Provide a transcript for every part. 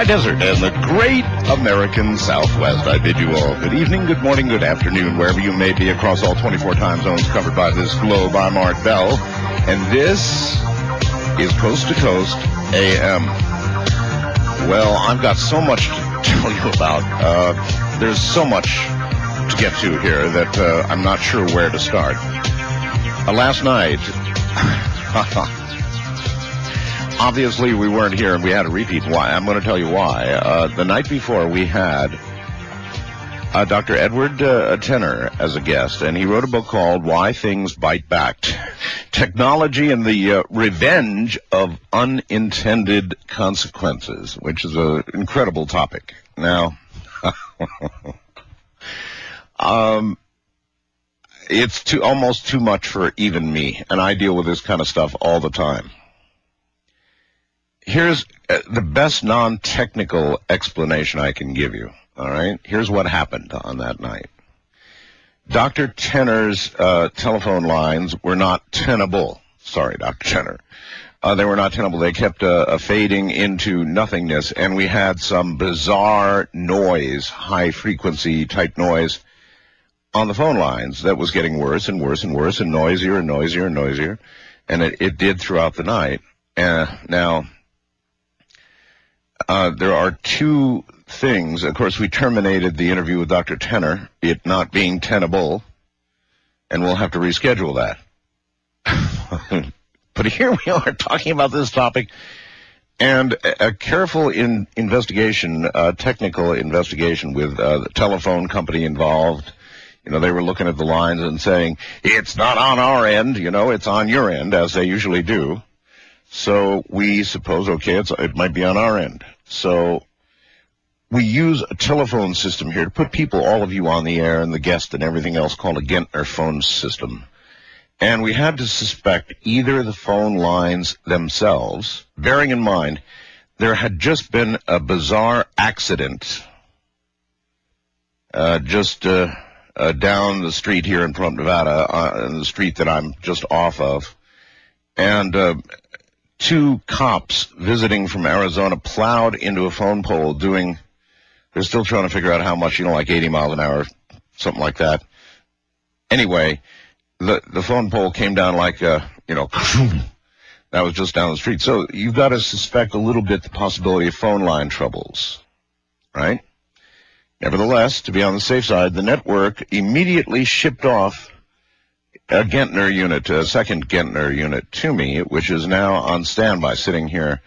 high desert and the great American Southwest. I bid you all good evening, good morning, good afternoon, wherever you may be across all 24 time zones covered by this globe. I'm Art Bell, and this is Coast to Coast AM. Well, I've got so much to tell you about. There's so much to get to here that I'm not sure where to start. Last night, obviously we weren't here and we had a repeat. Why? I'm going to tell you why. The night before we had Dr. Edward Tenner as a guest, and he wrote a book called Why Things Bite Back: Technology and the Revenge of Unintended Consequences, which is an incredible topic. Now, it's almost too much for even me, and I deal with this kind of stuff all the time. Here's the best non-technical explanation I can give you, all right? Here's what happened on that night. Dr. Tenner's telephone lines were not tenable. Sorry, Dr. Tenner. They were not tenable. They kept fading into nothingness, and we had some bizarre noise, high-frequency type noise, on the phone lines that was getting worse and worse and worse and noisier and noisier and noisier, and it did throughout the night. Now, there are two things. Of course, we terminated the interview with Dr. Tenner, it not being tenable, and we'll have to reschedule that. But here we are talking about this topic, and a careful investigation, technical investigation with the telephone company involved. You know, they were looking at the lines and saying, it's not on our end, you know, it's on your end, as they usually do. So we suppose, okay, it might be on our end. So we use a telephone system here to put people, all of you on the air and the guest and everything else, called a Gentner phone system. And we had to suspect either the phone lines themselves, bearing in mind there had just been a bizarre accident down the street here in Plum, Nevada, on the street that I'm just off of, and two cops visiting from Arizona plowed into a phone pole doing, they're still trying to figure out how much, you know, like 80 miles an hour, something like that. Anyway, the phone pole came down like, you know, that was just down the street. So you've got to suspect a little bit the possibility of phone line troubles, right? Nevertheless, to be on the safe side, the network immediately shipped off a Gentner unit, a second Gentner unit, to me, which is now on standby, sitting here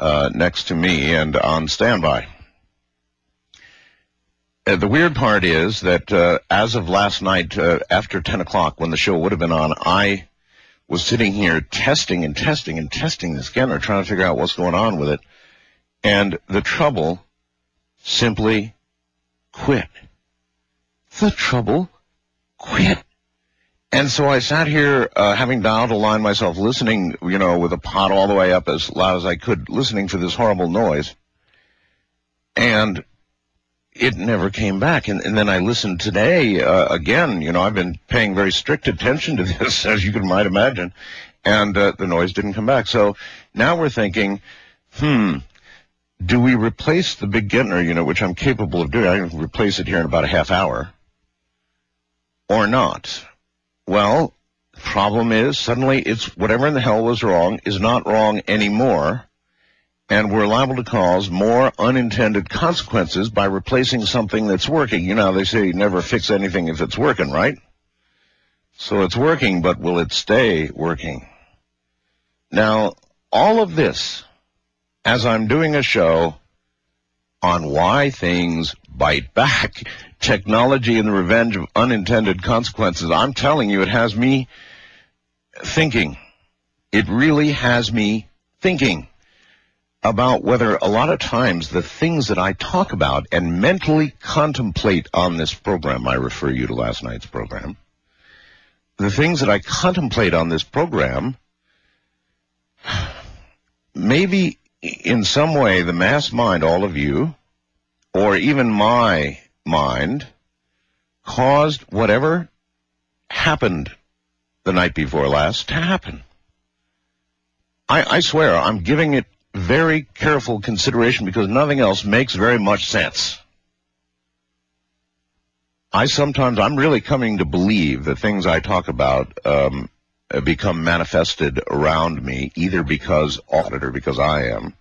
next to me and on standby. The weird part is that as of last night, after 10 o'clock, when the show would have been on, I was sitting here testing and testing and testing this Gentner, trying to figure out what's going on with it, and the trouble simply quit. The trouble quit. And so I sat here, having dialed a line myself, listening, you know, with a pot all the way up as loud as I could, listening for this horrible noise. And it never came back. And then I listened today again. You know, I've been paying very strict attention to this, as you might imagine. And the noise didn't come back. So now we're thinking, do we replace the big Gentner unit, which I'm capable of doing? I can replace it here in about a half hour, or not? Well, the problem is suddenly it's whatever in the hell was wrong is not wrong anymore, and we're liable to cause more unintended consequences by replacing something that's working. You know, they say you never fix anything if it's working, right? So it's working, but will it stay working? Now, all of this, as I'm doing a show on Why Things Bite Back, Technology and the Revenge of Unintended Consequences, I'm telling you, it has me thinking. It really has me thinking about whether a lot of times the things that I talk about and mentally contemplate on this program, I refer you to last night's program, the things that I contemplate on this program, maybe in some way, the mass mind, all of you, or even my mind, caused whatever happened the night before last to happen. I swear, I'm giving it very careful consideration, because nothing else makes very much sense. I'm really coming to believe the things I talk about become manifested around me, either because auditor, because I am,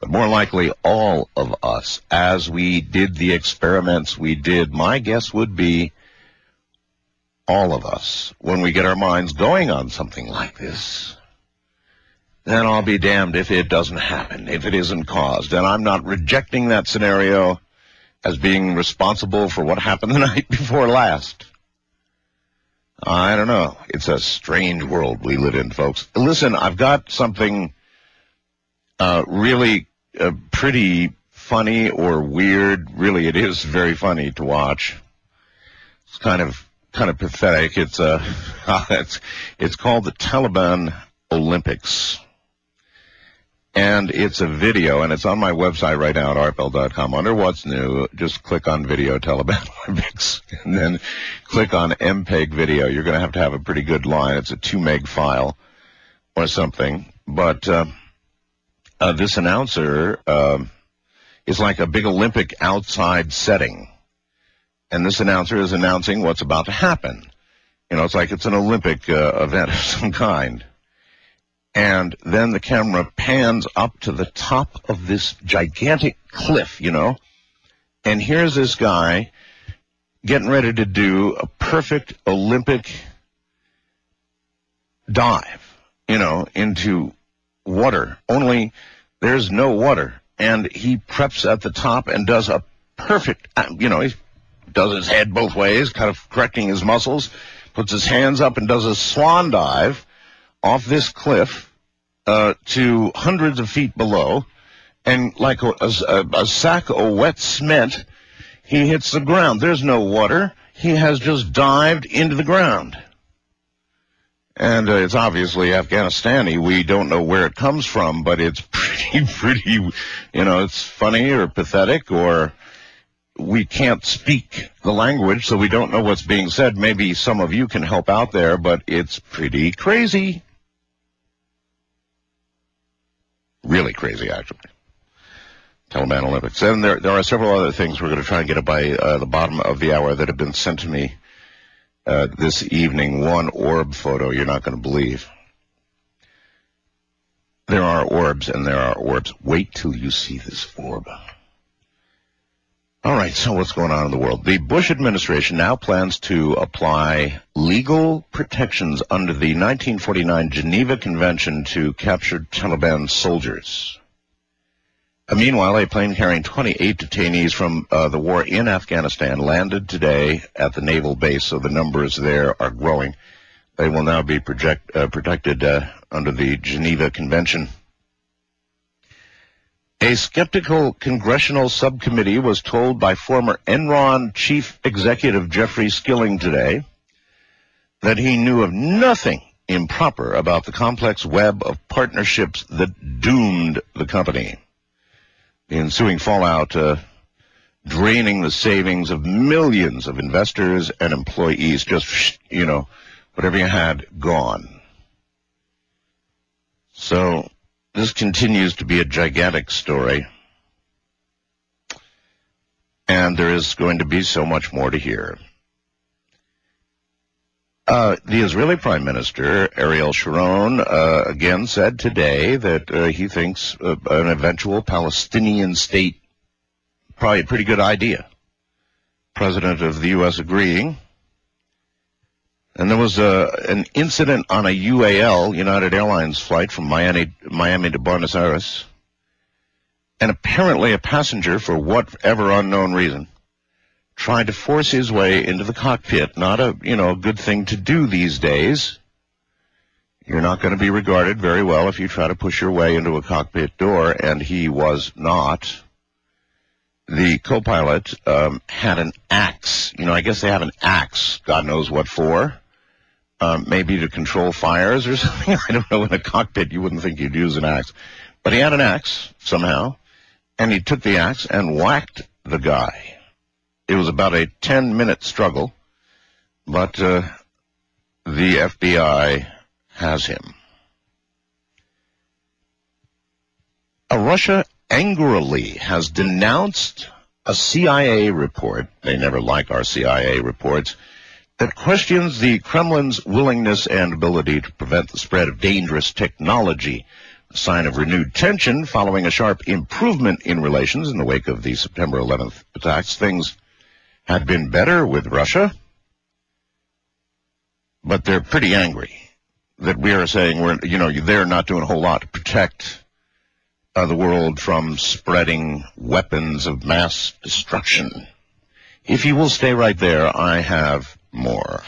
but more likely all of us, as we did the experiments we did. My guess would be all of us, when we get our minds going on something like this, then I'll be damned if it doesn't happen, if it isn't caused. And I'm not rejecting that scenario as being responsible for what happened the night before last. I don't know. It's a strange world we live in, folks. Listen, I've got something really pretty funny or weird. Really, it is very funny to watch. It's kind of pathetic. It's it's called the Taliban Olympics, and it's a video, and it's on my website right now at artbell.com. Under What's New, just click on Video Taliban Olympics, and then click on MPEG Video. You're going to have a pretty good line. It's a 2 meg file or something, but this announcer is like a big Olympic outside setting. And this announcer is announcing what's about to happen. You know, it's like it's an Olympic event of some kind. And then the camera pans up to the top of this gigantic cliff, you know. And here's this guy getting ready to do a perfect Olympic dive, you know, into water. Only there's no water. And he preps at the top and does a perfect, you know, he does his head both ways, kind of correcting his muscles, puts his hands up and does a swan dive off this cliff to hundreds of feet below, and like a sack of wet cement, he hits the ground. There's no water. He has just dived into the ground. And it's obviously Afghanistani. We don't know where it comes from, but it's pretty, you know, it's funny or pathetic, or we can't speak the language, so we don't know what's being said. Maybe some of you can help out there, but it's pretty crazy. Really crazy, actually. Taliban Olympics. And there are several other things we're going to try and get by the bottom of the hour that have been sent to me this evening. One orb photo you're not going to believe. There are orbs, and there are orbs. Wait till you see this orb. All right, so what's going on in the world? The Bush administration now plans to apply legal protections under the 1949 Geneva Convention to captured Taliban soldiers. Meanwhile, a plane carrying 28 detainees from the war in Afghanistan landed today at the naval base, so the numbers there are growing. They will now be protected under the Geneva Convention. A skeptical congressional subcommittee was told by former Enron chief executive Jeffrey Skilling today that he knew of nothing improper about the complex web of partnerships that doomed the company. The ensuing fallout draining the savings of millions of investors and employees. Just, you know, whatever you had, gone. So this continues to be a gigantic story, and there is going to be so much more to hear. The Israeli Prime Minister, Ariel Sharon, again said today that he thinks an eventual Palestinian state, probably a pretty good idea. President of the U.S. agreeing. And there was an incident on a UAL, United Airlines flight from Miami to Buenos Aires. And apparently a passenger, for whatever unknown reason, tried to force his way into the cockpit. Not a, you know, good thing to do these days. You're not going to be regarded very well if you try to push your way into a cockpit door, and he was not. The co-pilot had an axe. You know, I guess they have an axe, God knows what for. Maybe to control fires or something. I don't know. In a cockpit, you wouldn't think you'd use an axe. But he had an axe somehow, and he took the axe and whacked the guy. It was about a 10-minute struggle, but the FBI has him. Russia angrily has denounced a CIA report, they never like our CIA reports, that questions the Kremlin's willingness and ability to prevent the spread of dangerous technology. A sign of renewed tension following a sharp improvement in relations in the wake of the September 11th attacks. Things had been better with Russia, but they're pretty angry that we are saying, we're, you know, they're not doing a whole lot to protect the world from spreading weapons of mass destruction. If you will stay right there, I have more.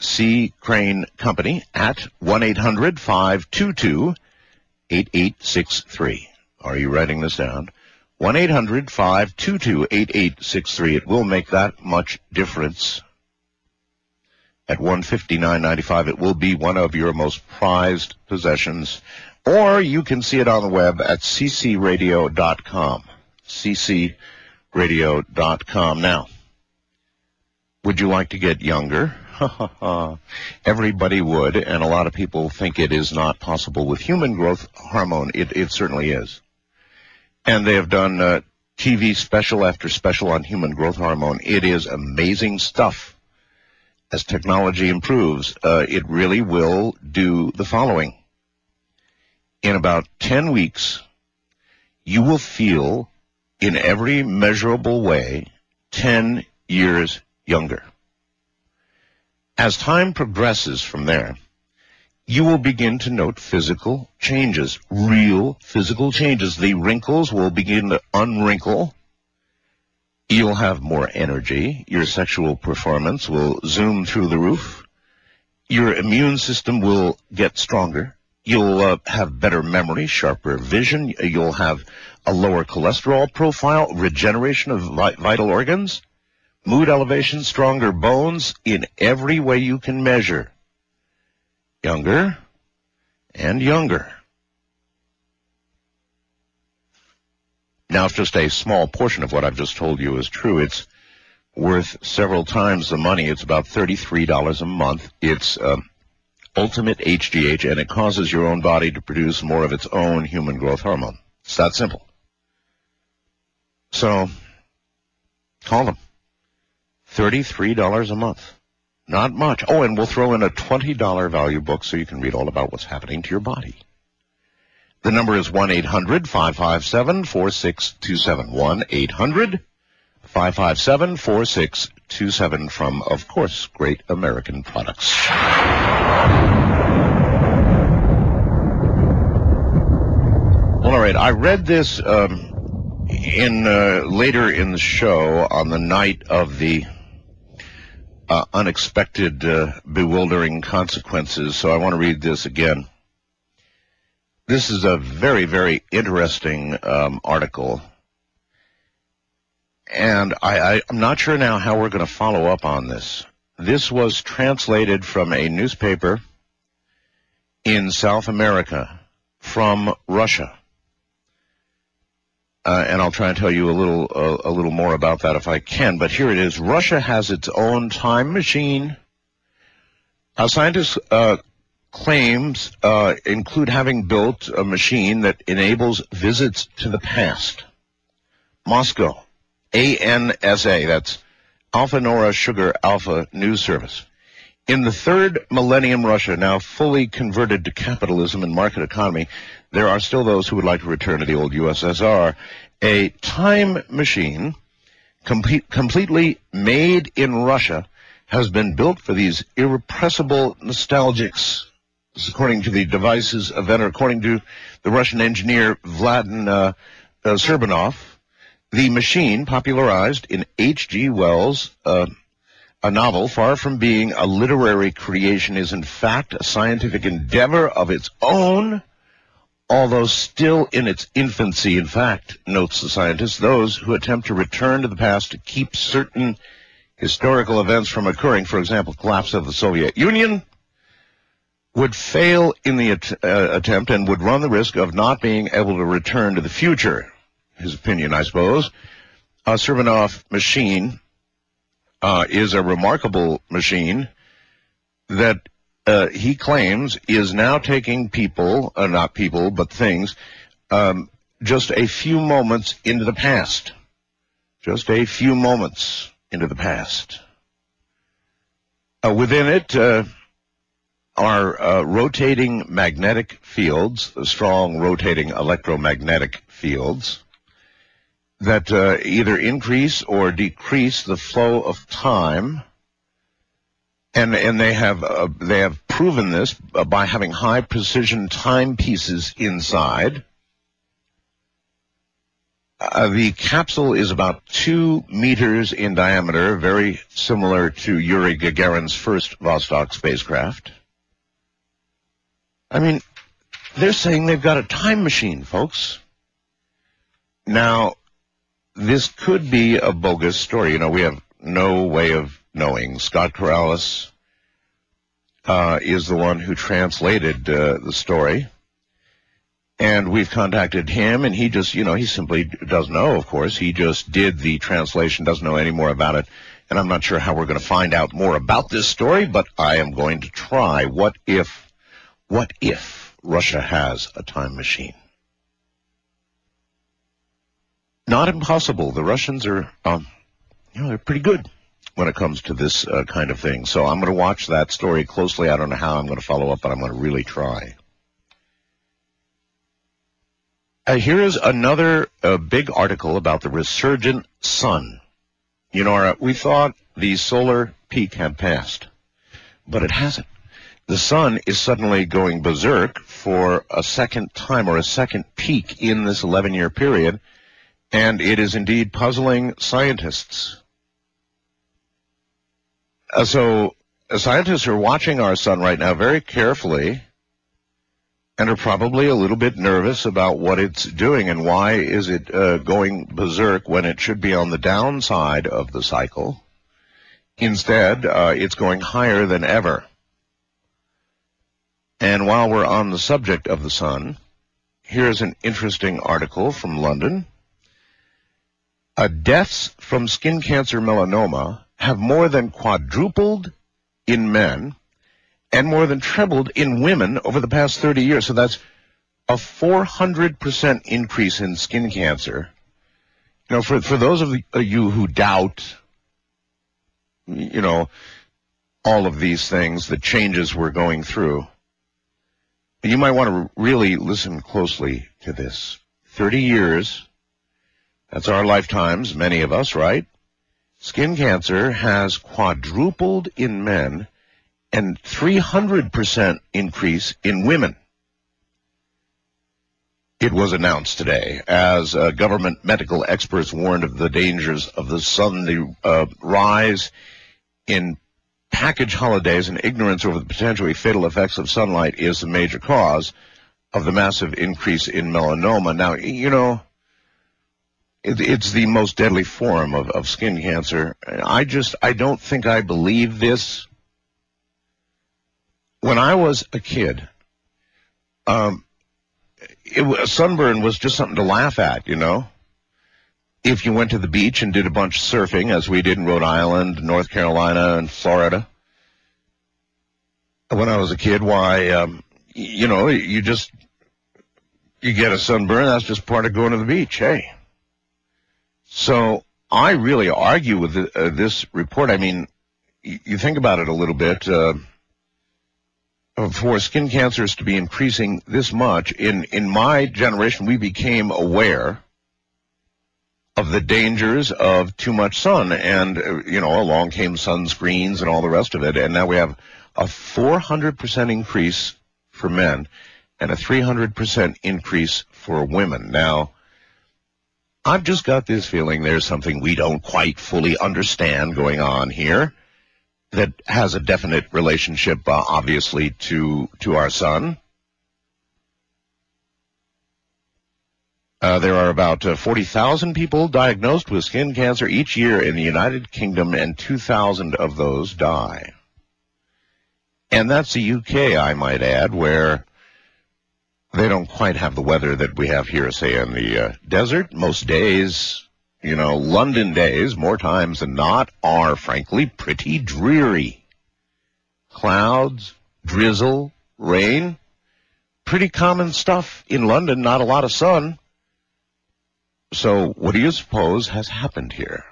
Sea Crane Company at 1-800-522-8863. Are you writing this down? 1-800-522-8863. It will make that much difference. At $159.95, it will be one of your most prized possessions. Or you can see it on the web at ccradio.com. ccradio.com. Now, would you like to get younger? Everybody would, and a lot of people think it is not possible with human growth hormone. It certainly is. And they have done TV special after special on human growth hormone. It is amazing stuff. As technology improves, it really will do the following. In about 10 weeks, you will feel, in every measurable way, 10 years younger. As time progresses from there, you will begin to note physical changes, real physical changes. The wrinkles will begin to unwrinkle. You'll have more energy. Your sexual performance will zoom through the roof. Your immune system will get stronger. You'll have better memory, sharper vision. You'll have a lower cholesterol profile, regeneration of vital organs. Mood elevation, stronger bones, in every way you can measure. Younger and younger. Now, if just a small portion of what I've just told you is true, it's worth several times the money. It's about $33 a month. It's ultimate HGH, and it causes your own body to produce more of its own human growth hormone. It's that simple. So, call them. $33 a month. Not much. Oh, and we'll throw in a $20 value book so you can read all about what's happening to your body. The number is 1-800-557-4627. 1-800-557-4627 from, of course, Great American Products. Well, all right. I read this later in the show on the night of the unexpected, bewildering consequences, so I want to read this again. This is a very, very interesting article, and I'm not sure now how we're going to follow up on this. This was translated from a newspaper in South America from Russia. And I'll try and tell you a little more about that if I can. But here it is. Russia has its own time machine. Our scientists claims include having built a machine that enables visits to the past. Moscow, ANSA, that's Alpha Nora Sugar Alpha News Service. In the third millennium Russia, now fully converted to capitalism and market economy, there are still those who would like to return to the old USSR. A time machine completely made in Russia has been built for these irrepressible nostalgics, according to the devices inventor, according to the Russian engineer Vladimir Serbanov. The machine, popularized in H.G. Wells' a novel, far from being a literary creation, is in fact a scientific endeavor of its own, although still in its infancy. In fact, notes the scientist, those who attempt to return to the past to keep certain historical events from occurring, for example, collapse of the Soviet Union, would fail in the attempt and would run the risk of not being able to return to the future. His opinion, I suppose. A Serbanov machine is a remarkable machine that he claims is now taking people, not people, but things, just a few moments into the past. Just a few moments into the past. Within it are rotating magnetic fields, strong rotating electromagnetic fields, that either increase or decrease the flow of time, and they have proven this by having high precision timepieces inside. The capsule is about 2 meters in diameter, very similar to Yuri Gagarin's first Vostok spacecraft. I mean, they're saying they've got a time machine, folks. Now, this could be a bogus story. You know, we have no way of knowing. Scott Corrales is the one who translated the story. And we've contacted him, and he just, you know, he simply doesn't know, of course. He just did the translation, doesn't know any more about it. And I'm not sure how we're going to find out more about this story, but I am going to try. What if Russia has a time machine? Not impossible. The Russians are, you know, they're pretty good when it comes to this kind of thing. So I'm going to watch that story closely. I don't know how I'm going to follow up, but I'm going to really try. Here is another big article about the resurgent sun. You know, we thought the solar peak had passed, but it hasn't. The sun is suddenly going berserk for a second time, or a second peak in this 11-year period. And it is indeed puzzling scientists. So scientists are watching our sun right now very carefully and are probably a little bit nervous about what it's doing and why is it going berserk when it should be on the downside of the cycle. Instead, it's going higher than ever. And while we're on the subject of the sun, here's an interesting article from London. Deaths from skin cancer melanoma have more than quadrupled in men and more than trebled in women over the past 30 years. So that's a 400% increase in skin cancer. You know, for those of you who doubt, you know, all of these things, the changes we're going through, you might want to really listen closely to this. 30 years. That's our lifetimes, many of us, right? Skin cancer has quadrupled in men and 300% increase in women. It was announced today as government medical experts warned of the dangers of the sun, the rise in package holidays, and ignorance over the potentially fatal effects of sunlight is the major cause of the massive increase in melanoma. Now, you know, it's the most deadly form of skin cancer. I don't think I believe this. When I was a kid, sunburn was just something to laugh at, you know. If you went to the beach and did a bunch of surfing, as we did in Rhode Island, North Carolina, and Florida, when I was a kid, why, you know, you get a sunburn. That's just part of going to the beach, hey. So I really argue with this report. I mean, you think about it a little bit. For skin cancers to be increasing this much, in my generation, we became aware of the dangers of too much sun. And, you know, along came sunscreens and all the rest of it. And now we have a 400% increase for men and a 300% increase for women. Now, I've just got this feeling there's something we don't quite fully understand going on here that has a definite relationship, obviously, to our sun. There are about 40,000 people diagnosed with skin cancer each year in the United Kingdom, and 2,000 of those die. And that's the UK, I might add, where they don't quite have the weather that we have here, say, in the desert. Most days, you know, London days, more times than not, are frankly pretty dreary. Clouds, drizzle, rain, pretty common stuff in London, not a lot of sun. So what do you suppose has happened here?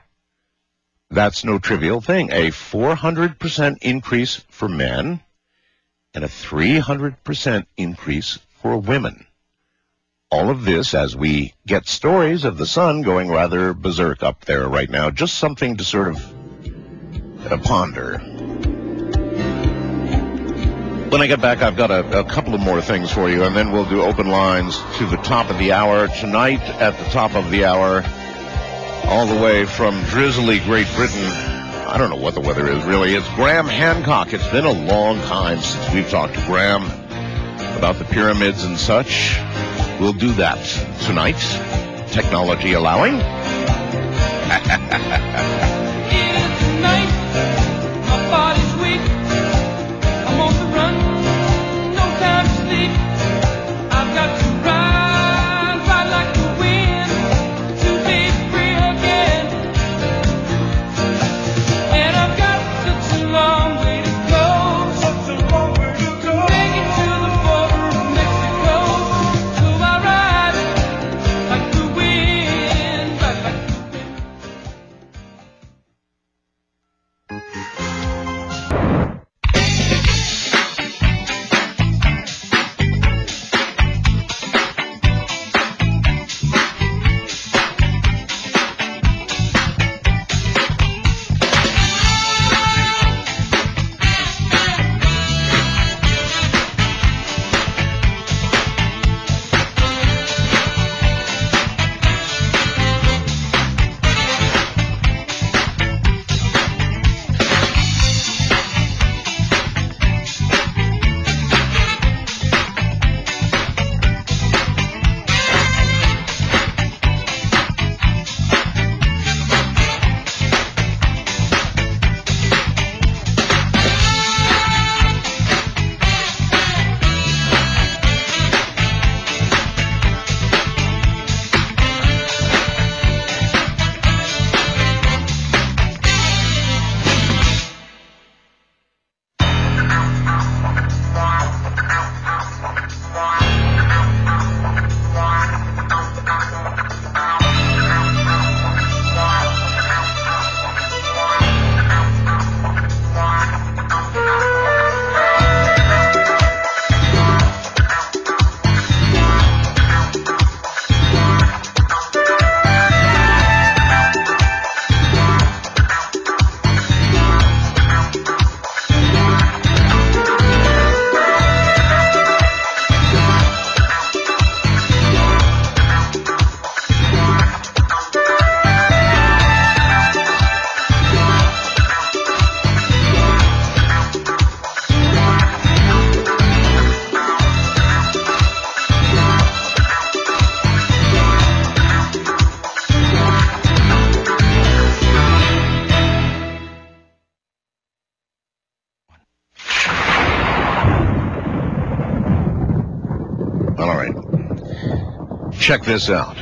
That's no trivial thing. A 400% increase for men and a 300% increase for women. All of this as we get stories of the sun going rather berserk up there right now. Just something to sort of ponder. When I get back, I've got a couple of more things for you, and then we'll do open lines to the top of the hour. Tonight at the top of the hour, all the way from drizzly Great Britain, I don't know what the weather is really, it's Graham Hancock. It's been a long time since we've talked to Graham about the pyramids and such. We'll do that tonight, technology allowing. It's night, my body's weak, I'm on the run, no time to sleep, I've got to ride like the wind, to be free again, and I've got such a long way to go, make it to the border of Mexico, so I ride like the wind, ride like the wind. check this out.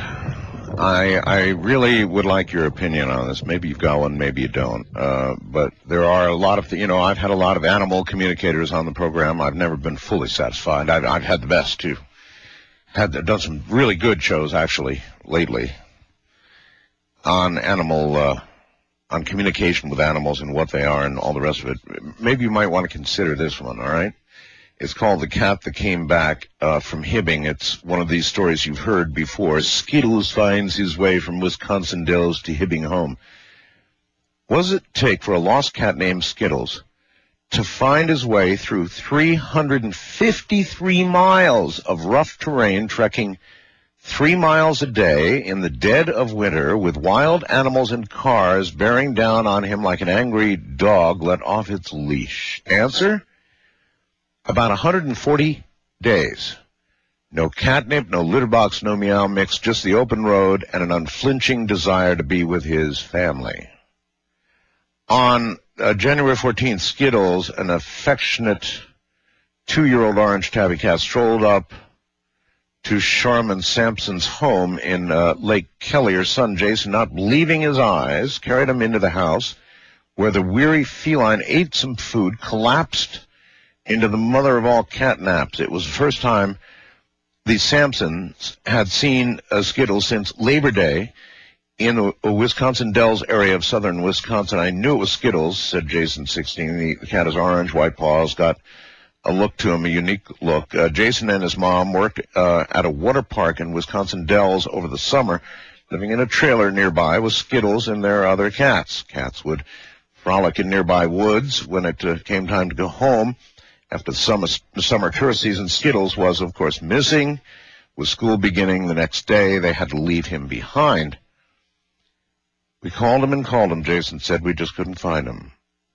I really would like your opinion on this. Maybe you've got one, maybe you don't. But there are a lot of, I've had a lot of animal communicators on the program. I've never been fully satisfied. I've had the best, too. Done some really good shows, actually, lately on animal, on communication with animals and what they are and all the rest of it. Maybe you might want to consider this one, all right? It's called The Cat That Came Back from Hibbing. It's one of these stories you've heard before. Skittles finds his way from Wisconsin Dells to Hibbing home. What does it take for a lost cat named Skittles to find his way through 353 miles of rough terrain, trekking 3 miles a day in the dead of winter with wild animals and cars bearing down on him like an angry dog let off its leash? Answer? About 140 days. No catnip, no litter box, no meow mix, just the open road and an unflinching desire to be with his family. On January 14th, Skittles, an affectionate 2-year-old orange tabby cat, strolled up to Sharman Sampson's home in Lake Kelly. Her son, Jason, not believing his eyes, carried him into the house where the weary feline ate some food, collapsed into the mother of all catnaps. It was the first time the Sampsons had seen a Skittles since Labor Day in the Wisconsin Dells area of southern Wisconsin. I knew it was Skittles, said Jason, 16. The cat is orange, white paws, got a look to him, a unique look. Jason and his mom worked at a water park in Wisconsin Dells over the summer. Living in a trailer nearby was Skittles and their other cats. Cats would frolic in nearby woods when it came time to go home. After the summer tour season, Skittles was, of course, missing. With school beginning the next day, they had to leave him behind. We called him and called him, Jason said. We just couldn't find him.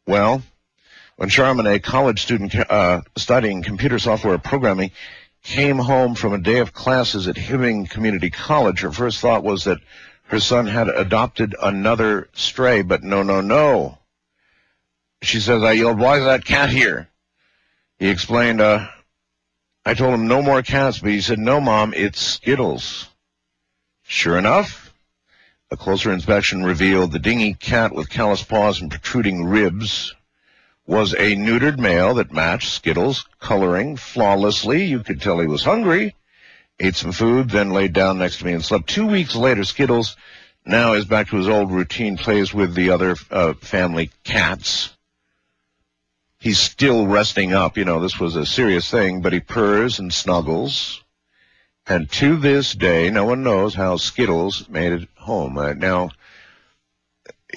Well, when Sharman, a college student studying computer software programming, came home from a day of classes at Hibbing Community College, her first thought was that her son had adopted another stray, but no, no, no. She says, I yelled, why is that cat here? He explained, I told him no more cats, but he said, no, Mom, it's Skittles. Sure enough, a closer inspection revealed the dingy cat with callous paws and protruding ribs was a neutered male that matched Skittles, coloring flawlessly. You could tell he was hungry, ate some food, then laid down next to me and slept. 2 weeks later, Skittles now is back to his old routine, plays with the other family cats. He's still resting up. You know, this was a serious thing, but he purrs and snuggles. And to this day, no one knows how Skittles made it home. Now,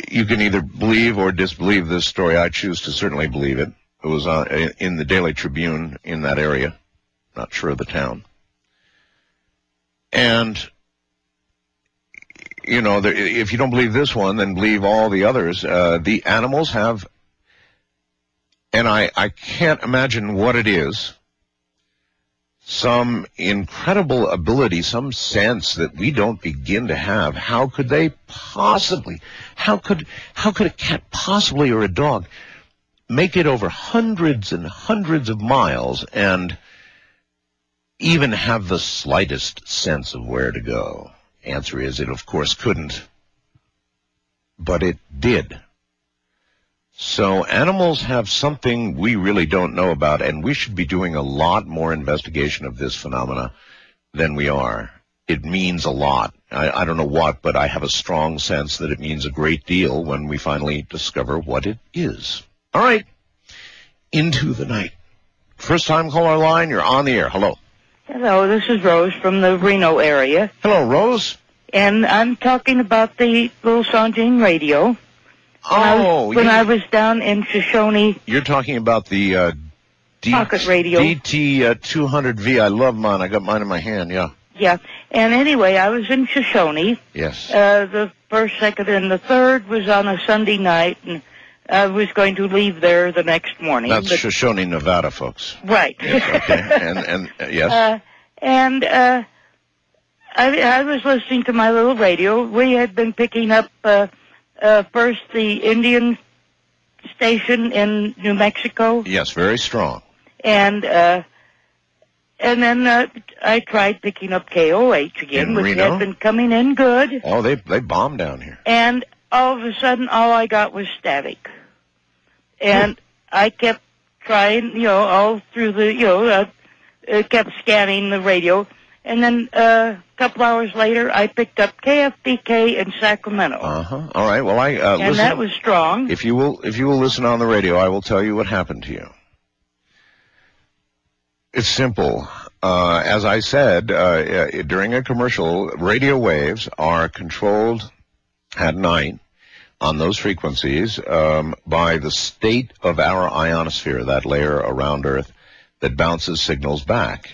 you can either believe or disbelieve this story. I choose to certainly believe it. It was in the Daily Tribune in that area. Not sure of the town. And, you know, if you don't believe this one, then believe all the others. The animals have... And I can't imagine what it is, some incredible ability, some sense that we don't begin to have. How could they possibly, how could a cat possibly or a dog make it over hundreds and hundreds of miles and even have the slightest sense of where to go? Answer is it, of course, couldn't, but it did. So animals have something we really don't know about, and we should be doing a lot more investigation of this phenomena than we are. It means a lot. I don't know what, but I have a strong sense that it means a great deal when we finally discover what it is. All right. Into the night. First time caller line, you're on the air. Hello. Hello, this is Rose from the Reno area. Hello, Rose. And I'm talking about the little Saugeen radio. Oh, when I was down in Shoshone. You're talking about the pocket radio. DT200V. I love mine. I got mine in my hand, yeah. Yeah. And anyway, I was in Shoshone. Yes. The first, second, and the third was on a Sunday night, and I was going to leave there the next morning. That's Shoshone, Nevada, folks. Right. Yes, okay. Yes. I was listening to my little radio. We had been picking up... first, the Indian station in New Mexico. Yes, very strong. And And then I tried picking up KOH again, in which Reno? Had been coming in good. Oh, they bombed down here. And all of a sudden, all I got was static. And I kept trying, you know, all through the, you know, kept scanning the radio. And then a couple hours later, I picked up KFBK in Sacramento. Uh-huh. All right. Well, I and listen, that was strong. If you will listen on the radio, I will tell you what happened to you. It's simple. As I said, during a commercial, radio waves are controlled at night on those frequencies by the state of our ionosphere, that layer around Earth that bounces signals back.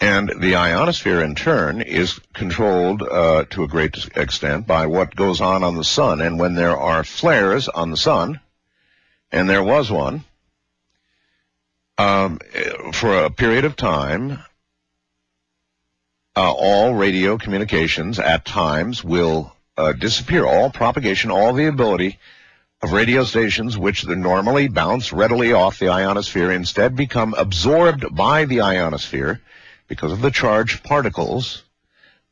And the ionosphere, in turn, is controlled to a great extent by what goes on the sun. And when there are flares on the sun, and there was one, for a period of time, all radio communications at times will disappear. All propagation, all the ability of radio stations, which normally bounce readily off the ionosphere, instead become absorbed by the ionosphere because of the charged particles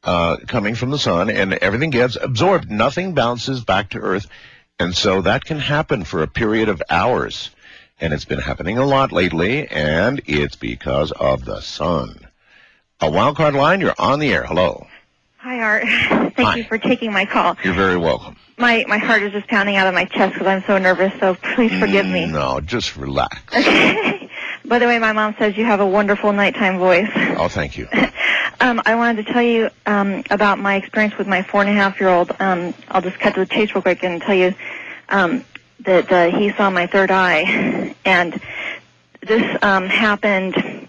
coming from the sun, and everything gets absorbed. Nothing bounces back to Earth, and so that can happen for a period of hours. And it's been happening a lot lately, and it's because of the sun. A wildcard line, you're on the air. Hello. Hi, Art. Thank you for taking my call. You're very welcome. My heart is just pounding out of my chest because I'm so nervous, so please forgive me. No, just relax. Okay. By the way, my mom says you have a wonderful nighttime voice. Oh, thank you. I wanted to tell you about my experience with my 4-and-a-half-year-old. I'll just cut to the chase real quick and tell you that he saw my third eye. And this happened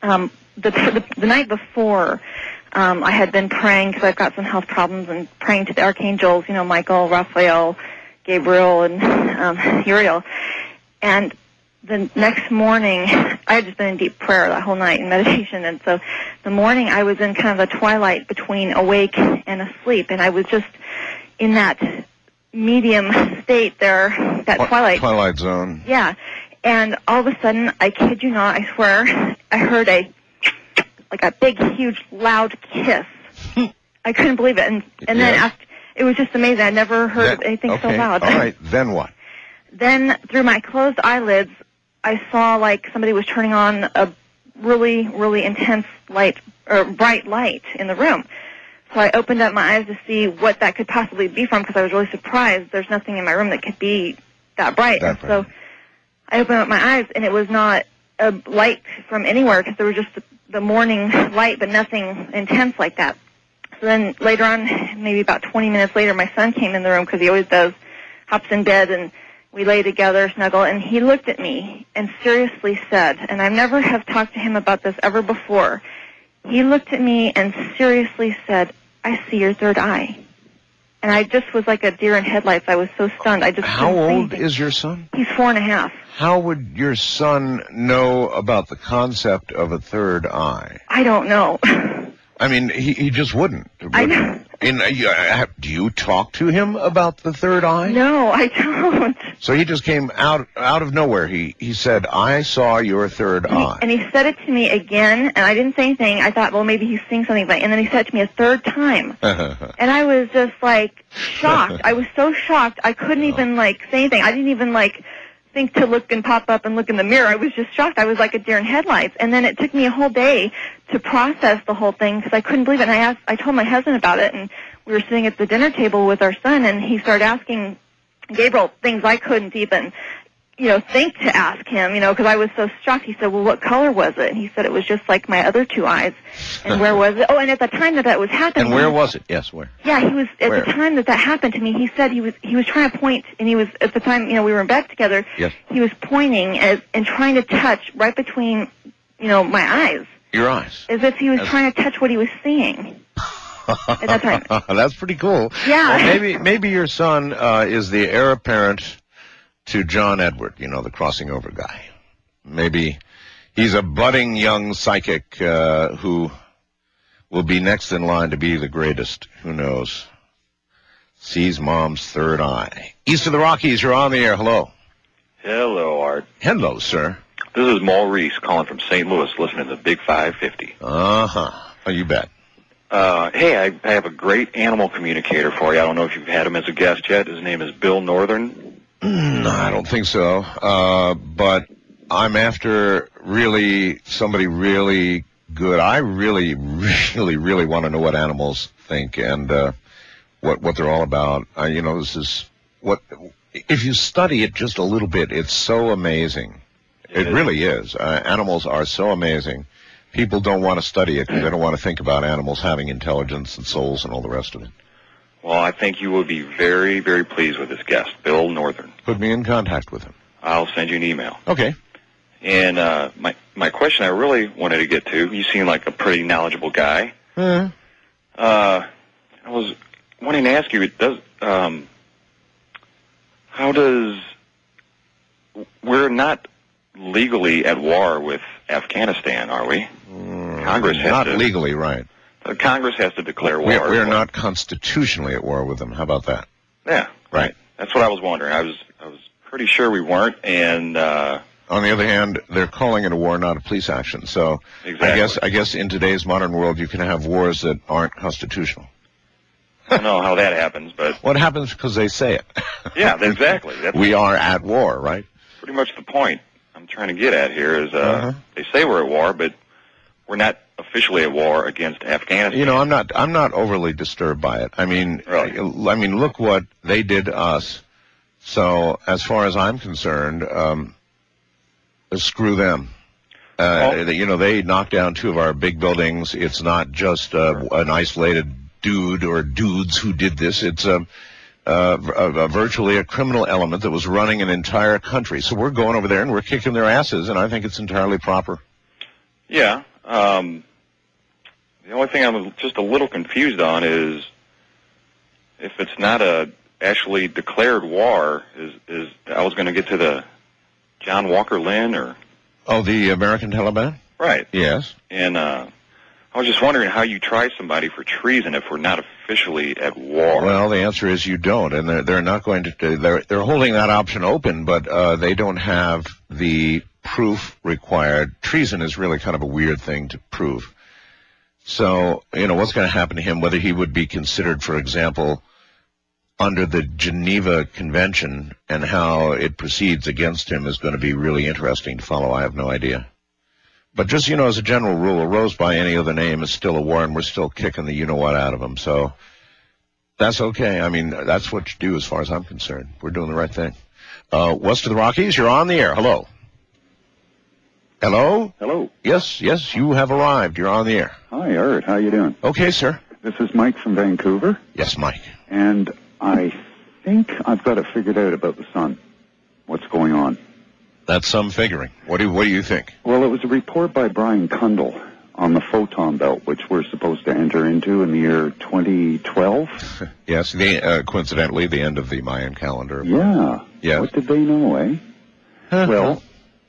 the night before. I had been praying because I've got some health problems, and praying to the archangels, you know, Michael, Raphael, Gabriel, and Uriel. And the next morning, I had just been in deep prayer that whole night in meditation, and so the morning I was in kind of a twilight between awake and asleep, and I was just in that medium state there, that twilight zone. Yeah, and all of a sudden, I kid you not, I swear, I heard a big, huge, loud kiss. I couldn't believe it, and then after, it was just amazing. I never heard of anything so loud. All right, then what? Then through my closed eyelids, I saw like somebody was turning on a really, really intense light, or bright light in the room. So I opened up my eyes to see what that could possibly be from, because I was really surprised. There's nothing in my room that could be that bright. That bright. So I opened up my eyes, and it was not a light from anywhere, because there was just the morning light, but nothing intense like that. So then later on, maybe about 20 minutes later, my son came in the room, because he always does, hops in bed, and we lay together, snuggle, and he looked at me and seriously said, and I never have talked to him about this ever before, he looked at me and seriously said, "I see your third eye." And I just was like a deer in headlights. I was so stunned. I just How old is your son? He's 4.5. How would your son know about the concept of a third eye? I don't know. I mean, he just wouldn't. I know. And do you talk to him about the third eye? No, I don't. So he just came out of nowhere. He said, "I saw your third eye." And he said it to me again, and I didn't say anything. I thought, well, maybe he's seeing something. But, and then he said it to me a third time. And I was just, like, shocked. I was so shocked. I couldn't even, like, say anything. I didn't even, like, think to look and pop up and look in the mirror. I was just shocked. I was like a deer in headlights. And then it took me a whole day to process the whole thing, because I couldn't believe it. And I told my husband about it, and we were sitting at the dinner table with our son, and he started asking Gabriel things I couldn't even, you know, think to ask him, you know, because I was so shocked. He said, "Well, what color was it?" And he said, "It was just like my other two eyes." And where was it? Oh, and at the time that was happening. And where was it? Yes, where? Yeah, he was at the time that happened to me. He said he was trying to point, and he was at the time, you know, we were in bed together. Yes. He was pointing and trying to touch right between, you know, my eyes. Your eyes. As if he was trying to touch what he was seeing. At that time. That's pretty cool. Yeah. Well, maybe your son is the heir apparent to John Edward, you know, the crossing over guy. Maybe he's a budding young psychic who will be next in line to be the greatest. Who knows? Sees mom's third eye. East of the Rockies, you're on the air. Hello. Hello, Art. Hello, sir. This is Maurice calling from St. Louis, listening to Big 550. Uh-huh. Oh, you bet. Hey, I have a great animal communicator for you. I don't know if you've had him as a guest yet. His name is Bill Northern. No, I don't think so. But I'm after somebody really good. I really want to know what animals think and what they're all about. You know, this is what if you study it just a little bit, it's so amazing. It really is. Animals are so amazing. People don't want to study it because they don't want to think about animals having intelligence and souls and all the rest of it. Well, I think you will be very, very pleased with this guest, Bill Northern. Put me in contact with him. I'll send you an email. Okay. And my question I really wanted to get to, you seem like a pretty knowledgeable guy. I was wanting to ask you, how does... We're not... legally at war with Afghanistan, are we? Congress has not to, legally, right? Congress has to declare war. We're not constitutionally at war with them. How about that? Yeah, right. That's what I was wondering. I was pretty sure we weren't. And on the other hand, they're calling it a war, not a police action. So exactly. I guess in today's modern world, you can have wars that aren't constitutional. I don't know how that happens, but what happens because they say it? Yeah, exactly. That's we are at war, right? Pretty much the point I'm trying to get at here is they say we're at war, but we're not officially at war against Afghanistan. You know, I'm not overly disturbed by it. I mean, really? I mean, look what they did to us. So as far as I'm concerned, screw them. You know, they knocked down two of our big buildings. It's not just an isolated dude or dudes who did this. It's virtually a criminal element that was running an entire country. So we're going over there and we're kicking their asses, and I think it's entirely proper. Yeah. The only thing I'm just a little confused on is if it's not a actually declared war, is I was going to get to the John Walker Lynn or... Oh, the American Taliban? Right. Yes. And I was just wondering how you try somebody for treason if we're not officially at war. Well, the answer is you don't, and they're not going to. They're holding that option open, but they don't have the proof required. Treason is really kind of a weird thing to prove. So, you know, what's going to happen to him? Whether he would be considered, for example, under the Geneva Convention and how it proceeds against him is going to be really interesting to follow. I have no idea. But just, you know, as a general rule, a rose by any other name is still a war, and we're still kicking the you-know-what out of them. So that's okay. I mean, that's what you do as far as I'm concerned. We're doing the right thing. West of the Rockies, you're on the air. Hello. Hello? Hello. Yes, yes, you have arrived. You're on the air. Hi, Art. How you doing? Okay, sir. This is Mike from Vancouver. Yes, Mike. And I think I've got it figured out about the sun, what's going on. That's some figuring. What do you think? Well, it was a report by Brian Kundal on the photon belt, which we're supposed to enter into in the year 2012. Yes, coincidentally, the end of the Mayan calendar. Yeah. Yes. What did they know, eh? Well,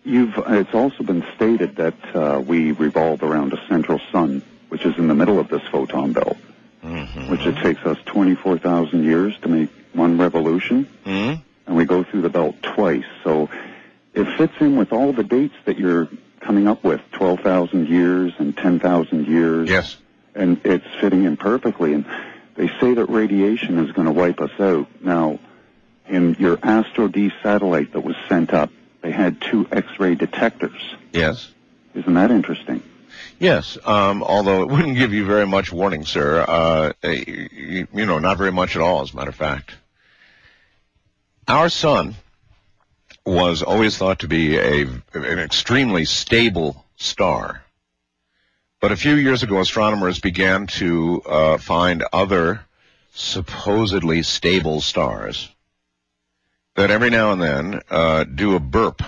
it's also been stated that we revolve around a central sun, which is in the middle of this photon belt, which it takes us 24,000 years to make one revolution, and we go through the belt twice, so... It fits in with all the dates that you're coming up with, 12,000 years and 10,000 years. Yes. And it's fitting in perfectly. And they say that radiation is going to wipe us out. Now, in your Astro D satellite that was sent up, they had two X-ray detectors. Yes. Isn't that interesting? Yes, although it wouldn't give you very much warning, sir. You know, not very much at all, as a matter of fact. Our sun... was always thought to be an extremely stable star. But a few years ago, astronomers began to find other supposedly stable stars that every now and then do a burp.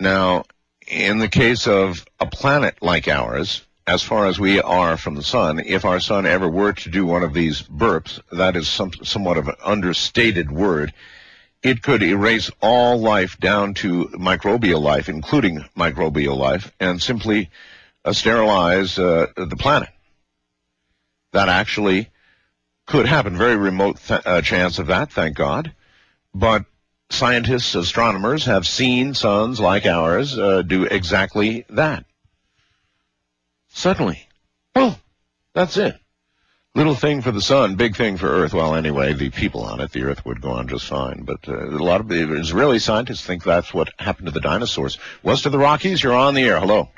Now, in the case of a planet like ours, as far as we are from the sun, if our sun ever were to do one of these burps, that is somewhat of an understated word, it could erase all life down to microbial life, including microbial life, and simply sterilize the planet. That actually could happen. Very remote chance of that, thank God. But scientists, astronomers have seen suns like ours do exactly that. Suddenly, well, that's it. Little thing for the sun, big thing for Earth. Well, anyway, the people on it, the Earth would go on just fine. But a lot of Israeli scientists think that's what happened to the dinosaurs. West of the Rockies, you're on the air. Hello.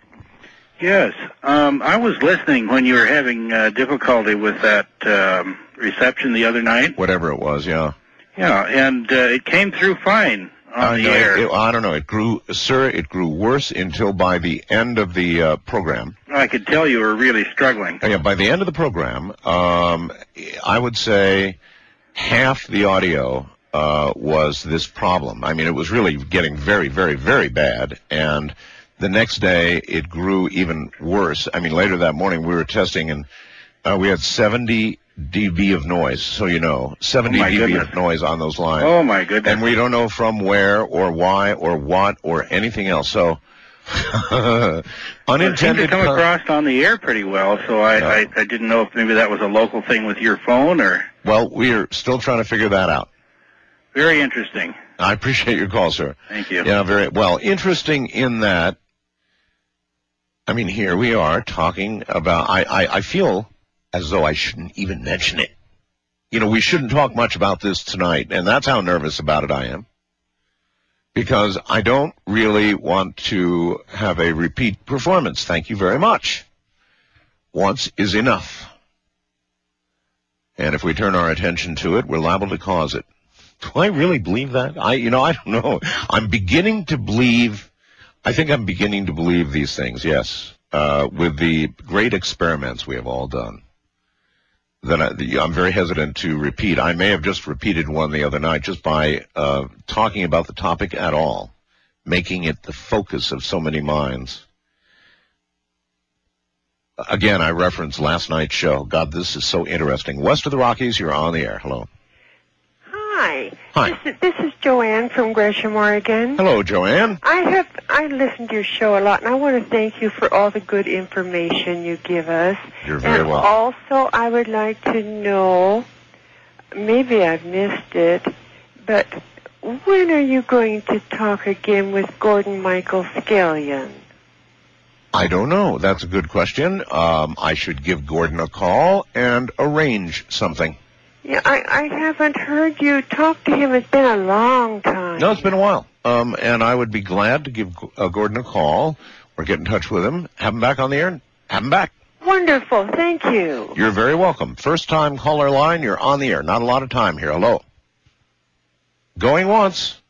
Yes. I was listening when you were having difficulty with that reception the other night. Whatever it was, yeah. Yeah, and it came through fine on the air. I don't know. It grew, sir, it grew worse until by the end of the program. I could tell you were really struggling. Yeah, by the end of the program, I would say half the audio was this problem. I mean, it was really getting very, very, very bad. And the next day, it grew even worse. I mean, later that morning, we were testing, and we had 70 dB of noise, so you know, 70 dB of noise on those lines. Oh my goodness! And we don't know from where or why or what or anything else. So unintended. It seemed to come across on the air pretty well, so I didn't know if maybe that was a local thing with your phone or. Well, we are still trying to figure that out. Very interesting. I appreciate your call, sir. Thank you. Yeah, very well. Interesting in that. I mean, here we are talking about. I feel as though I shouldn't even mention it. You know, we shouldn't talk much about this tonight, and that's how nervous about it I am, because I don't really want to have a repeat performance. Thank you very much. Once is enough. And if we turn our attention to it, we're liable to cause it. Do I really believe that? I don't know. I think I'm beginning to believe these things, yes, with the great experiments we have all done. That I'm very hesitant to repeat. I may have just repeated one the other night just by talking about the topic at all, making it the focus of so many minds. Again, I referenced last night's show. God, this is so interesting. West of the Rockies, you're on the air. Hello. Hi. Hi. This is Joanne from Gresham, Oregon. Hello, Joanne. I listen to your show a lot, and I want to thank you for all the good information you give us. You're very welcome. Also, I would like to know, maybe I've missed it, but when are you going to talk again with Gordon Michael Scallion? I don't know. That's a good question. I should give Gordon a call and arrange something. Yeah, I haven't heard you talk to him. It's been a long time. No, it's been a while. And I would be glad to give Gordon a call or get in touch with him. Have him back on the air. Have him back. Wonderful. Thank you. You're very welcome. First-time caller line, you're on the air. Not a lot of time here. Hello. Going once.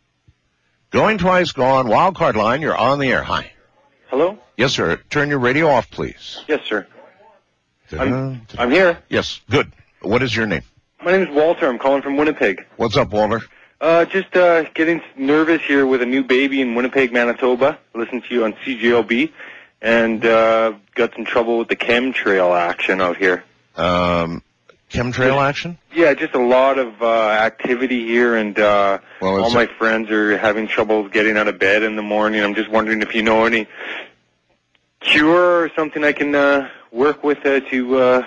Going twice. Gone. Wild card line, you're on the air. Hi. Hello? Yes, sir. Turn your radio off, please. Yes, sir. I'm here. Yes, good. What is your name? My name is Walter. I'm calling from Winnipeg. What's up, Walter? Just getting nervous here with a new baby in Winnipeg, Manitoba. I listened to you on CJLB, and got some trouble with the chemtrail action out here. Chemtrail action? Yeah, just a lot of activity here, and well, all my friends are having trouble getting out of bed in the morning. I'm just wondering if you know any cure or something I can work with to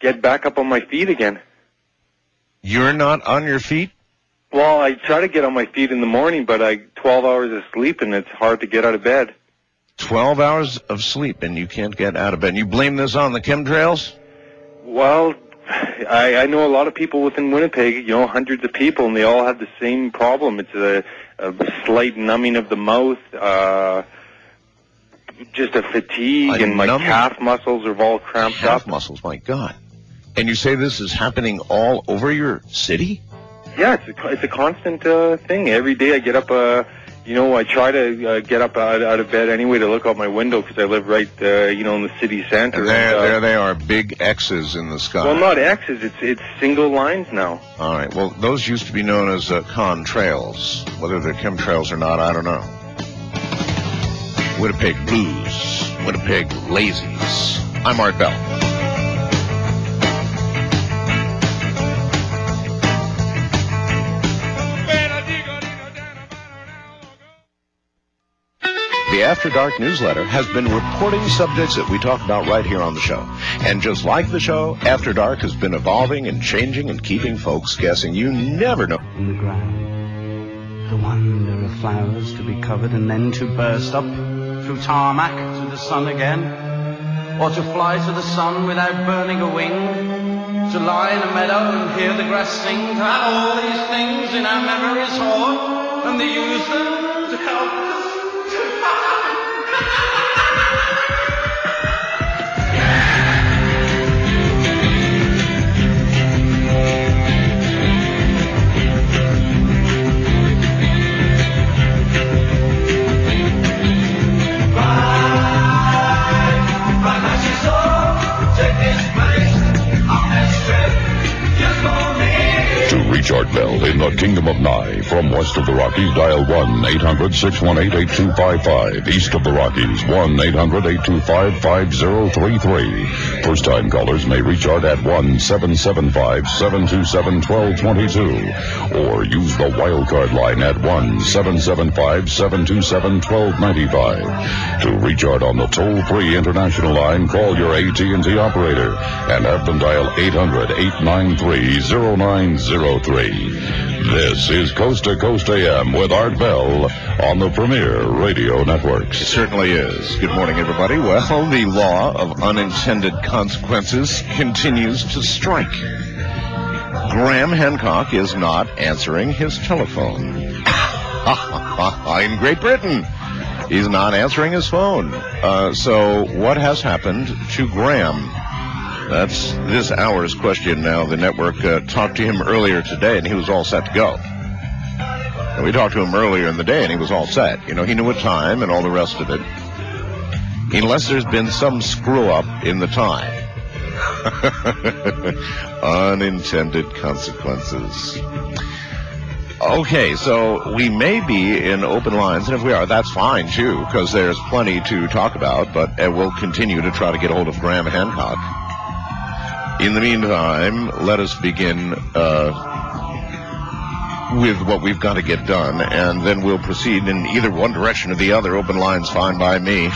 get back up on my feet again. You're not on your feet? Well, I try to get on my feet in the morning, but I 12 hours of sleep, and it's hard to get out of bed. 12 hours of sleep, and you can't get out of bed. You blame this on the chemtrails? Well, I know a lot of people within Winnipeg, you know, hundreds of people, and they all have the same problem. It's a slight numbing of the mouth, just a fatigue, and my calf muscles are all cramped up. Calf muscles, my God. And you say this is happening all over your city? Yeah, it's a constant thing. Every day I get up, you know, I try to get up out of bed anyway to look out my window because I live right, you know, in the city center. And there they are, big X's in the sky. Well, not X's, it's single lines now. All right, well, those used to be known as contrails. Whether they're chemtrails or not, I don't know. Winnipeg Blues, Winnipeg Lazies. I'm Art Bell. The After Dark newsletter has been reporting subjects that we talk about right here on the show. And just like the show, After Dark has been evolving and changing and keeping folks guessing. You never know. In the ground. the wonder of flowers to be covered and then to burst up through tarmac to the sun again, or to fly to the sun without burning a wing, to lie in a meadow and hear the grass sing, to have all these things in our memories hoard, and to use them to help us to find. Reach Art Bell in the Kingdom of Nye. From west of the Rockies, dial 1-800-618-8255. East of the Rockies, 1-800-825-5033. First-time callers may reach Art at 1-775-727-1222. Or use the wildcard line at 1-775-727-1295. To reach Art on the toll-free international line, call your AT&T operator and have them dial 800-893-0902. This is Coast to Coast AM with Art Bell on the Premier Radio Networks. It certainly is. Good morning, everybody. Well, the law of unintended consequences continues to strike. Graham Hancock is not answering his telephone. In Great Britain, he's not answering his phone. So what has happened to Graham? That's this hour's question now. The network talked to him earlier today, and he was all set to go. And we talked to him earlier in the day, and he was all set. You know, he knew a time and all the rest of it. Unless there's been some screw-up in the time. Unintended consequences. Okay, so we may be in open lines, and if we are, that's fine, too, because there's plenty to talk about, but we'll continue to try to get hold of Graham Hancock. In the meantime, let us begin with what we've got to get done, and then we'll proceed in either one direction or the other. Open line's fine by me.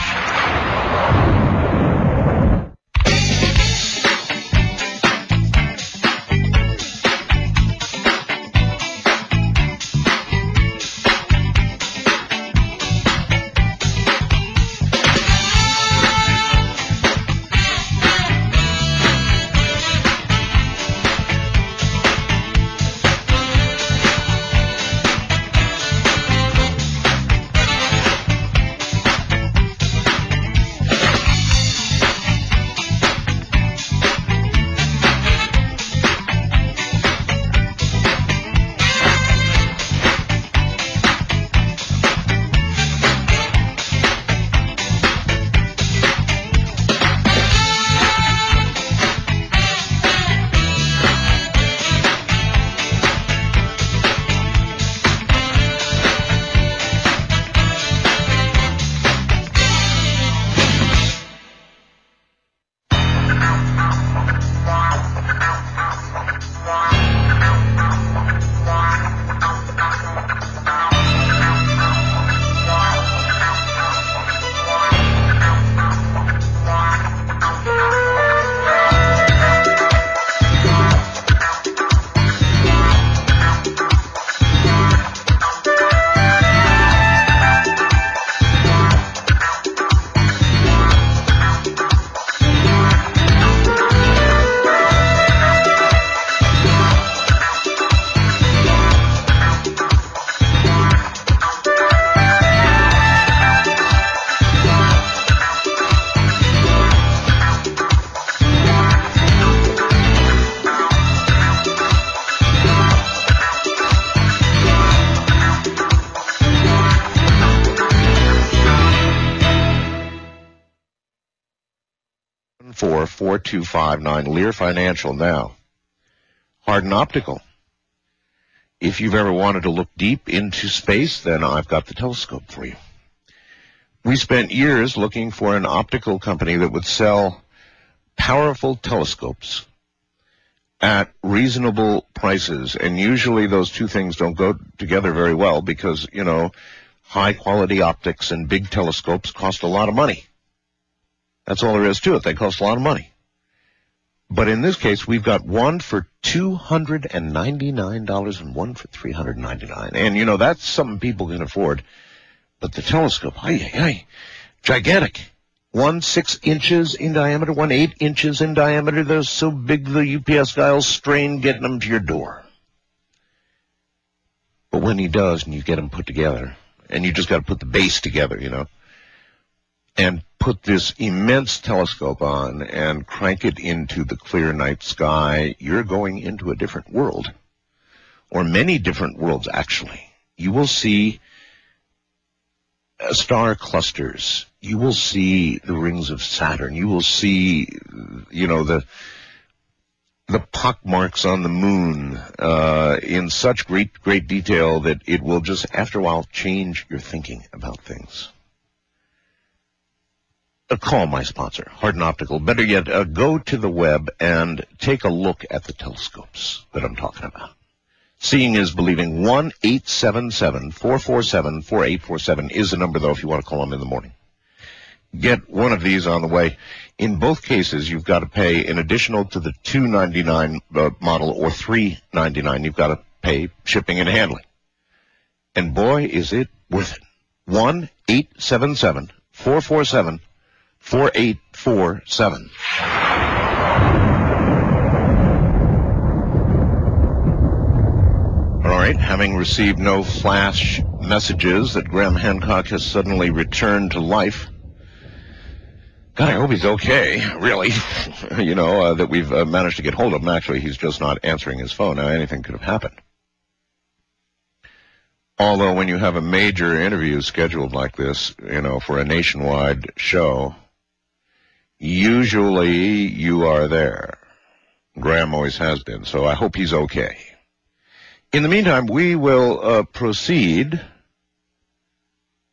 $259 Lear Financial now. Hardin Optical. If you've ever wanted to look deep into space, then I've got the telescope for you. We spent years looking for an optical company that would sell powerful telescopes at reasonable prices, and usually those two things don't go together very well because, you know, high-quality optics and big telescopes cost a lot of money. That's all there is to it. They cost a lot of money. But in this case, we've got one for $299 and one for $399. And, you know, that's something people can afford. But the telescope, gigantic. 1 6 inches in diameter, 1 8 inches in diameter. They're so big the UPS guy will strain getting them to your door. But when he does, and you get them put together, and you just got to put the base together, you know, and put this immense telescope on and crank it into the clear night sky, you're going into a different world, or many different worlds, actually. You will see star clusters. You will see the rings of Saturn. You will see, you know, the pockmarks on the moon in such great detail that it will just, after a while, change your thinking about things. Call my sponsor, Hardin Optical. Better yet, go to the web and take a look at the telescopes that I'm talking about. Seeing is believing. 1-877-447-4847 is the number, though, if you want to call them in the morning. Get one of these on the way. In both cases, you've got to pay an additional to the $299 model or $399. You've got to pay shipping and handling. And boy, is it worth it. 1-877-447-4847. All right, having received no flash messages that Graham Hancock has suddenly returned to life. God, I hope he's okay, really, you know, that we've managed to get hold of him. Actually, he's just not answering his phone. Now, anything could have happened. Although, when you have a major interview scheduled like this, you know, for a nationwide show, usually you are there. Graham always has been, so I hope he's okay. In the meantime, we will proceed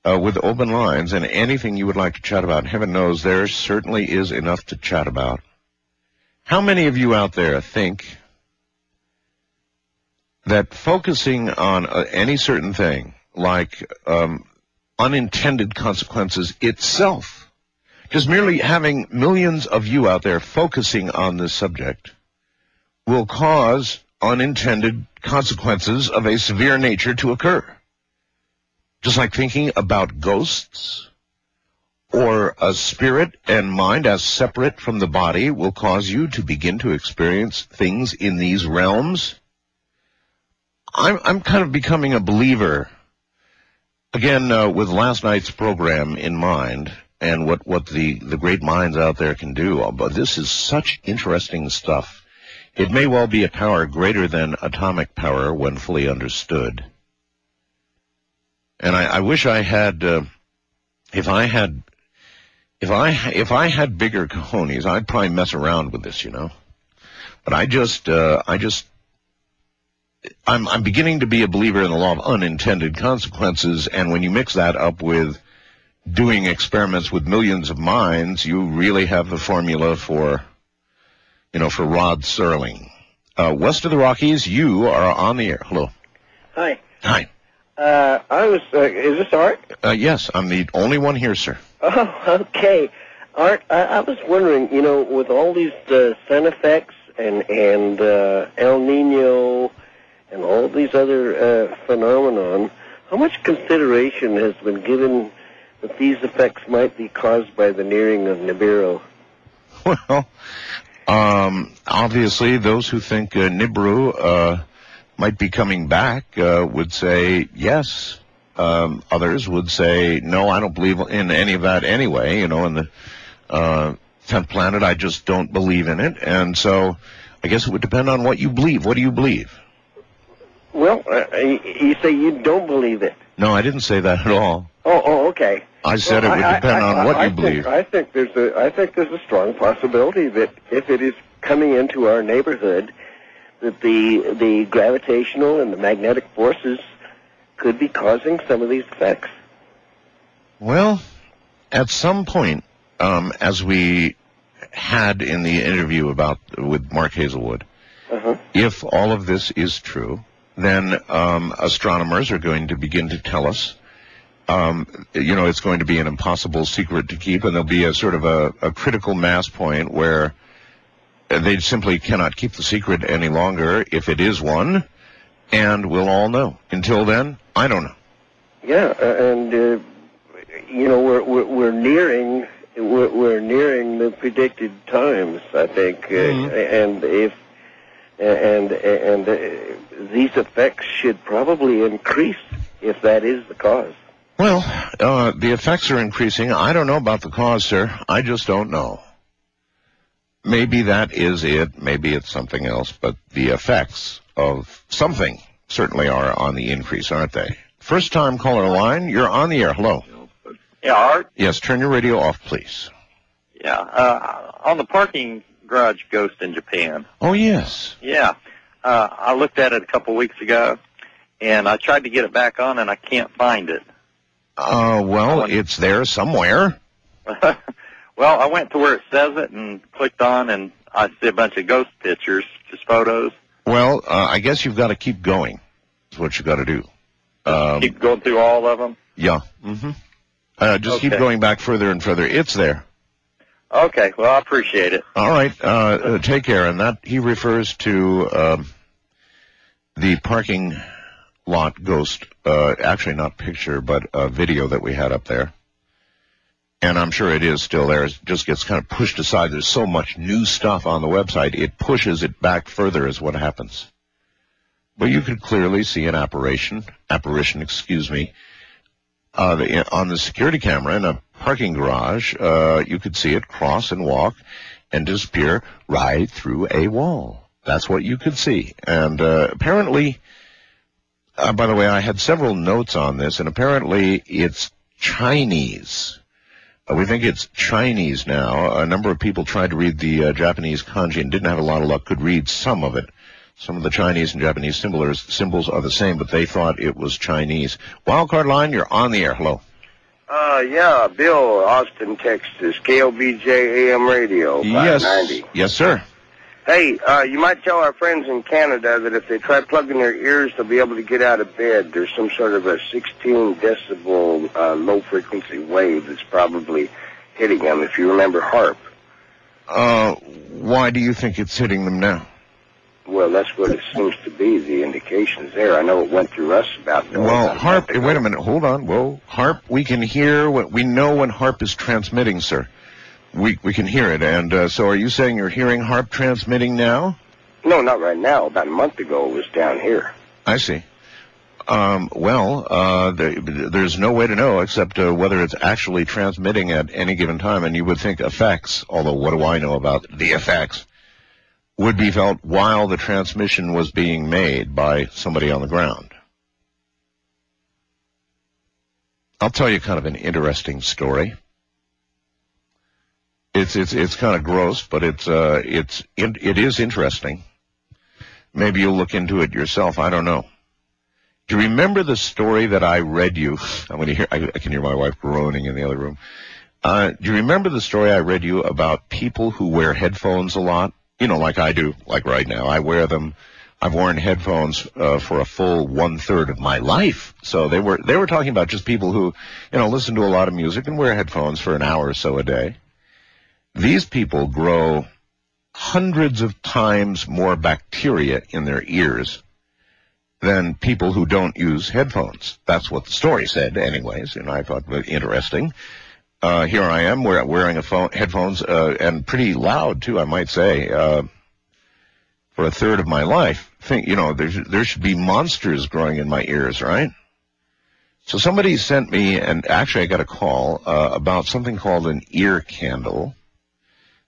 with open lines, and anything you would like to chat about. Heaven knows there certainly is enough to chat about. How many of you out there think that focusing on any certain thing, like unintended consequences itself, just merely having millions of you out there focusing on this subject, will cause unintended consequences of a severe nature to occur? Just like thinking about ghosts or a spirit and mind as separate from the body will cause you to begin to experience things in these realms. I'm kind of becoming a believer, again, with last night's program in mind and what the great minds out there can do. But this is such interesting stuff. It may well be a power greater than atomic power when fully understood. And I wish I had, if I had bigger cojones, I'd probably mess around with this, you know. But I'm beginning to be a believer in the law of unintended consequences. And when you mix that up with doing experiments with millions of minds, you really have the formula for, you know, for Rod Serling. West of the Rockies, you are on the air. Hello. Hi. Hi. I was, is this Art? Yes, I'm the only one here, sir. Oh, okay. Art, I was wondering, you know, with all these sun effects and El Nino and all these other phenomenon, how much consideration has been given that these effects might be caused by the nearing of Nibiru? Well, obviously those who think Nibiru might be coming back would say yes. Others would say no, I don't believe in any of that anyway, you know, in the 10th planet, I just don't believe in it. And so I guess it would depend on what you believe. What do you believe? Well, you say you don't believe it. No, I didn't say that at all. Oh, okay. I said well, it would depend on what you believe. I think there's a strong possibility that if it is coming into our neighborhood, that the gravitational and the magnetic forces could be causing some of these effects. Well, at some point, as we had in the interview with Mark Hazelwood, if all of this is true, then astronomers are going to begin to tell us, you know, it's going to be an impossible secret to keep, and there'll be a sort of a critical mass point where They simply cannot keep the secret any longer, if it is one, and we'll all know. Until then, I don't know. Yeah, and you know, we're nearing the predicted times, I think, and if these effects should probably increase if that is the cause. Well, the effects are increasing. I don't know about the cause, sir. I just don't know. Maybe that is it. Maybe it's something else. But the effects of something certainly are on the increase, aren't they? First time caller line, you're on the air. Hello. Yeah, Art? Yes, turn your radio off, please. Yeah, on the parking garage ghost in Japan. Oh, yes. Yeah, I looked at it a couple weeks ago, and I tried to get it back on, and I can't find it. Well, it's there somewhere. Well, I went to where it says it and clicked on, and I see a bunch of ghost pictures, just photos. Well, I guess you've got to keep going is what you've got to do. Keep going through all of them? Yeah. Mm-hmm. Keep going back further and further. It's there. Okay. Well, I appreciate it. All right. Take care. And that he refers to the parking lot ghost, actually not picture, but a video that we had up there. And I'm sure it is still there. It just gets kind of pushed aside. There's so much new stuff on the website. It pushes it back further is what happens. But you could clearly see an apparition, excuse me, on the security camera in a parking garage. You could see it cross and walk and disappear right through a wall. That's what you could see. And apparently, by the way, I had several notes on this, and apparently it's Chinese. We think it's Chinese now. A number of people tried to read the Japanese kanji and didn't have a lot of luck, could read some of it. Some of the Chinese and Japanese symbols are the same, but they thought it was Chinese. Wildcard line, you're on the air. Hello. Yeah, Bill, Austin, Texas, KLBJ AM Radio, 590. Yes, yes, sir. Hey, you might tell our friends in Canada that if they try plugging their ears, they'll be able to get out of bed. There's some sort of a 16 decibel low-frequency wave that's probably hitting them, if you remember HARP. Why do you think it's hitting them now? Well, that's what it seems to be, the indications there. I know it went through us about... Well, HARP... Wait a minute, hold on. Whoa. HARP, we can hear... We know when HARP is transmitting, sir. We can hear it. And so are you saying you're hearing HARP transmitting now? No, not right now. About a month ago, it was down here. I see. There's no way to know except whether it's actually transmitting at any given time. And you would think effects, although what do I know about the effects, would be felt while the transmission was being made by somebody on the ground. I'll tell you kind of an interesting story. It's kind of gross, but it is interesting. Maybe you'll look into it yourself. I don't know. Do you remember the story that I read you? I can hear my wife groaning in the other room. Do you remember the story I read you about people who wear headphones a lot? You know, like I do, like right now. I wear them. I've worn headphones for a full 1/3 of my life. So they were talking about just people who, you know, listen to a lot of music and wear headphones for an hour or so a day. These people grow hundreds of times more bacteria in their ears than people who don't use headphones. That's what the story said, anyways, and I thought it was interesting. Here I am wearing headphones, and pretty loud, too, I might say, for 1/3 of my life. Think, you know, there should be monsters growing in my ears, right? So somebody sent me, and actually I got a call about something called an ear candle.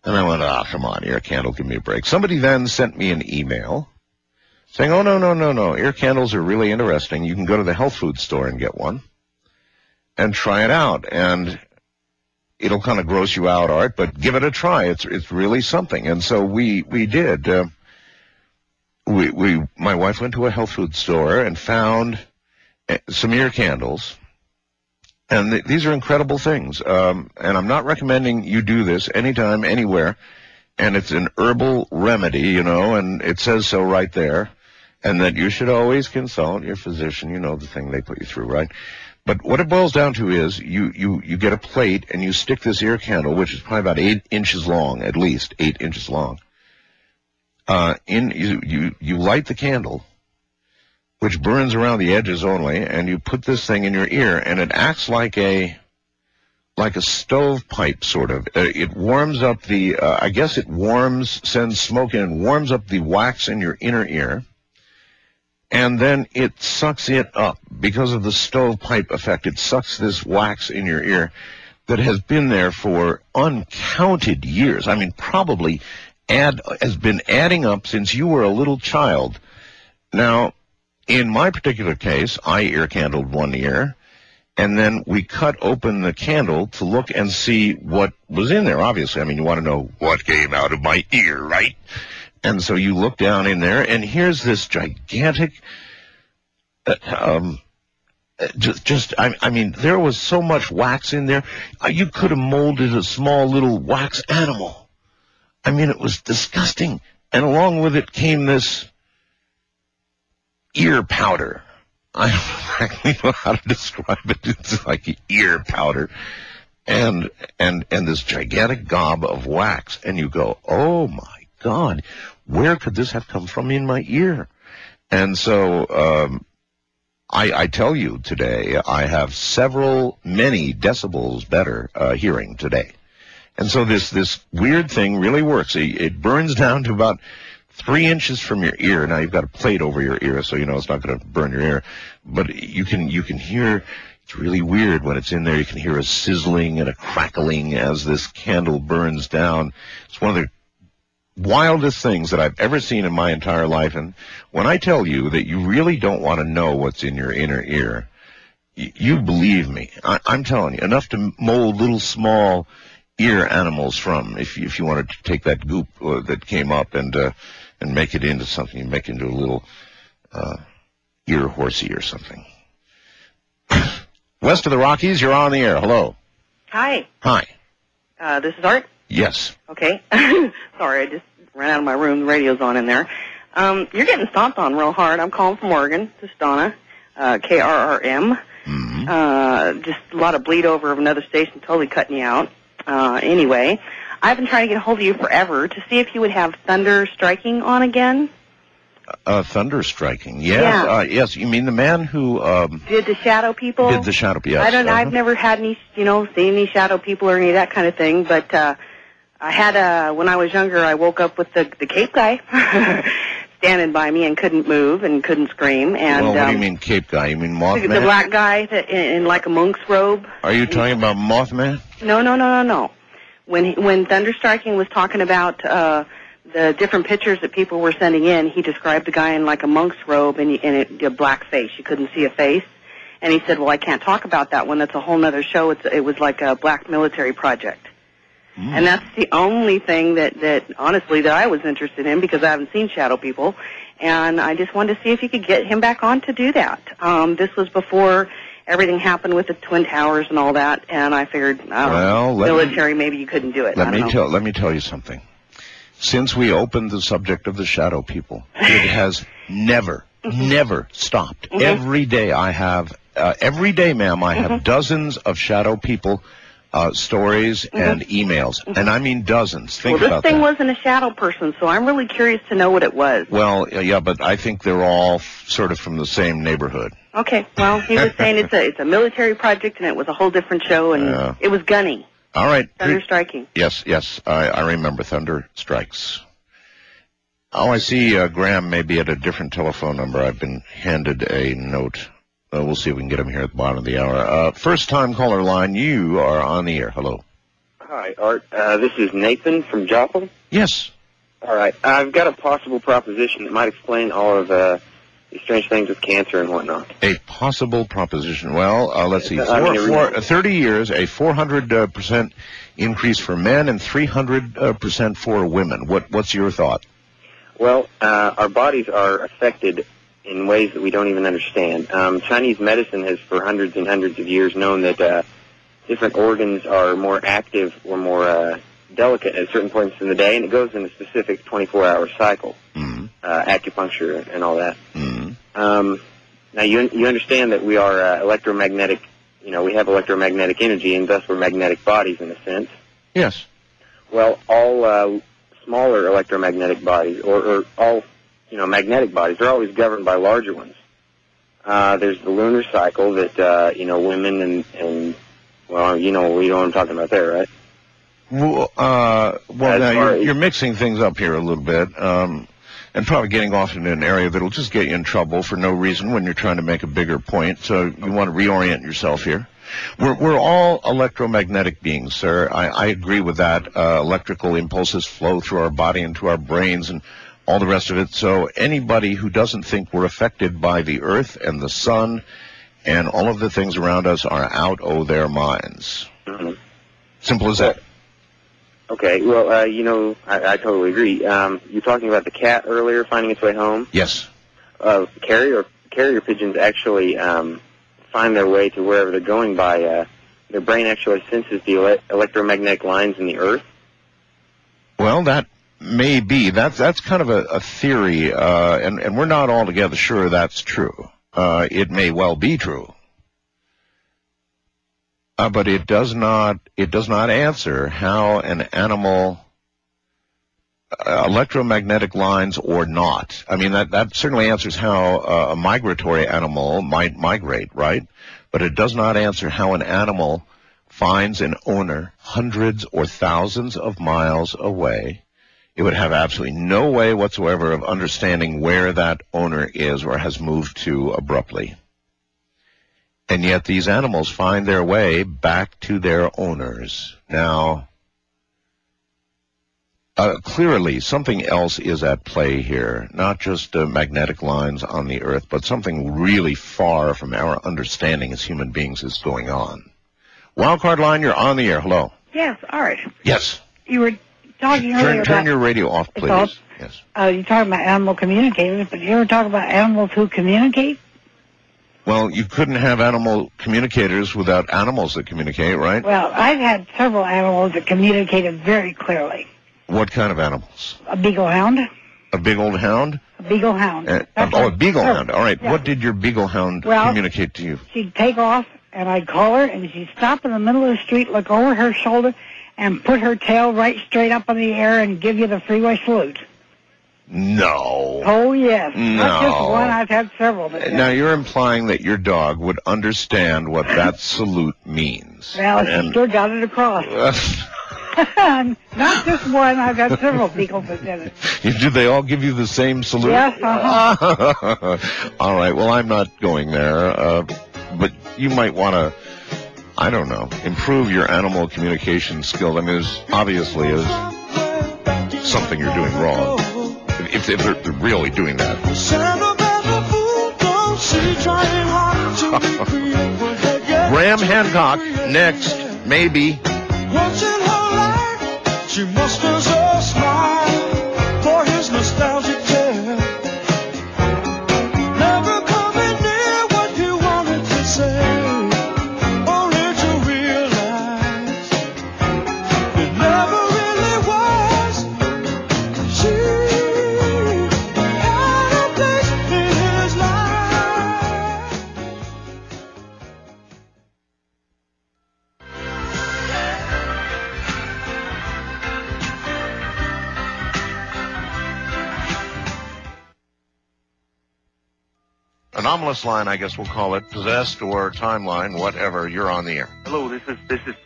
And I went, come on, ear candle, give me a break. Somebody then sent me an email saying, oh, no, ear candles are really interesting. You can go to the health food store and get one and try it out. And it'll kind of gross you out, Art, but give it a try. It's really something. And so we did. My wife went to a health food store and found some ear candles. And these are incredible things. And I'm not recommending you do this anytime, anywhere. And it's an herbal remedy, you know, and it says so right there. And that you should always consult your physician, you know, the thing they put you through, right? But what it boils down to is you get a plate and you stick this ear candle, which is probably about 8 inches long, at least 8 inches long. you light the candle, which burns around the edges only, and you put this thing in your ear, and it acts like a stovepipe, sort of. It warms up the, I guess it sends smoke in and warms up the wax in your inner ear, and then it sucks it up. Because of the stovepipe effect, it sucks this wax in your ear that has been there for uncounted years. I mean, probably has been adding up since you were a little child. Now, in my particular case, I ear candled one ear, and then we cut open the candle to look and see what was in there, obviously. I mean, you want to know what came out of my ear, right? And so you look down in there, and here's this gigantic, I mean, there was so much wax in there, you could have molded a small little wax animal. I mean, it was disgusting. And along with it came this ear powder. I don't exactly know how to describe it. It's like ear powder, and this gigantic gob of wax, and you go, oh my God, where could this have come from in my ear? And so I tell you today, I have many decibels better hearing today, and so this weird thing really works. It burns down to about 3 inches from your ear. Now, you've got a plate over your ear, so you know it's not going to burn your ear. But you can hear, it's really weird when it's in there. You can hear a sizzling and a crackling as this candle burns down. It's one of the wildest things that I've ever seen in my entire life. And when I tell you that you really don't want to know what's in your inner ear, you believe me. I'm telling you, enough to mold little small ear animals from, if you wanted to take that goop that came up and make it into something. You make it into a little ear horsey or something. West of the Rockies, you're on the air. Hello. Hi. Hi. This is Art? Yes. Okay. Sorry, I just ran out of my room. The radio's on in there. You're getting stomped on real hard. I'm calling from Oregon. This is Donna, KRRM. Mm-hmm. Just a lot of bleed over of another station totally cutting you out. Anyway, I've been trying to get a hold of you forever to see if you would have thunder striking on again. Thunder striking, yes. Yeah. Yes, you mean the man who... did the shadow people? Did the shadow people, yes. I don't know, I've never had any, seen any shadow people or any of that kind of thing, but I had when I was younger, I woke up with the cape guy standing by me and couldn't move and couldn't scream. And, well, what do you mean cape guy? You mean Mothman? The black guy that, in like a monk's robe. Are you talking about Mothman? No. When Thunderstriking was talking about the different pictures that people were sending in, he described the guy in like a monk's robe and a black face. You couldn't see a face. And he said, well, I can't talk about that one. That's a whole other show. It was like a black military project. Mm. And that's the only thing that, honestly, that I was interested in, because I haven't seen shadow people. And I just wanted to see if you could get him back on to do that. This was before everything happened with the Twin Towers and all that, and I figured, military, maybe you couldn't do it. Let me tell you something. Since we opened the subject of the shadow people, it has never stopped. Mm-hmm. Every day, ma'am, I have dozens of shadow people stories and emails, and I mean dozens. Well, this thing wasn't a shadow person, so I'm really curious to know what it was. Well, yeah, but I think they're all sort of from the same neighborhood. Okay, well, he was saying it's a military project, and it was a whole different show, and it was Gunny. All right. Thunder striking. Yes, I remember thunder strikes. Oh, I see Graham may be at a different telephone number. I've been handed a note. We'll see if we can get him here at the bottom of the hour. First-time caller line, you are on the air. Hello. Hi, Art. This is Nathan from Joplin. Yes. All right. I've got a possible proposition that might explain all of these strange things with cancer and whatnot. A possible proposition. Well, let's see. For 30 years, a 400% increase for men and 300% for women. What's your thought? Well, our bodies are affected in ways that we don't even understand. Chinese medicine has for hundreds and hundreds of years known that different organs are more active or more delicate at certain points in the day, and it goes in a specific 24-hour cycle, acupuncture and all that. Mm-hmm. Now, you understand that we are electromagnetic, we have electromagnetic energy, and thus we're magnetic bodies in a sense. Yes. Well, all smaller electromagnetic bodies, or all, you know, magnetic bodies, they're always governed by larger ones. There's the lunar cycle that, you know, women and well, you know what I'm talking about there, right? Well, now you're mixing things up here a little bit, and probably getting off in an area that'll just get you in trouble for no reason when you're trying to make a bigger point. So you want to reorient yourself here. We're all electromagnetic beings, sir. I agree with that. Electrical impulses flow through our body and to our brains and all the rest of it. So anybody who doesn't think we're affected by the Earth and the Sun and all of the things around us are out of their minds. Mm-hmm. Simple as that. Okay. Well, you know, I totally agree. You're talking about the cat earlier finding its way home. Yes. Carrier pigeons actually find their way to wherever they're going by. Their brain actually senses the electromagnetic lines in the Earth. Well, that may be. That's kind of a theory, and we're not altogether sure that's true. It may well be true, but it does not. It does not answer how an animal electromagnetic lines or not. I mean, that certainly answers how a migratory animal might migrate, right? But it does not answer how an animal finds an owner hundreds or thousands of miles away. It would have absolutely no way whatsoever of understanding where that owner is or has moved to abruptly. And yet these animals find their way back to their owners. Now, clearly something else is at play here, not just magnetic lines on the Earth, but something really far from our understanding as human beings is going on. Wildcard line, you're on the air. Hello. Yes, Art. Yes. You were... Turn your radio off, please. Off. Yes. You're talking about animal communicators, but you ever talk about animals who communicate? Well, you couldn't have animal communicators without animals that communicate, right? Well, I've had several animals that communicated very clearly. What kind of animals? A beagle hound. A big old hound? A beagle hound. A beagle hound. All right. Yeah. What did your beagle hound communicate to you? She'd take off, and I'd call her, and she'd stop in the middle of the street, look over her shoulder, and put her tail right straight up in the air and give you the freeway salute. No. Oh, yes. No. Not just one. I've had several. But now, you're implying that your dog would understand what that salute means. Well, she sure got it across. Not just one. I've had several beagles that did it. Do they all give you the same salute? Yes. Uh-huh. All right. Well, I'm not going there. But you might want to... I don't know, improve your animal communication skill. I mean, there's obviously is something you're doing wrong if they're really doing that. Graham Hancock next, maybe. She musters a smile for his nostalgic. Anomalous line, I guess we'll call it, possessed or timeline, whatever. You're on the air. Hello, this is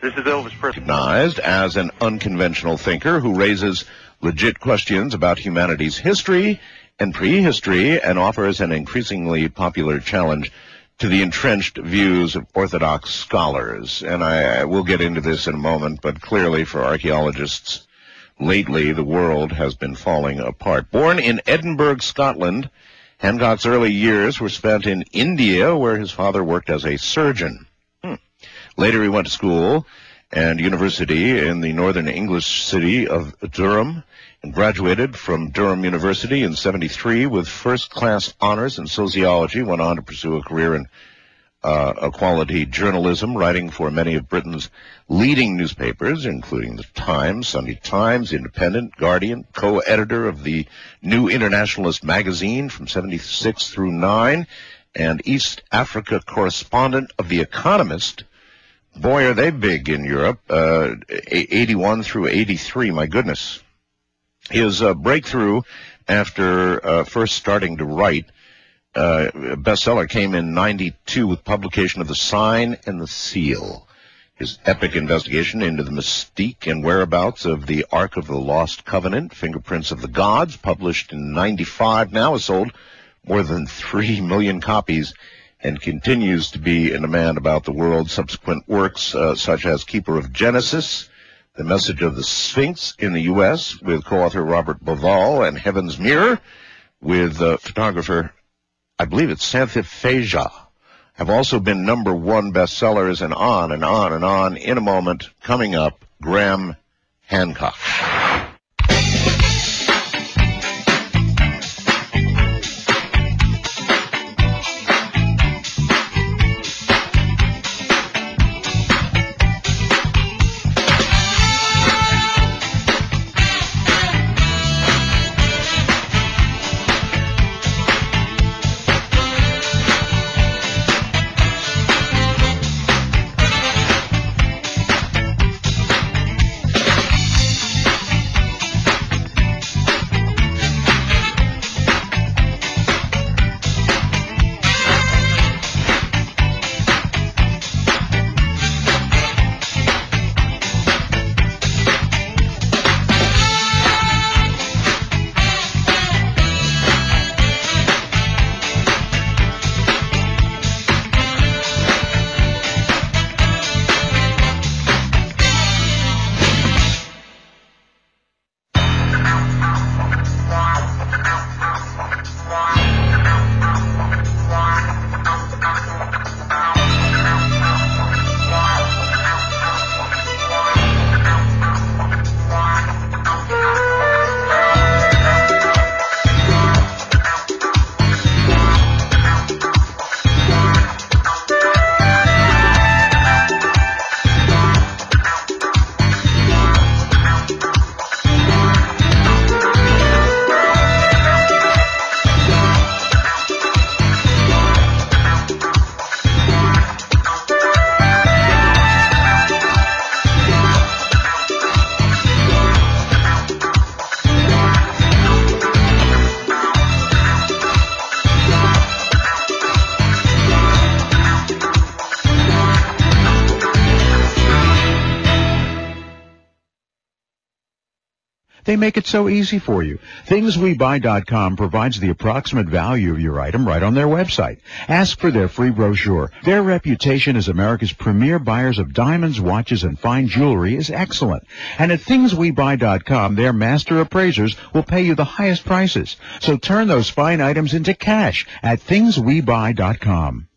Elvis Presley. Recognized as an unconventional thinker who raises legit questions about humanity's history and prehistory and offers an increasingly popular challenge to the entrenched views of orthodox scholars. And I will get into this in a moment, but clearly for archaeologists, lately the world has been falling apart. Born in Edinburgh, Scotland, Hancock's early years were spent in India, where his father worked as a surgeon. Later, he went to school and university in the northern English city of Durham and graduated from Durham University in '73 with first-class honors in sociology, went on to pursue a career in quality journalism, writing for many of Britain's leading newspapers, including The Times, Sunday Times, Independent, Guardian, co-editor of the New Internationalist magazine from '76 through '9, and East Africa correspondent of The Economist. Boy, are they big in Europe, 81 through 83, my goodness. His breakthrough after first starting to write bestseller came in '92 with publication of The Sign and the Seal, his epic investigation into the mystique and whereabouts of the Ark of the Lost Covenant, Fingerprints of the Gods, published in '95, now has sold more than 3 million copies and continues to be in demand about the world. Subsequent works such as Keeper of Genesis, The Message of the Sphinx in the U.S. with co-author Robert Boval, and Heaven's Mirror with photographer, I believe it's Santha Feja, have also been #1 bestsellers, and on and on and on. In a moment, coming up, Graham Hancock. They make it so easy for you. ThingsWeBuy.com provides the approximate value of your item right on their website. Ask for their free brochure. Their reputation as America's premier buyers of diamonds, watches, and fine jewelry is excellent. And at ThingsWeBuy.com, their master appraisers will pay you the highest prices. So turn those fine items into cash at ThingsWeBuy.com.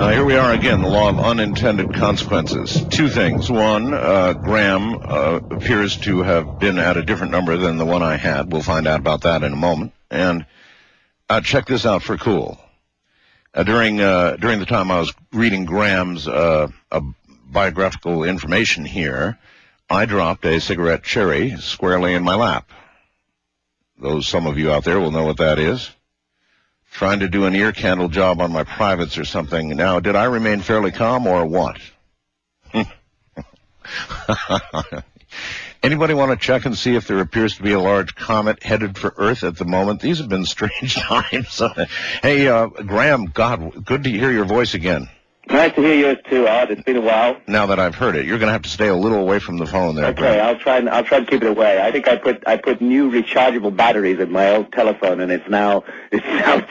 Here we are again, the law of unintended consequences. Two things. One, Graham appears to have been at a different number than the one I had. We'll find out about that in a moment. And check this out for cool. During the time I was reading Graham's biographical information here, I dropped a cigarette cherry squarely in my lap. Those some of you out there will know what that is. Trying to do an ear candle job on my privates or something. Now, did I remain fairly calm or what? Anybody want to check and see if there appears to be a large comet headed for Earth at the moment? These have been strange times. Hey, Graham, God, good to hear your voice again. Nice to hear yours too, Art. It's been a while. Now that I've heard it, you're going to have to stay a little away from the phone there. Okay, Graham. I'll try to keep it away. I think I put new rechargeable batteries in my old telephone, and it's now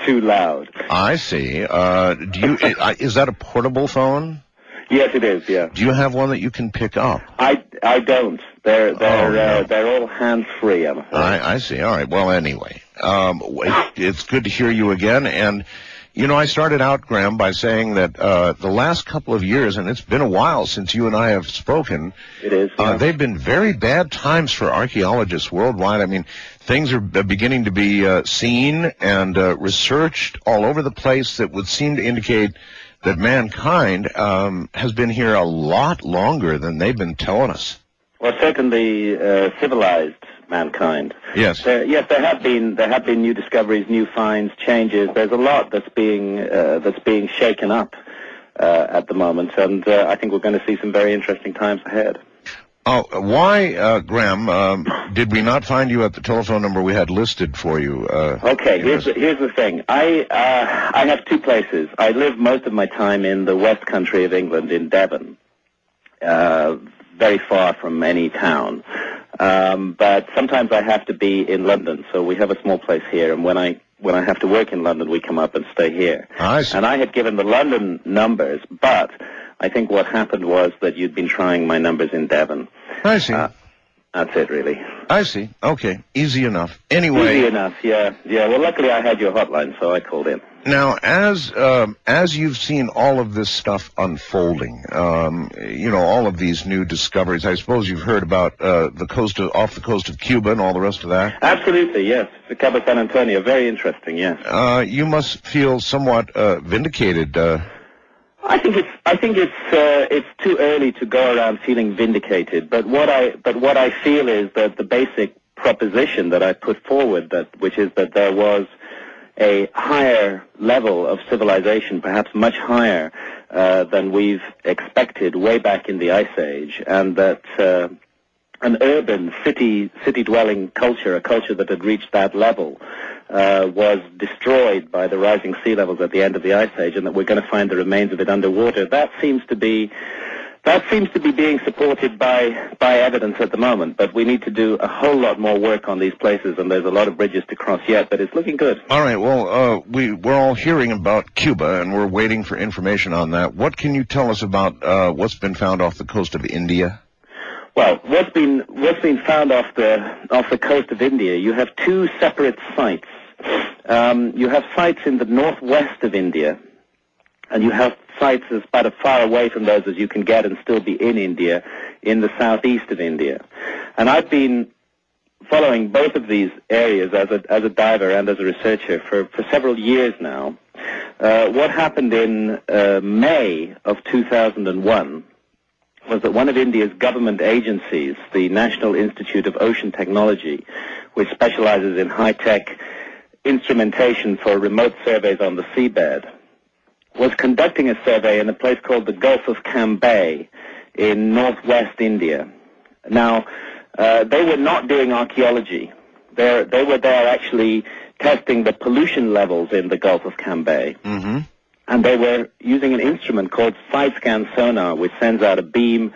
too loud. I see. Do you? Is that a portable phone? Yes, it is. Yeah. Do you have one that you can pick up? I don't. They're all hands free. I'm afraid. I see. All right. Well, anyway, it's good to hear you again, and. You know, I started out, Graham, by saying that the last couple of years, and it's been a while since you and I have spoken, it is, yeah. They've been very bad times for archaeologists worldwide. I mean, things are beginning to be seen and researched all over the place that would seem to indicate that mankind has been here a lot longer than they've been telling us. Well, certainly civilized mankind. Yes. There have been new discoveries, new finds, changes. There's a lot that's being shaken up at the moment, and I think we're going to see some very interesting times ahead. Why, Graham, did we not find you at the telephone number we had listed for you? Okay, here's the thing. I have two places. I live most of my time in the West Country of England, in Devon, very far from any town. But sometimes I have to be in London, so we have a small place here, and when I have to work in London, we come up and stay here. I see. And I had given the London numbers, but I think what happened was that you'd been trying my numbers in Devon. I see. That's it, really. I see. Okay. Easy enough. Anyway. Easy enough, yeah. Yeah, well, luckily I had your hotline, so I called in. Now, as you've seen all of this stuff unfolding, you know, all of these new discoveries, I suppose you've heard about off the coast of Cuba and all the rest of that? Absolutely, yes. The Cabo San Antonio, very interesting, yes. You must feel somewhat vindicated. I think it's too early to go around feeling vindicated. But what I feel is that the basic proposition that I put forward, which is that there was a higher level of civilization, perhaps much higher than we've expected way back in the Ice Age, and that an urban city-dwelling culture, a culture that had reached that level, was destroyed by the rising sea levels at the end of the Ice Age, and that we're going to find the remains of it underwater. That seems to be being supported by evidence at the moment, but we need to do a whole lot more work on these places, and there's a lot of bridges to cross yet, but it's looking good. All right, well, we're all hearing about Cuba, and we're waiting for information on that. What can you tell us about what's been found off the coast of India? Well, what's been found off the coast of India, you have two separate sites. You have sites in the northwest of India, and you have sites as about as far away from those as you can get and still be in India, in the southeast of India. And I've been following both of these areas as a diver and as a researcher for several years now. What happened in May of 2001 was that one of India's government agencies, the National Institute of Ocean Technology, which specializes in high-tech instrumentation for remote surveys on the seabed, was conducting a survey in a place called the Gulf of Cambay in northwest India. Now, they were not doing archaeology. They were there actually testing the pollution levels in the Gulf of Cambay. Mm-hmm. And they were using an instrument called side-scan sonar, which sends out a beam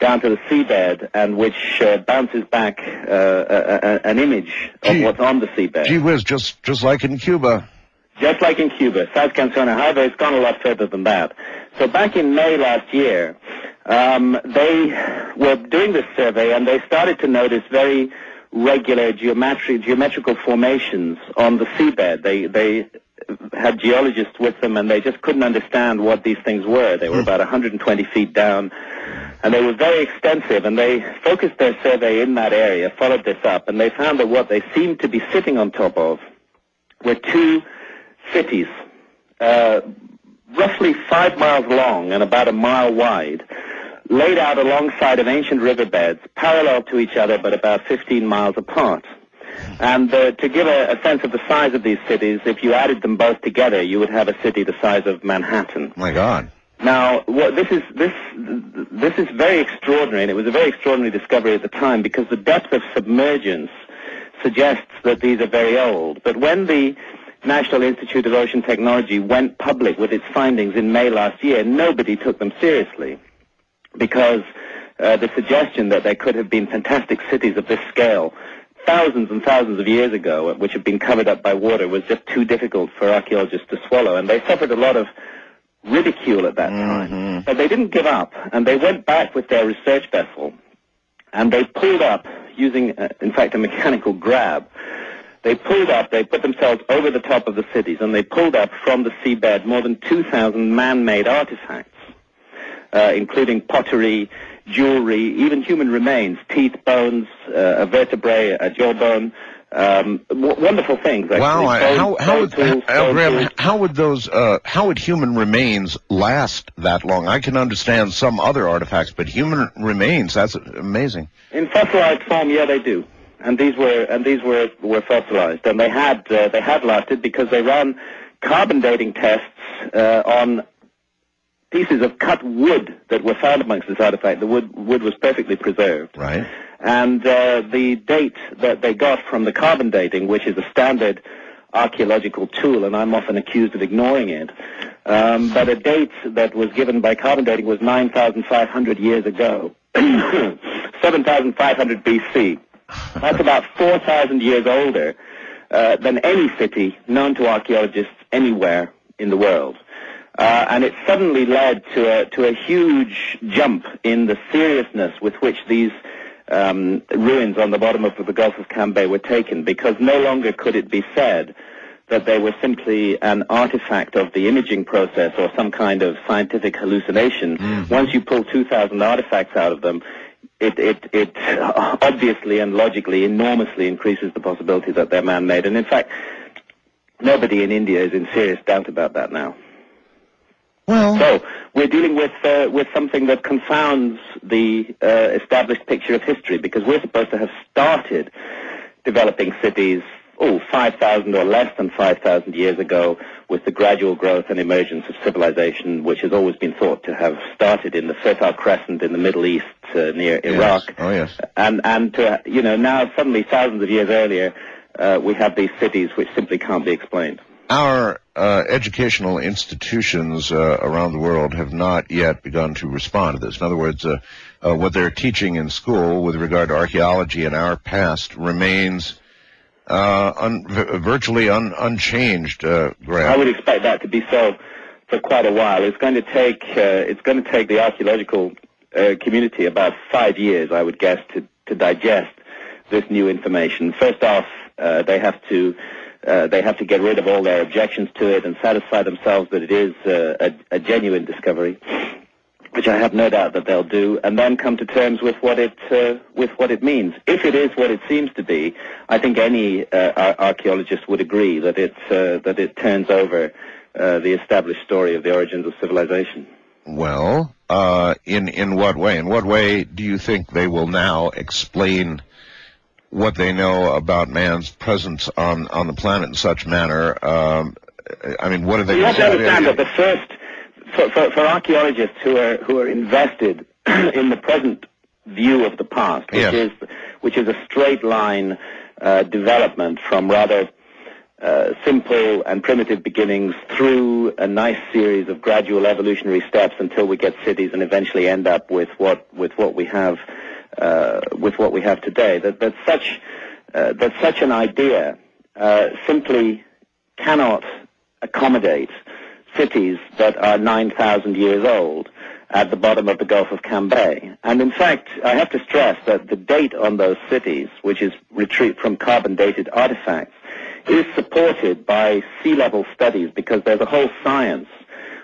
down to the seabed and which bounces back an image of what's on the seabed. Gee whiz, just like in Cuba. Just like in Cuba, side-scan sonar. However, it's gone a lot further than that. So back in May last year, they were doing this survey, and they started to notice very regular geometrical formations on the seabed. They had geologists with them, and they just couldn't understand what these things were. They were about 120 feet down, and they were very extensive, and they focused their survey in that area, followed this up, and they found that what they seemed to be sitting on top of were two cities, roughly 5 miles long and about a mile wide, laid out alongside of ancient riverbeds, parallel to each other but about 15 miles apart. And to give a sense of the size of these cities, if you added them both together, you would have a city the size of Manhattan. My God. Now, this is very extraordinary, and it was a very extraordinary discovery at the time because the depth of submergence suggests that these are very old. But when the National Institute of Ocean Technology went public with its findings in May last year, nobody took them seriously because the suggestion that they could have been fantastic cities of this scale thousands and thousands of years ago, which had been covered up by water, was just too difficult for archaeologists to swallow, and they suffered a lot of ridicule at that time. But they didn't give up, and they went back with their research vessel, and they pulled up, using, in fact, a mechanical grab. They pulled up, they put themselves over the top of the cities, and they pulled up from the seabed more than 2,000 man-made artifacts, including pottery, jewelry, even human remains, teeth, bones, a vertebrae, a jawbone, wonderful things. Actually. Wow! How would human remains last that long? I can understand some other artifacts, but human remains—that's amazing. In fossilized form, yeah, they do, and these were fossilized, and they had lasted because they ran carbon dating tests on pieces of cut wood that were found amongst this artifact. The wood was perfectly preserved. Right. And the date that they got from the carbon dating, which is a standard archaeological tool, and I'm often accused of ignoring it, but a date that was given by carbon dating was 9,500 years ago, 7,500 BC. That's about 4,000 years older than any city known to archaeologists anywhere in the world. And it suddenly led to a huge jump in the seriousness with which these ruins on the bottom of the Gulf of Cambay were taken, because no longer could it be said that they were simply an artifact of the imaging process or some kind of scientific hallucination. Mm. Once you pull 2,000 artifacts out of them, it obviously and logically enormously increases the possibility that they're man-made. And in fact, nobody in India is in serious doubt about that now. Well, so we're dealing with something that confounds the established picture of history, because we're supposed to have started developing cities 5,000 or less than 5,000 years ago, with the gradual growth and emergence of civilization, which has always been thought to have started in the Fertile Crescent in the Middle East near Iraq. Yes. Oh yes. And to, you know, now suddenly thousands of years earlier, we have these cities which simply can't be explained. Our educational institutions around the world have not yet begun to respond to this. In other words, what they're teaching in school with regard to archaeology and our past remains virtually unchanged. Graham, I would expect that to be so for quite a while. It's going to take the archaeological community about 5 years, I would guess, to digest this new information. First off, they have to get rid of all their objections to it and satisfy themselves that it is a genuine discovery, which I have no doubt that they'll do, and then come to terms with what it means. If it is what it seems to be, I think any archaeologist would agree that it turns over the established story of the origins of civilization. Well, in what way? In what way do you think they will now explain what they know about man's presence on the planet in such manner? I mean, what are they? You have to understand that the first, for archaeologists who are invested in the present view of the past, which, yes, which is a straight line development from rather simple and primitive beginnings through a nice series of gradual evolutionary steps until we get cities and eventually end up with what we have. With what we have today, that such an idea simply cannot accommodate cities that are 9,000 years old at the bottom of the Gulf of Cambay. And in fact, I have to stress that the date on those cities, which is retrieved from carbon-dated artifacts, is supported by sea-level studies, because there's a whole science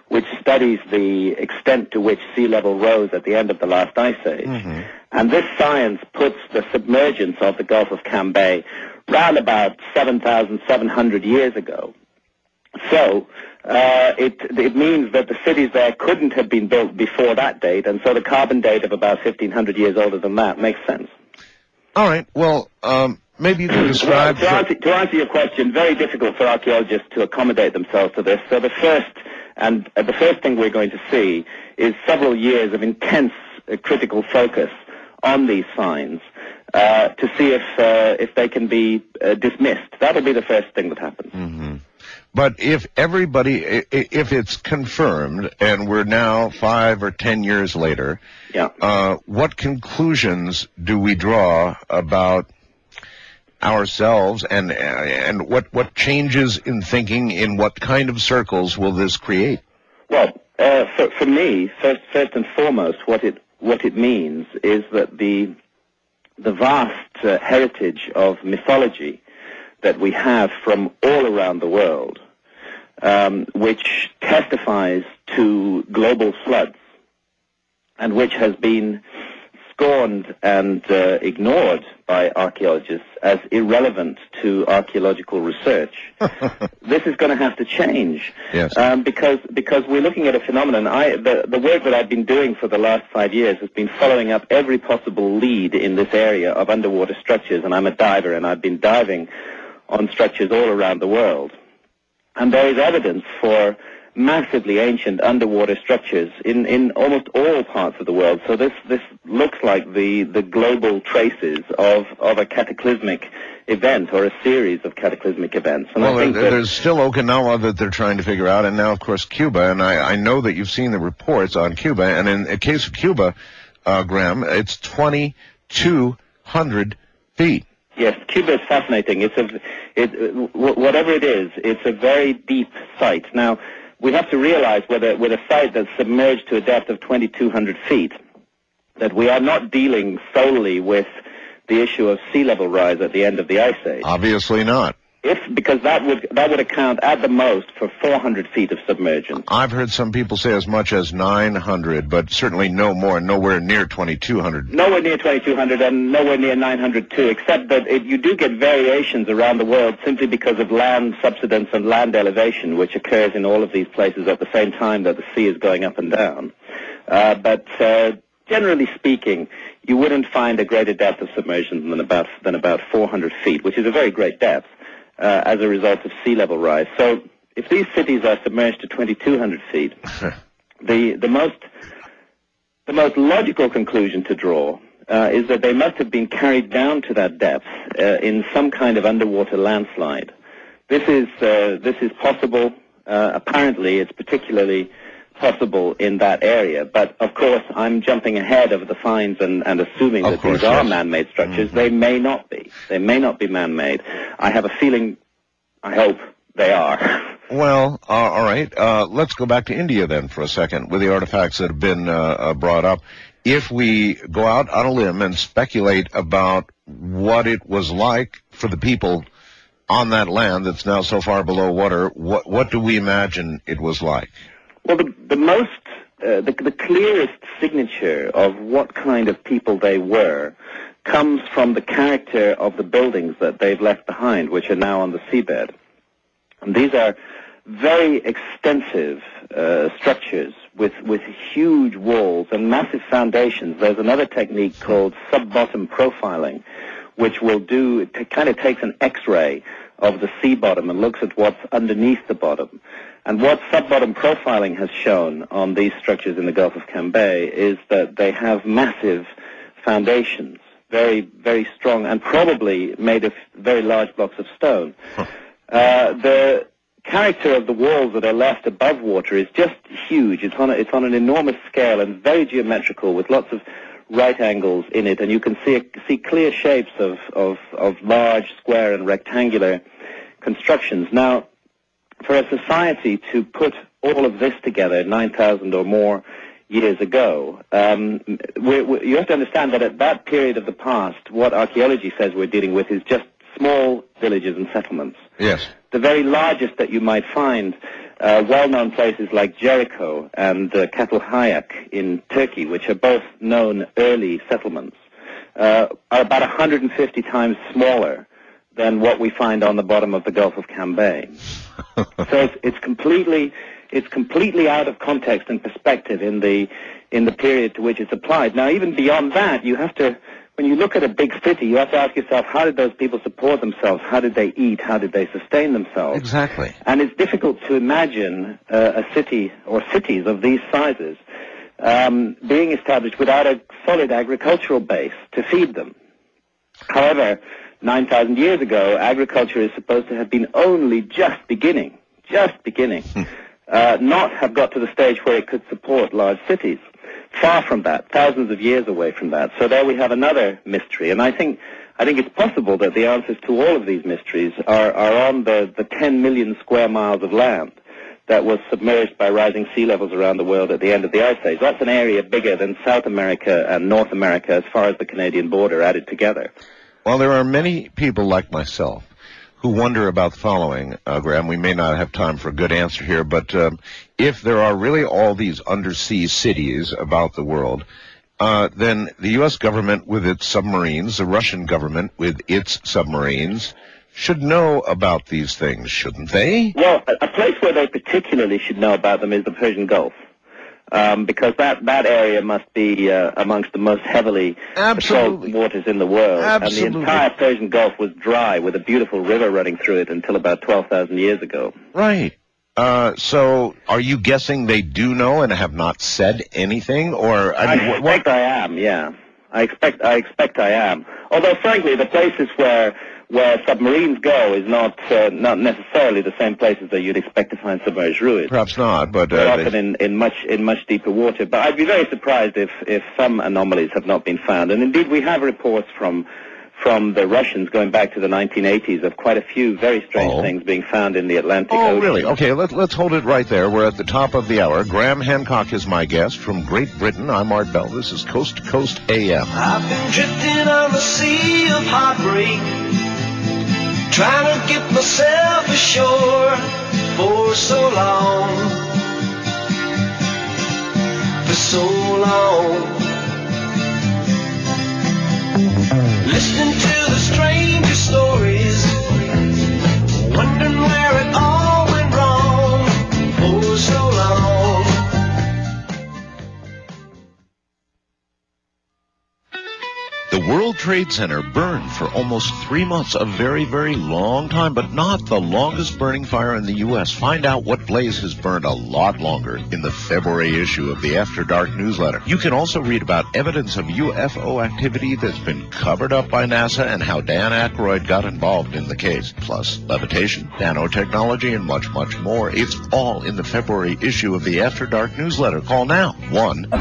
which studies the extent to which sea level rose at the end of the last ice age. Mm-hmm. And this science puts the submergence of the Gulf of Cambay round about 7,700 years ago. So it means that the cities there couldn't have been built before that date, and so the carbon date of about 1,500 years older than that makes sense. All right. Well, maybe you can describe... Well, to answer your question, very difficult for archaeologists to accommodate themselves to this. So the first thing we're going to see is several years of intense critical focus on these signs to see if they can be dismissed. That'll be the first thing that happens. Mm-hmm. But if everybody, if it's confirmed, and we're now 5 or 10 years later, yeah, what conclusions do we draw about ourselves, and what changes in thinking, in what kind of circles will this create? Well, for me, first and foremost, what it means is that the vast heritage of mythology that we have from all around the world, which testifies to global floods, and which has been scorned and ignored by archaeologists as irrelevant to archaeological research. This is going to have to change. Yes. Because we're looking at a phenomenon. The work that I've been doing for the last 5 years has been following up every possible lead in this area of underwater structures, and I'm a diver, and I've been diving on structures all around the world. And there is evidence for massively ancient underwater structures in almost all parts of the world. So this looks like the global traces of a cataclysmic event or a series of cataclysmic events. And well, I think there's still Okinawa that they're trying to figure out, and now, of course, Cuba. And I know that you've seen the reports on Cuba. And in the case of Cuba, Graham, it's 2,200 feet. Yes, Cuba is fascinating. Whatever it is, it's a very deep site. Now, we have to realize with a site that's submerged to a depth of 2,200 feet, that we are not dealing solely with the issue of sea level rise at the end of the Ice Age. Obviously not. Because that would account at the most for 400 feet of submergence. I've heard some people say as much as 900, but certainly no more, nowhere near 2,200. Nowhere near 2,200 and nowhere near 900 too, except that you do get variations around the world simply because of land subsidence and land elevation, which occurs in all of these places at the same time that the sea is going up and down. Generally speaking, you wouldn't find a greater depth of submersion than about 400 feet, which is a very great depth. As a result of sea level rise. So if these cities are submerged to 2,200 feet, the most logical conclusion to draw is that they must have been carried down to that depth in some kind of underwater landslide. This is possible. Apparently, it's particularly possible in that area. But, of course, I'm jumping ahead of the finds and assuming that these are man-made structures. Mm-hmm. They may not be. They may not be man-made. I have a feeling, I hope, they are. Well, all right. Let's go back to India then for a second with the artifacts that have been brought up. If we go out on a limb and speculate about what it was like for the people on that land that's now so far below water, what do we imagine it was like? Well, the clearest signature of what kind of people they were comes from the character of the buildings that they've left behind, which are now on the seabed. And these are very extensive structures with huge walls and massive foundations. There's another technique called sub-bottom profiling, which will do, kind of takes an X-ray of the sea bottom and looks at what's underneath the bottom. And what sub-bottom profiling has shown on these structures in the Gulf of Cambay is that they have massive foundations, very, very strong, and probably made of very large blocks of stone. Huh. The character of the walls that are left above water is just huge. It's on an enormous scale and very geometrical, with lots of right angles in it, and you can see clear shapes of large, square, and rectangular constructions. Now, for a society to put all of this together 9,000 or more years ago, you have to understand that at that period of the past, what archaeology says we're dealing with is just small villages and settlements. Yes. The very largest that you might find, well-known places like Jericho and Katılhayak in Turkey, which are both known early settlements, are about 150 times smaller than what we find on the bottom of the Gulf of Cambay. So it's completely out of context and perspective in the period to which it's applied. Now, even beyond that, you have to, when you look at a big city, you have to ask yourself, how did those people support themselves? How did they eat? How did they sustain themselves? Exactly. And it's difficult to imagine a city or cities of these sizes being established without a solid agricultural base to feed them. However, 9,000 years ago, agriculture is supposed to have been only just beginning, not have got to the stage where it could support large cities. Far from that, thousands of years away from that. So there we have another mystery, and I think it's possible that the answers to all of these mysteries are on the 10 million square miles of land that was submerged by rising sea levels around the world at the end of the Ice Age. That's an area bigger than South America and North America as far as the Canadian border added together. Well, there are many people like myself who wonder about the following, Graham. We may not have time for a good answer here, but if there are really all these undersea cities about the world, then the U.S. government with its submarines, the Russian government with its submarines, should know about these things, shouldn't they? Well, a place where they particularly should know about them is the Persian Gulf. Because that area must be amongst the most heavily patrolled waters in the world. Absolutely. And the entire Persian Gulf was dry with a beautiful river running through it until about 12,000 years ago. Right. So are you guessing they do know and have not said anything? Or I mean, expect I am, yeah. I expect I am. Although, frankly, the places where submarines go is not necessarily the same places that you'd expect to find submerged ruins. Perhaps not, but often in much deeper water. But I'd be very surprised if some anomalies have not been found. And indeed, we have reports from the Russians going back to the 1980s of quite a few very strange things being found in the Atlantic Ocean. Oh, really? Okay, let's hold it right there. We're at the top of the hour. Graham Hancock is my guest from Great Britain. I'm Art Bell. This is Coast to Coast AM. I've been drifting on the sea of heartbreak, trying to get myself ashore for so long, Listening to the stranger stories, wondering where it all went wrong for so long. The World Trade Center burned for almost 3 months, a very, very long time, but not the longest burning fire in the U.S. Find out what blaze has burned a lot longer in the February issue of the After Dark newsletter. You can also read about evidence of UFO activity that's been covered up by NASA and how Dan Aykroyd got involved in the case, plus levitation, nanotechnology, and much, much more. It's all in the February issue of the After Dark newsletter. Call now, 1.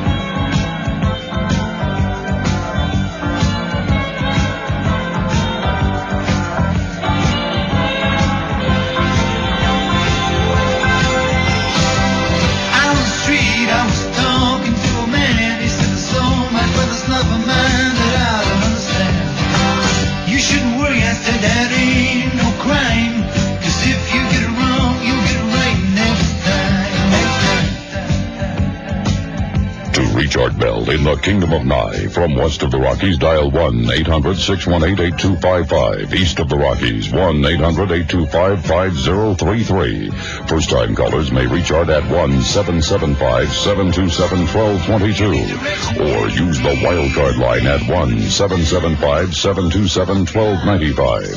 Richard Bell in the Kingdom of Nye. From west of the Rockies, dial 1-800-618-8255. East of the Rockies, 1-800-825-5033. First-time callers may reach Art at 1-775-727-1222. Or use the wildcard line at 1-775-727-1295.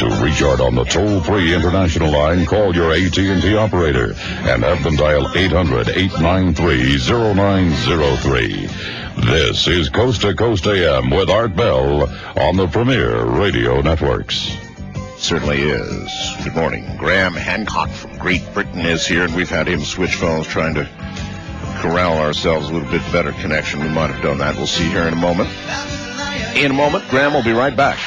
To reach Art on the toll-free international line, call your AT&T operator and have them dial 800-893-0903. This is Coast to Coast AM with Art Bell on the Premier Radio Networks. Certainly is. Good morning. Graham Hancock from Great Britain is here, and we've had him switch phones trying to corral ourselves a little bit better connection. We might have done that. We'll see here in a moment. In a moment, Graham will be right back.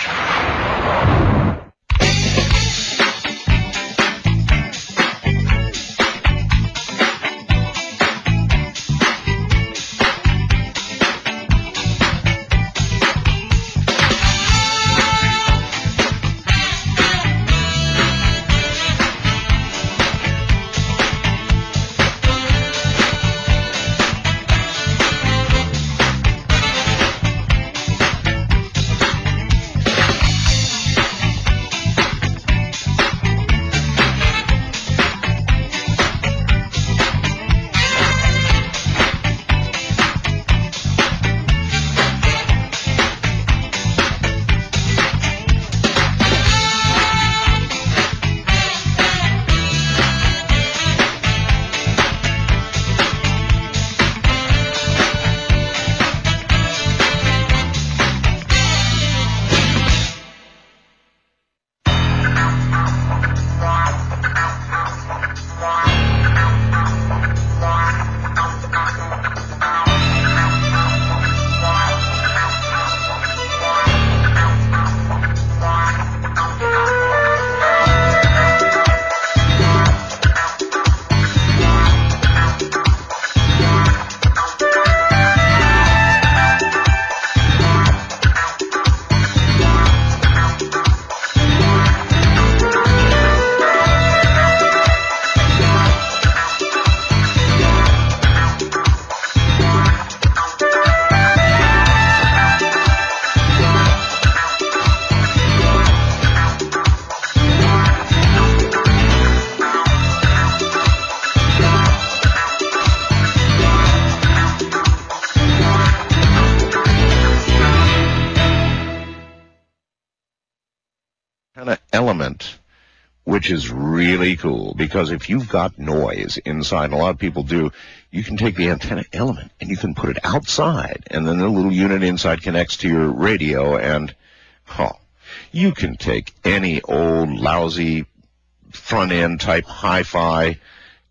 which is really cool, because if you've got noise inside, a lot of people do, you can take the antenna element and you can put it outside, and then the little unit inside connects to your radio, and you can take any old lousy front-end type hi-fi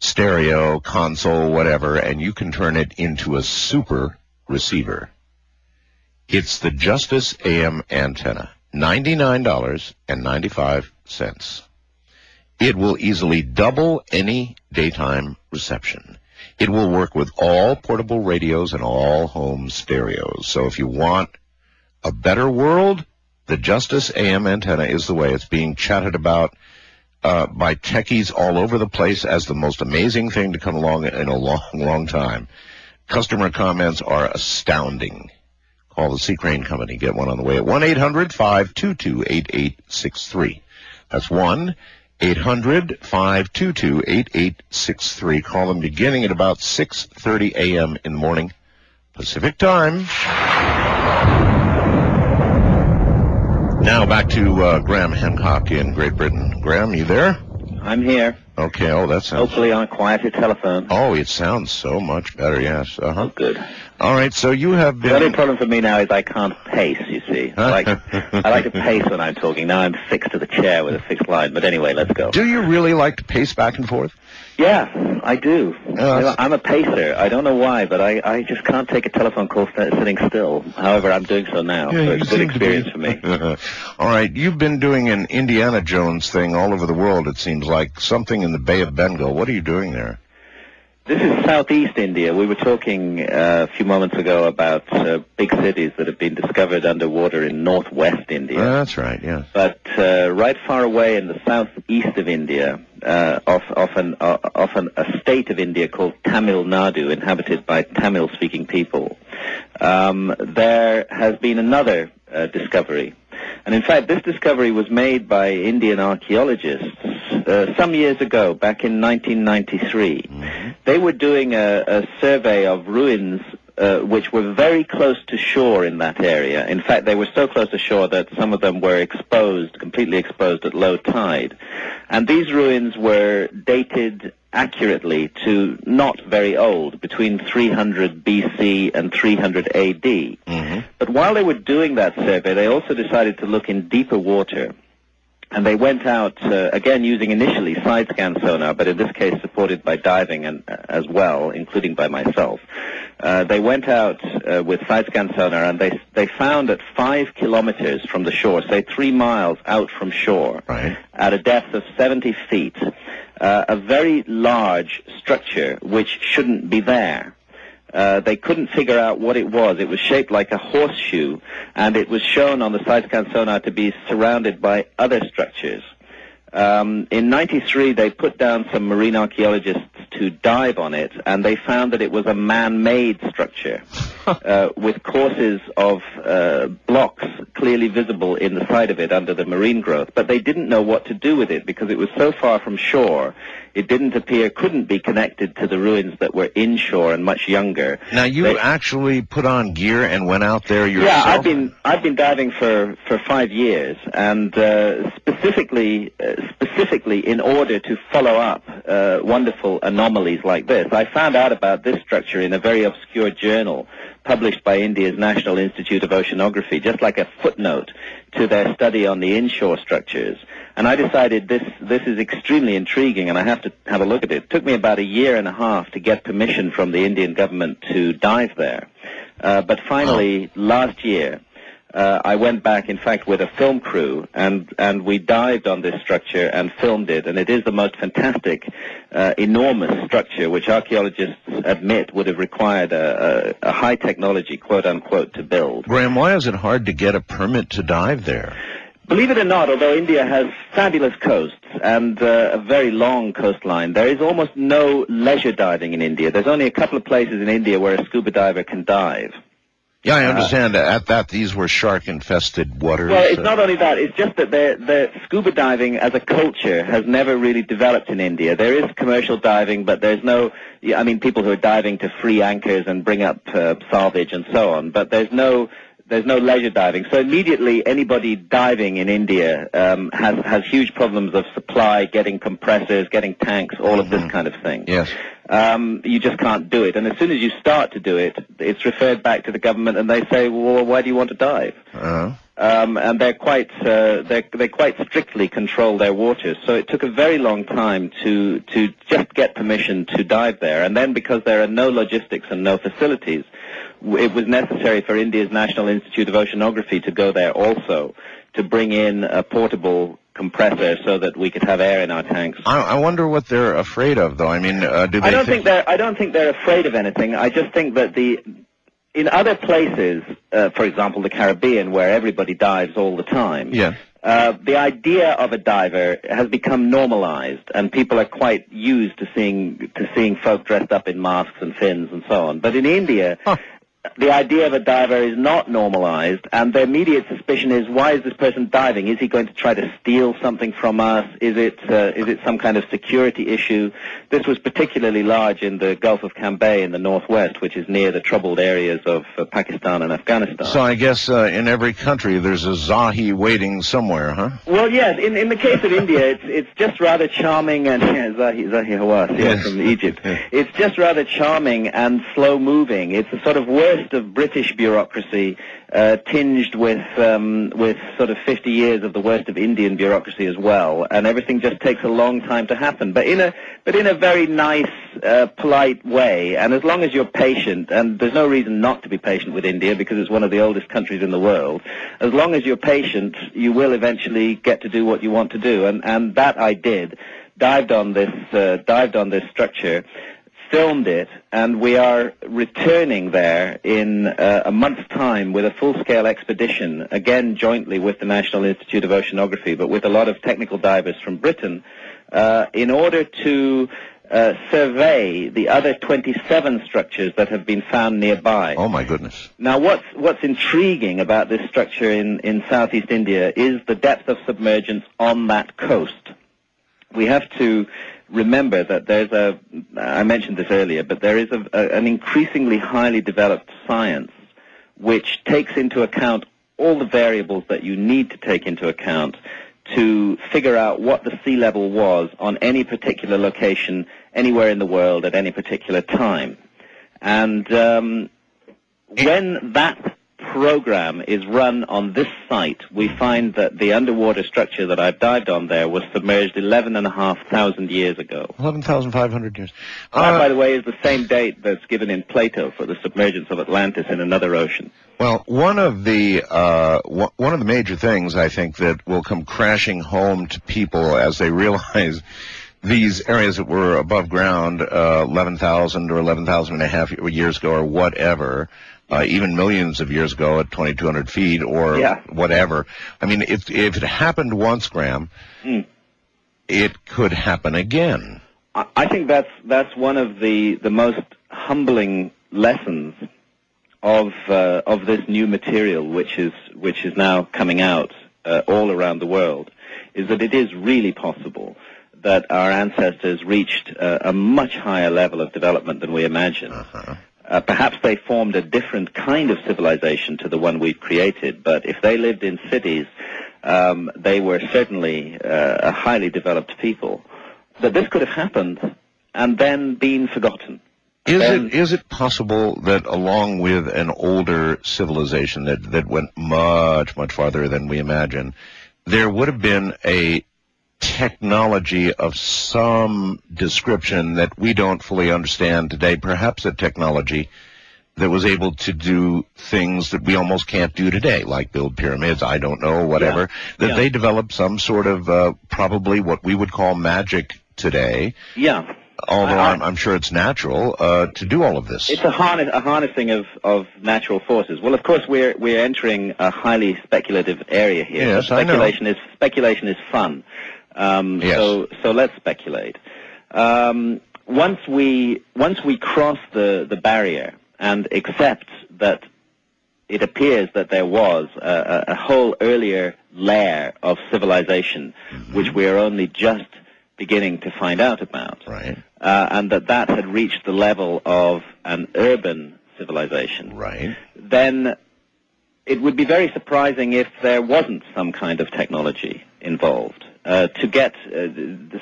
stereo, console, whatever, and you can turn it into a super receiver. It's the Justice AM antenna, $99.95. It will easily double any daytime reception. It will work with all portable radios and all home stereos. So if you want a better world, the Justice AM antenna is the way. It's being chatted about by techies all over the place as the most amazing thing to come along in a long, long time. Customer comments are astounding. Call the Sea Crane Company. Get one on the way at 1-800-522-8863. That's 1-800-522-8863. Call them beginning at about 6:30 a.m. in the morning, Pacific time. Now back to Graham Hancock in Great Britain. Graham, you there? I'm here. Okay, oh, that sounds... Hopefully on a quieter telephone. Oh, it sounds so much better, yes. Oh, good. All right, so you have been... The only problem for me now is I can't pace, you see. Like, I like to pace when I'm talking. Now I'm fixed to the chair with a fixed line. But anyway, let's go. Do you really like to pace back and forth? Yeah, I do. I'm a pacer. I don't know why, but I just can't take a telephone call sitting still. However, I'm doing so now, so it's a good experience for me. All right, you've been doing an Indiana Jones thing all over the world, it seems like, something in the Bay of Bengal. What are you doing there? This is southeast India. We were talking a few moments ago about big cities that have been discovered underwater in northwest India. That's right, yeah. But right far away in the southeast of India, often a state of India called Tamil Nadu, inhabited by Tamil-speaking people, there has been another discovery. And in fact, this discovery was made by Indian archaeologists some years ago, back in 1993. Mm-hmm. They were doing a survey of ruins which were very close to shore in that area. In fact, they were so close to shore that some of them were exposed, completely exposed at low tide. And these ruins were dated accurately to not very old, between 300 BC and 300 AD. Mm-hmm. But while they were doing that survey, they also decided to look in deeper water. And they went out, again, using initially side-scan sonar, but in this case supported by diving and as well, including by myself. They went out with side-scan sonar, and they found that 5 kilometers from the shore, say 3 miles out from shore, right, at a depth of 70 feet, a very large structure which shouldn't be there. They couldn't figure out what it was. It was shaped like a horseshoe, and it was shown on the side-scan sonar to be surrounded by other structures. In 93, they put down some marine archaeologists to dive on it, and they found that it was a man-made structure with courses of blocks clearly visible in the side of it under the marine growth. But they didn't know what to do with it because it was so far from shore. It didn't appear, couldn't be connected to the ruins that were inshore and much younger. Now, you actually put on gear and went out there yourself? Yeah, I've been diving for 5 years, and specifically in order to follow up wonderful anomalies like this. I found out about this structure in a very obscure journal published by India's National Institute of Oceanography, just like a footnote to their study on the inshore structures. And I decided this is extremely intriguing, and I have to have a look at it. It took me about 1.5 years to get permission from the Indian government to dive there. But finally, last year, I went back, in fact, with a film crew, and we dived on this structure and filmed it. And it is the most fantastic, enormous structure, which archaeologists admit would have required a high technology, quote-unquote, to build. Graham, why is it hard to get a permit to dive there? Believe it or not, although India has fabulous coasts and a very long coastline, there is almost no leisure diving in India. There's only a couple of places in India where a scuba diver can dive. Yeah, I understand. At that, these were shark-infested waters. Well, it's not only that. It's just that the scuba diving as a culture has never really developed in India. There is commercial diving, but there's no... I mean, people who are diving to free anchors and bring up salvage and so on, but there's no There's no leisure diving. So immediately anybody diving in India has huge problems of supply, getting compressors, getting tanks, all of this kind of thing. Yes. You just can't do it. And as soon as you start to do it, it's referred back to the government and they say, well, why do you want to dive? And they quite strictly control their waters. So it took a very long time to just get permission to dive there. And then because there are no logistics and no facilities, it was necessary for India's National Institute of Oceanography to go there also to bring in a portable compressor so that we could have air in our tanks. I wonder what they're afraid of, though. I mean, do they? I don't think they're afraid of anything. I just think that in other places, for example, the Caribbean, where everybody dives all the time. Yeah. The idea of a diver has become normalized, and people are quite used to seeing folk dressed up in masks and fins and so on. But in India, the idea of a diver is not normalized, and the immediate suspicion is, why is this person diving? Is he going to try to steal something from us? Is it some kind of security issue? This was particularly large in the Gulf of Cambay in the northwest, which is near the troubled areas of Pakistan and Afghanistan. So I guess in every country there's a Zahi waiting somewhere, huh? Well, yes. In the case of India, it's just rather charming and Zahi Hawass, yes, from Egypt. It's just rather charming and slow moving. It's a sort of of British bureaucracy, tinged with sort of 50 years of the worst of Indian bureaucracy as well, and everything just takes a long time to happen. But in a very nice, polite way, and as long as you're patient, and there's no reason not to be patient with India because it's one of the oldest countries in the world. As long as you're patient, you will eventually get to do what you want to do, and that I did. Dived on this structure, filmed it, and we are returning there in a month's time with a full-scale expedition, again jointly with the National Institute of Oceanography, but with a lot of technical divers from Britain, in order to survey the other 27 structures that have been found nearby. Oh my goodness. Now what's intriguing about this structure in southeast India is the depth of submergence on that coast. We have to remember that there's I mentioned this earlier, but there is an increasingly highly developed science which takes into account all the variables that you need to take into account to figure out what the sea level was on any particular location anywhere in the world at any particular time. And when that program is run on this site, we find that the underwater structure that I've dived on there was submerged 11,500 years ago. 11,500 years. That, by the way, is the same date that's given in Plato for the submergence of Atlantis in another ocean. Well, one of the major things I think that will come crashing home to people as they realize these areas that were above ground 11,000 or 11,500 years ago or whatever, even millions of years ago at 2,200 feet or whatever. I mean, if it happened once, Graham, it could happen again. I think that's one of the most humbling lessons of this new material, which is now coming out all around the world, is that it is really possible that our ancestors reached a much higher level of development than we imagined. Perhaps they formed a different kind of civilization to the one we've created, but if they lived in cities, they were certainly a highly developed people. But this could have happened and then been forgotten. Is it possible that along with an older civilization that went much, much farther than we imagine, there would have been a technology of some description that we don't fully understand today, perhaps a technology that was able to do things that we almost can't do today, like build pyramids, I don't know, whatever, that they developed some sort of probably what we would call magic today. Yeah. Although I'm sure it's natural to do all of this. It's a harnessing of natural forces. Well, of course, we're entering a highly speculative area here. Yes, speculation, I know. Speculation is fun. Yes. So let's speculate. Once we cross the barrier and accept that it appears that there was a whole earlier layer of civilization, which we are only just beginning to find out about, right, and that had reached the level of an urban civilization, right, then it would be very surprising if there wasn't some kind of technology involved. To get,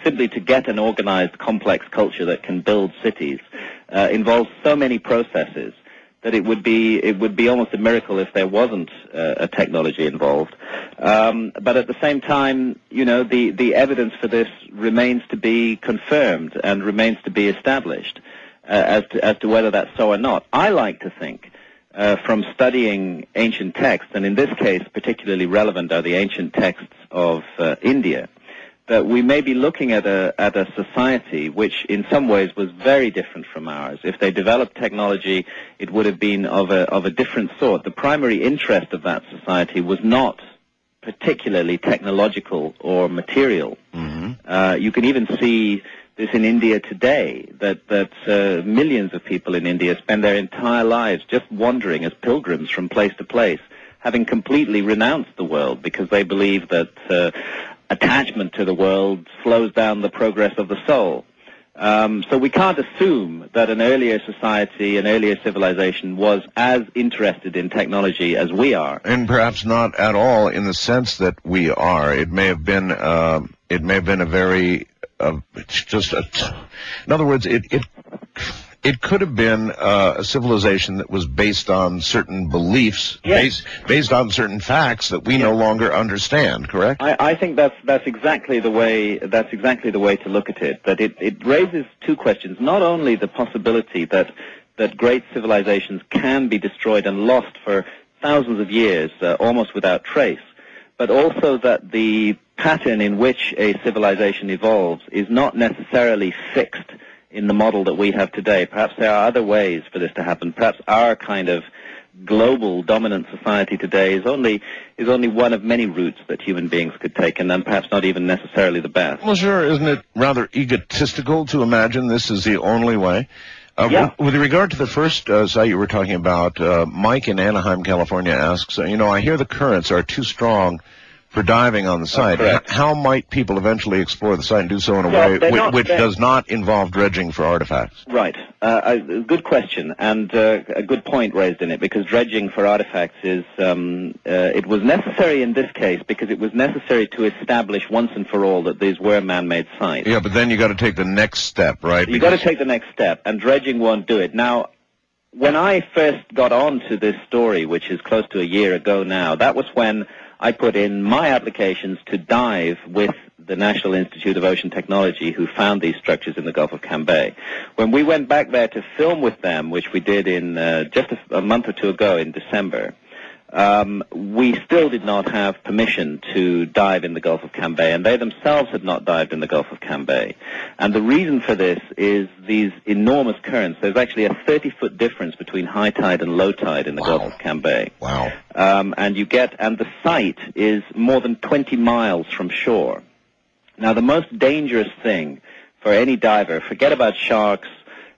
simply to get an organized, complex culture that can build cities involves so many processes that it would be almost a miracle if there wasn't a technology involved. But at the same time, you know, the evidence for this remains to be confirmed and remains to be established as to whether that's so or not. I like to think, from studying ancient texts, and in this case particularly relevant are the ancient texts of India, that we may be looking at a society which in some ways was very different from ours. If they developed technology, it would have been of a different sort. The primary interest of that society was not particularly technological or material. Mm-hmm. You can even see this in India today, that millions of people in India spend their entire lives just wandering as pilgrims from place to place, having completely renounced the world because they believe that attachment to the world slows down the progress of the soul. So we can't assume that an earlier society, an earlier civilization was as interested in technology as we are. And perhaps not at all in the sense that we are. It may have been a very... in other words, it could have been a civilization that was based on certain beliefs, yes, based on certain facts that we, yes, no longer understand. Correct? I think that's exactly the way. That's exactly the way to look at it. That it raises two questions: not only the possibility that great civilizations can be destroyed and lost for thousands of years, almost without trace, but also that the pattern in which a civilization evolves is not necessarily fixed in the model that we have today. Perhaps there are other ways for this to happen. Perhaps our kind of global dominant society today is only one of many routes that human beings could take, and then perhaps not even necessarily the best. Well, sure, isn't it rather egotistical to imagine this is the only way? Yeah. With regard to the first site you were talking about, Mike in Anaheim, California asks, you know, I hear the currents are too strong for diving on the site. How might people eventually explore the site and do so in a way which does not involve dredging for artifacts? Right. Good question, and a good point raised in it, because dredging for artifacts is, it was necessary in this case because it was necessary to establish once and for all that these were man-made sites. Yeah, but then you got to take the next step, right? You got to take the next step, and dredging won't do it. Now, when I first got on to this story, which is close to a year ago now, that was when I put in my applications to dive with the National Institute of Ocean Technology, who found these structures in the Gulf of Cambay. When we went back there to film with them, which we did in just a month or two ago in December, we still did not have permission to dive in the Gulf of Cambay, and they themselves had not dived in the Gulf of Cambay. And the reason for this is these enormous currents. There's actually a 30-foot difference between high tide and low tide in the Gulf of Cambay. Wow. And the site is more than 20 miles from shore. Now, the most dangerous thing for any diver, forget about sharks,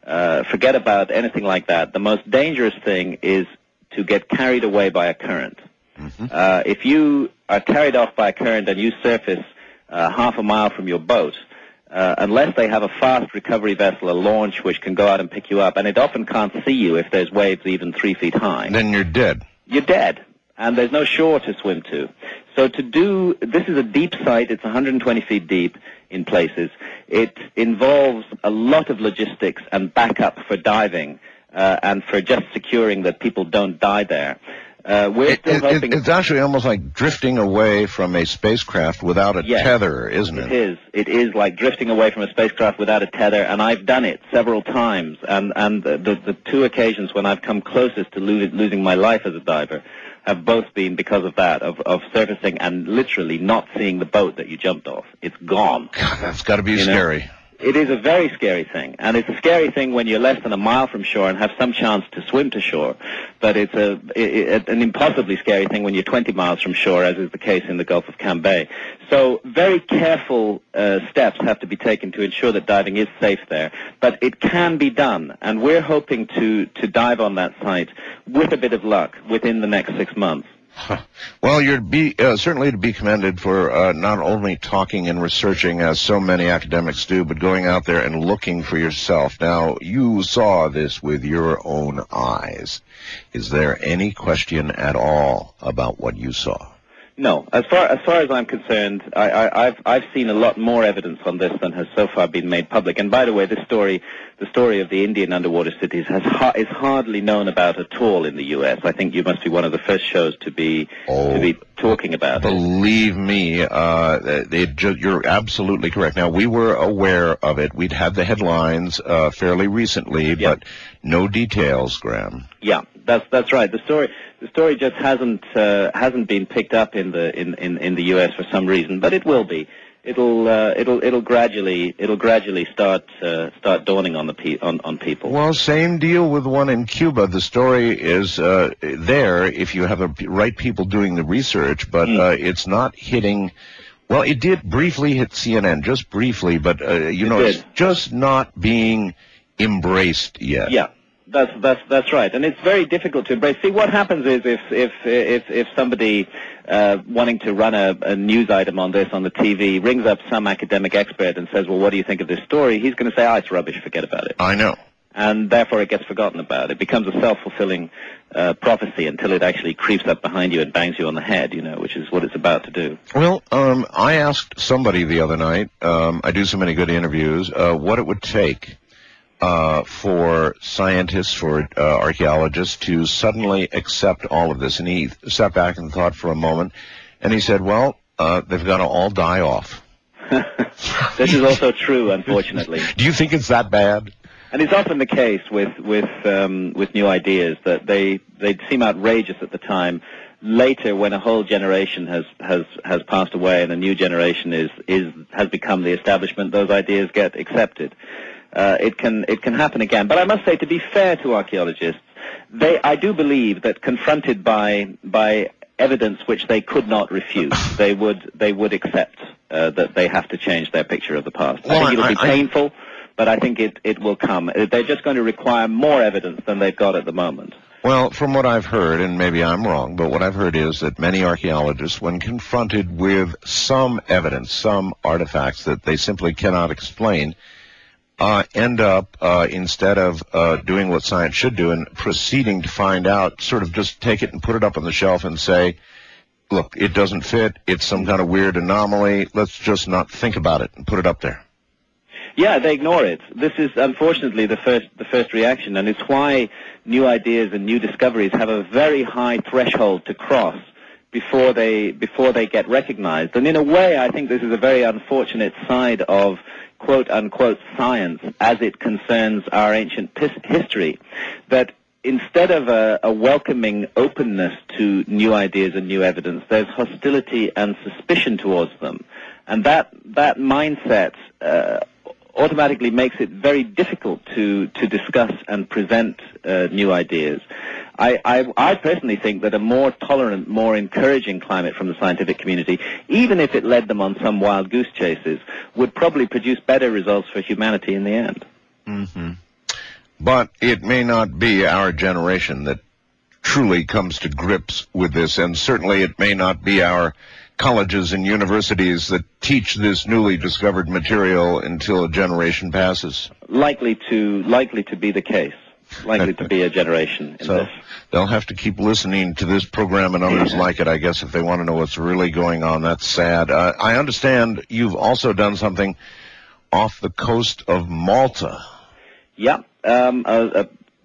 forget about anything like that, the most dangerous thing is to get carried away by a current. Mm-hmm. If you are carried off by a current and you surface half a mile from your boat, unless they have a fast recovery vessel, a launch which can go out and pick you up, and it often can't see you if there's waves even 3 feet high. Then you're dead. You're dead, and there's no shore to swim to. So this is a deep site, it's 120 feet deep in places. It involves a lot of logistics and backup for diving, and for just securing that people don't die there. It's actually almost like drifting away from a spacecraft without a, yes, tether, isn't it? It is. It is like drifting away from a spacecraft without a tether, and I've done it several times. And the two occasions when I've come closest to losing my life as a diver have both been because of that, of surfacing and literally not seeing the boat that you jumped off. It's gone. God, that's got to be scary. Know? It is a very scary thing, and it's a scary thing when you're less than a mile from shore and have some chance to swim to shore, but it's an impossibly scary thing when you're 20 miles from shore, as is the case in the Gulf of Cambay. So very careful steps have to be taken to ensure that diving is safe there, but it can be done, and we're hoping to dive on that site with a bit of luck within the next 6 months. Well, you'd be certainly to be commended for not only talking and researching, as so many academics do, but going out there and looking for yourself. Now, you saw this with your own eyes. Is there any question at all about what you saw? No. As far as I'm concerned, I've seen a lot more evidence on this than has so far been made public. And by the way, the story of the Indian underwater cities is hardly known about at all in the U.S. I think you must be one of the first shows to be talking about. Believe me, you're absolutely correct. Now, we were aware of it. We'd had the headlines fairly recently, yeah. But no details, Graham. Yeah, that's right. The story just hasn't been picked up in the U.S. for some reason, but it will be. It'll gradually start dawning on on people. Well, same deal with one in Cuba. The story is there if you have the right people doing the research, but it's not hitting. Well, it did briefly hit CNN, just briefly, but it's just not being embraced yet. Yeah. That's right, and it's very difficult to embrace. See, what happens is if somebody wanting to run a news item on this on the TV rings up some academic expert and says, "Well, what do you think of this story?" He's going to say, "Oh, it's rubbish. Forget about it." I know, and therefore it gets forgotten about. It becomes a self-fulfilling prophecy until it actually creeps up behind you and bangs you on the head, you know, which is what it's about to do. Well, I asked somebody the other night. I do so many good interviews. What it would take. For scientists, for archaeologists to suddenly accept all of this. And he sat back and thought for a moment, and he said, well, they've got to all die off. This is also true, unfortunately. Do you think it's that bad? And it's often the case with new ideas that they seem outrageous at the time. Later, when a whole generation has passed away and a new generation has become the establishment, those ideas get accepted. It can happen again. But I must say, to be fair to archaeologists, I do believe that confronted by evidence which they could not refute, they would accept that they have to change their picture of the past. Well, I think it'll be painful, but I think it will come. They're just going to require more evidence than they've got at the moment. Well, from what I've heard, and maybe I'm wrong, but what I've heard is that many archaeologists, when confronted with some evidence, some artifacts that they simply cannot explain, end up, instead of doing what science should do and proceeding to find out, sort of just take it and put it up on the shelf and say, look, it doesn't fit, it's some kind of weird anomaly, let's just not think about it and put it up there. Yeah, they ignore it. This is unfortunately the first reaction, and it's why new ideas and new discoveries have a very high threshold to cross before they get recognized. And in a way, I think this is a very unfortunate side of quote-unquote science as it concerns our ancient history, that instead of a welcoming openness to new ideas and new evidence, there's hostility and suspicion towards them. And that mindset automatically makes it very difficult to discuss and present new ideas. I personally think that a more tolerant, more encouraging climate from the scientific community, even if it led them on some wild goose chases, would probably produce better results for humanity in the end. Mm-hmm. But it may not be our generation that truly comes to grips with this, and certainly it may not be our colleges and universities that teach this newly discovered material until a generation passes. Likely to be the case. Likely to be a generation in this. They'll have to keep listening to this program and others like it, I guess, if they want to know what's really going on. That's sad. I understand you've also done something off the coast of Malta. Yeah,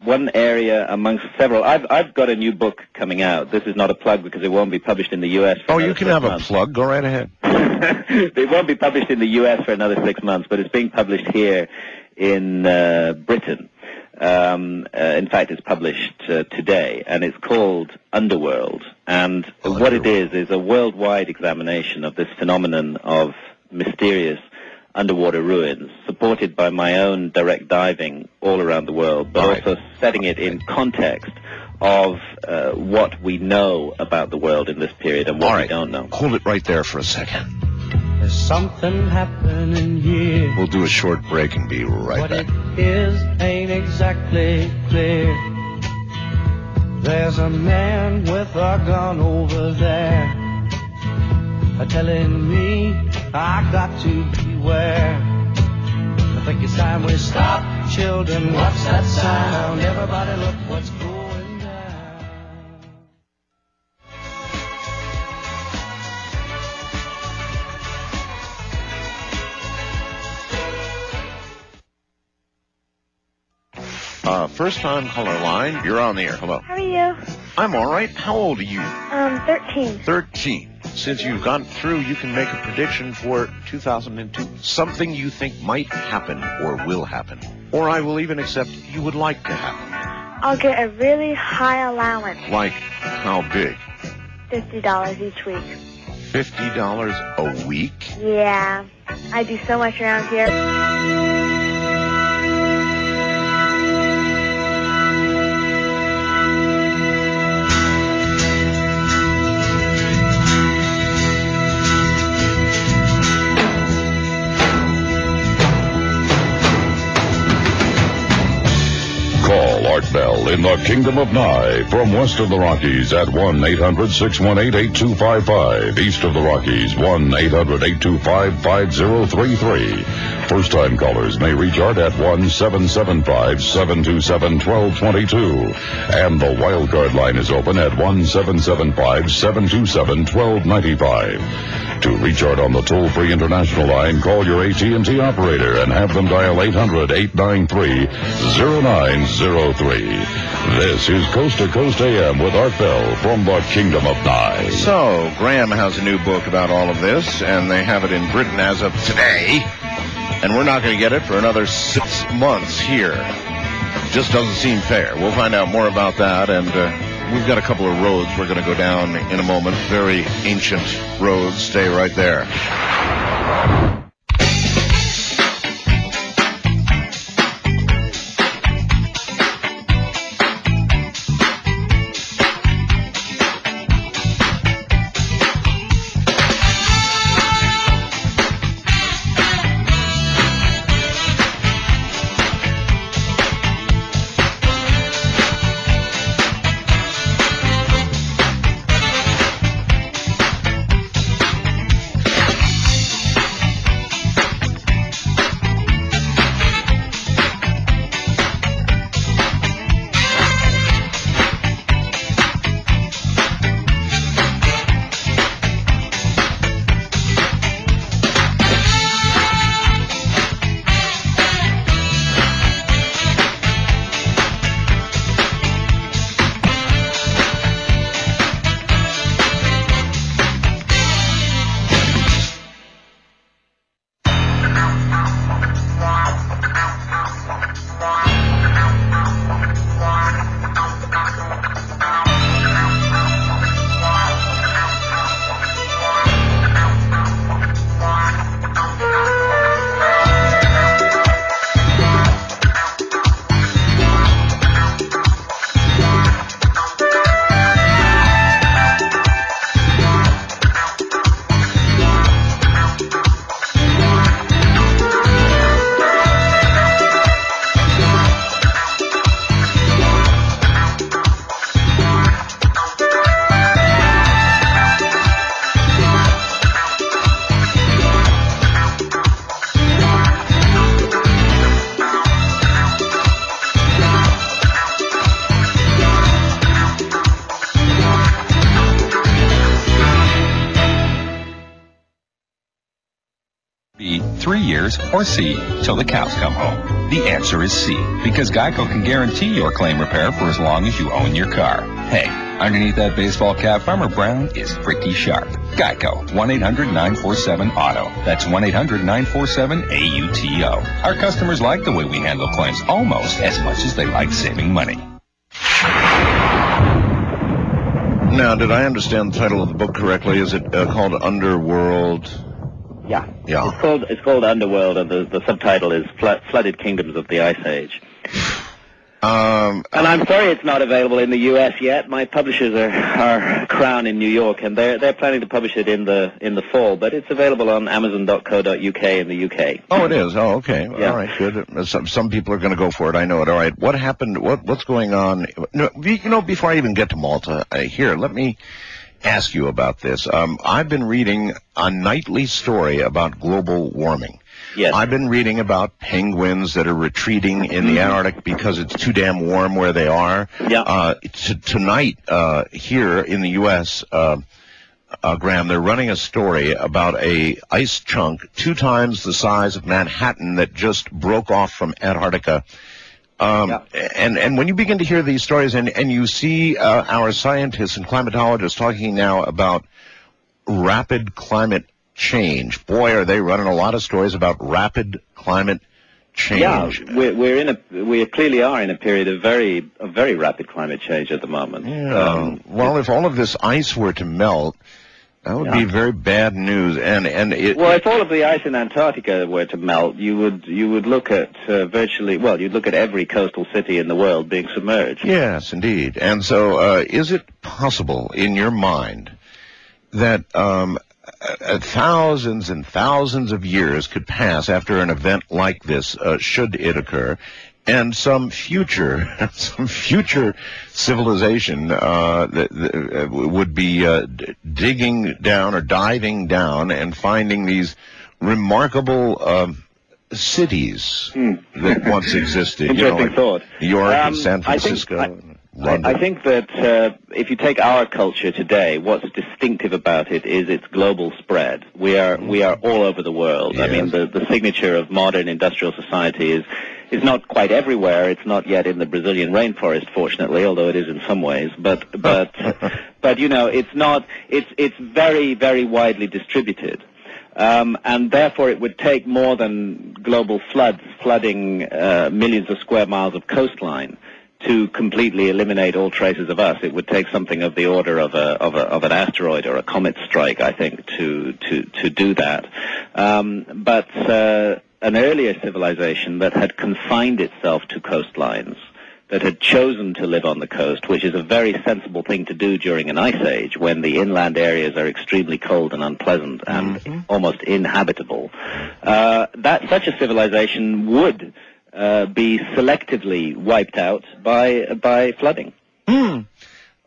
one area amongst several. I've got a new book coming out. This is not a plug because it won't be published in the U.S. for another 6 months. Oh, you can have a plug. Go right ahead. It won't be published in the U.S. for another 6 months, but it's being published here in Britain. In fact, it's published today, and it's called Underworld. And what it is a worldwide examination of this phenomenon of mysterious underwater ruins, supported by my own direct diving all around the world, but also setting it in context of what we know about the world in this period and what we don't know. Hold it right there for a second. There's something happening here. We'll do a short break and be right back. What it is ain't exactly clear. There's a man with a gun over there telling me I got to beware. I think it's time we stop, children. What's that sound? Everybody look what's going down. First time caller line, you're on the air. Hello. How are you? I'm all right. How old are you? 13. 13. Since you've gone through, you can make a prediction for 2002. Something you think might happen or will happen. Or I will even accept you would like to happen. I'll get a really high allowance. Like how big? $50 each week. $50 a week? Yeah. I do so much around here. Art Bell in the Kingdom of Nye from west of the Rockies at 1-800-618-8255, east of the Rockies 1-800-825-5033. First time callers may reach Art at 1-775-727-1222, and the wild card line is open at 1-775-727-1295. To reach Art on the toll free international line, call your AT&T operator and have them dial 800-893-0903. This is Coast to Coast AM with Art Bell from the Kingdom of Nye. So, Graham has a new book about all of this, and they have it in Britain as of today, and we're not going to get it for another 6 months here. Just doesn't seem fair. We'll find out more about that, and we've got a couple of roads we're going to go down in a moment. Very ancient roads. Stay right there. Or C, till the cows come home. The answer is C, because GEICO can guarantee your claim repair for as long as you own your car. Hey, underneath that baseball cap, Farmer Brown is pretty sharp. GEICO, 1-800-947-AUTO. That's 1-800-947-AUTO. Our customers like the way we handle claims almost as much as they like saving money. Now, did I understand the title of the book correctly? Is it called Underworld? Yeah. Yeah. It's called Underworld, and the subtitle is Flooded Kingdoms of the Ice Age. And I'm sorry it's not available in the U.S. yet. My publishers are Crown in New York, and they're planning to publish it in the fall. But it's available on Amazon.co.uk in the U.K. Oh, it is. Oh, okay. Yeah. All right, good. Some people are going to go for it. I know it. All right. What happened? What's going on? No, you know, before I even get to Malta, here, let me ask you about this. I've been reading a nightly story about global warming. Yes. I've been reading about penguins that are retreating in the Antarctic because it's too damn warm where they are. Yeah. Tonight, here in the U.S., Graham, they're running a story about a ice chunk 2 times the size of Manhattan that just broke off from Antarctica. And when you begin to hear these stories and you see our scientists and climatologists talking now about rapid climate change. Boy, are they running a lot of stories about rapid climate change. Yeah, we clearly are in a period of very rapid climate change at the moment. Yeah. Well, if all of this ice were to melt, that would be very bad news. Well, if all of the ice in Antarctica were to melt, you would look at you'd look at every coastal city in the world being submerged. Yes, indeed. And so, is it possible in your mind that thousands and thousands of years could pass after an event like this, should it occur, and some future civilization that would be digging down or diving down and finding these remarkable cities that once existed? Interesting thought. New York and San Francisco. I think that if you take our culture today, what's distinctive about it is its global spread. We are all over the world. Yes. I mean, the signature of modern industrial society is not quite everywhere. It's not yet in the Brazilian rainforest, fortunately, although it is in some ways. But you know, it's not. It's very, very widely distributed. And therefore it would take more than global flooding millions of square miles of coastline to completely eliminate all traces of us. It would take something of the order of an asteroid or a comet strike, I think, to do that. But an earlier civilization that had confined itself to coastlines, that had chosen to live on the coast, which is a very sensible thing to do during an ice age when the inland areas are extremely cold and unpleasant and almost inhabitable, that such a civilization would be selectively wiped out by flooding.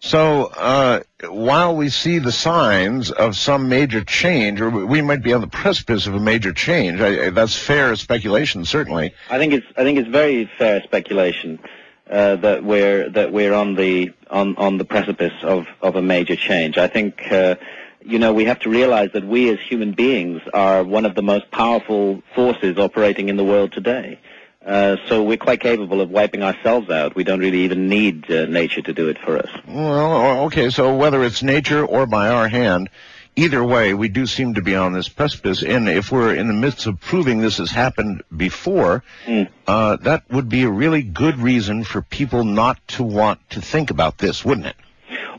So while we see the signs of some major change, or we might be on the precipice of a major change, that's fair speculation, certainly. I think it's very fair speculation that we're on the precipice of a major change. I think you know, we have to realize that we as human beings are one of the most powerful forces operating in the world today. So we're quite capable of wiping ourselves out. We don't really even need nature to do it for us. Well, okay, so whether it's nature or by our hand, either way, we do seem to be on this precipice. And if we're in the midst of proving this has happened before, that would be a really good reason for people not to want to think about this, wouldn't it?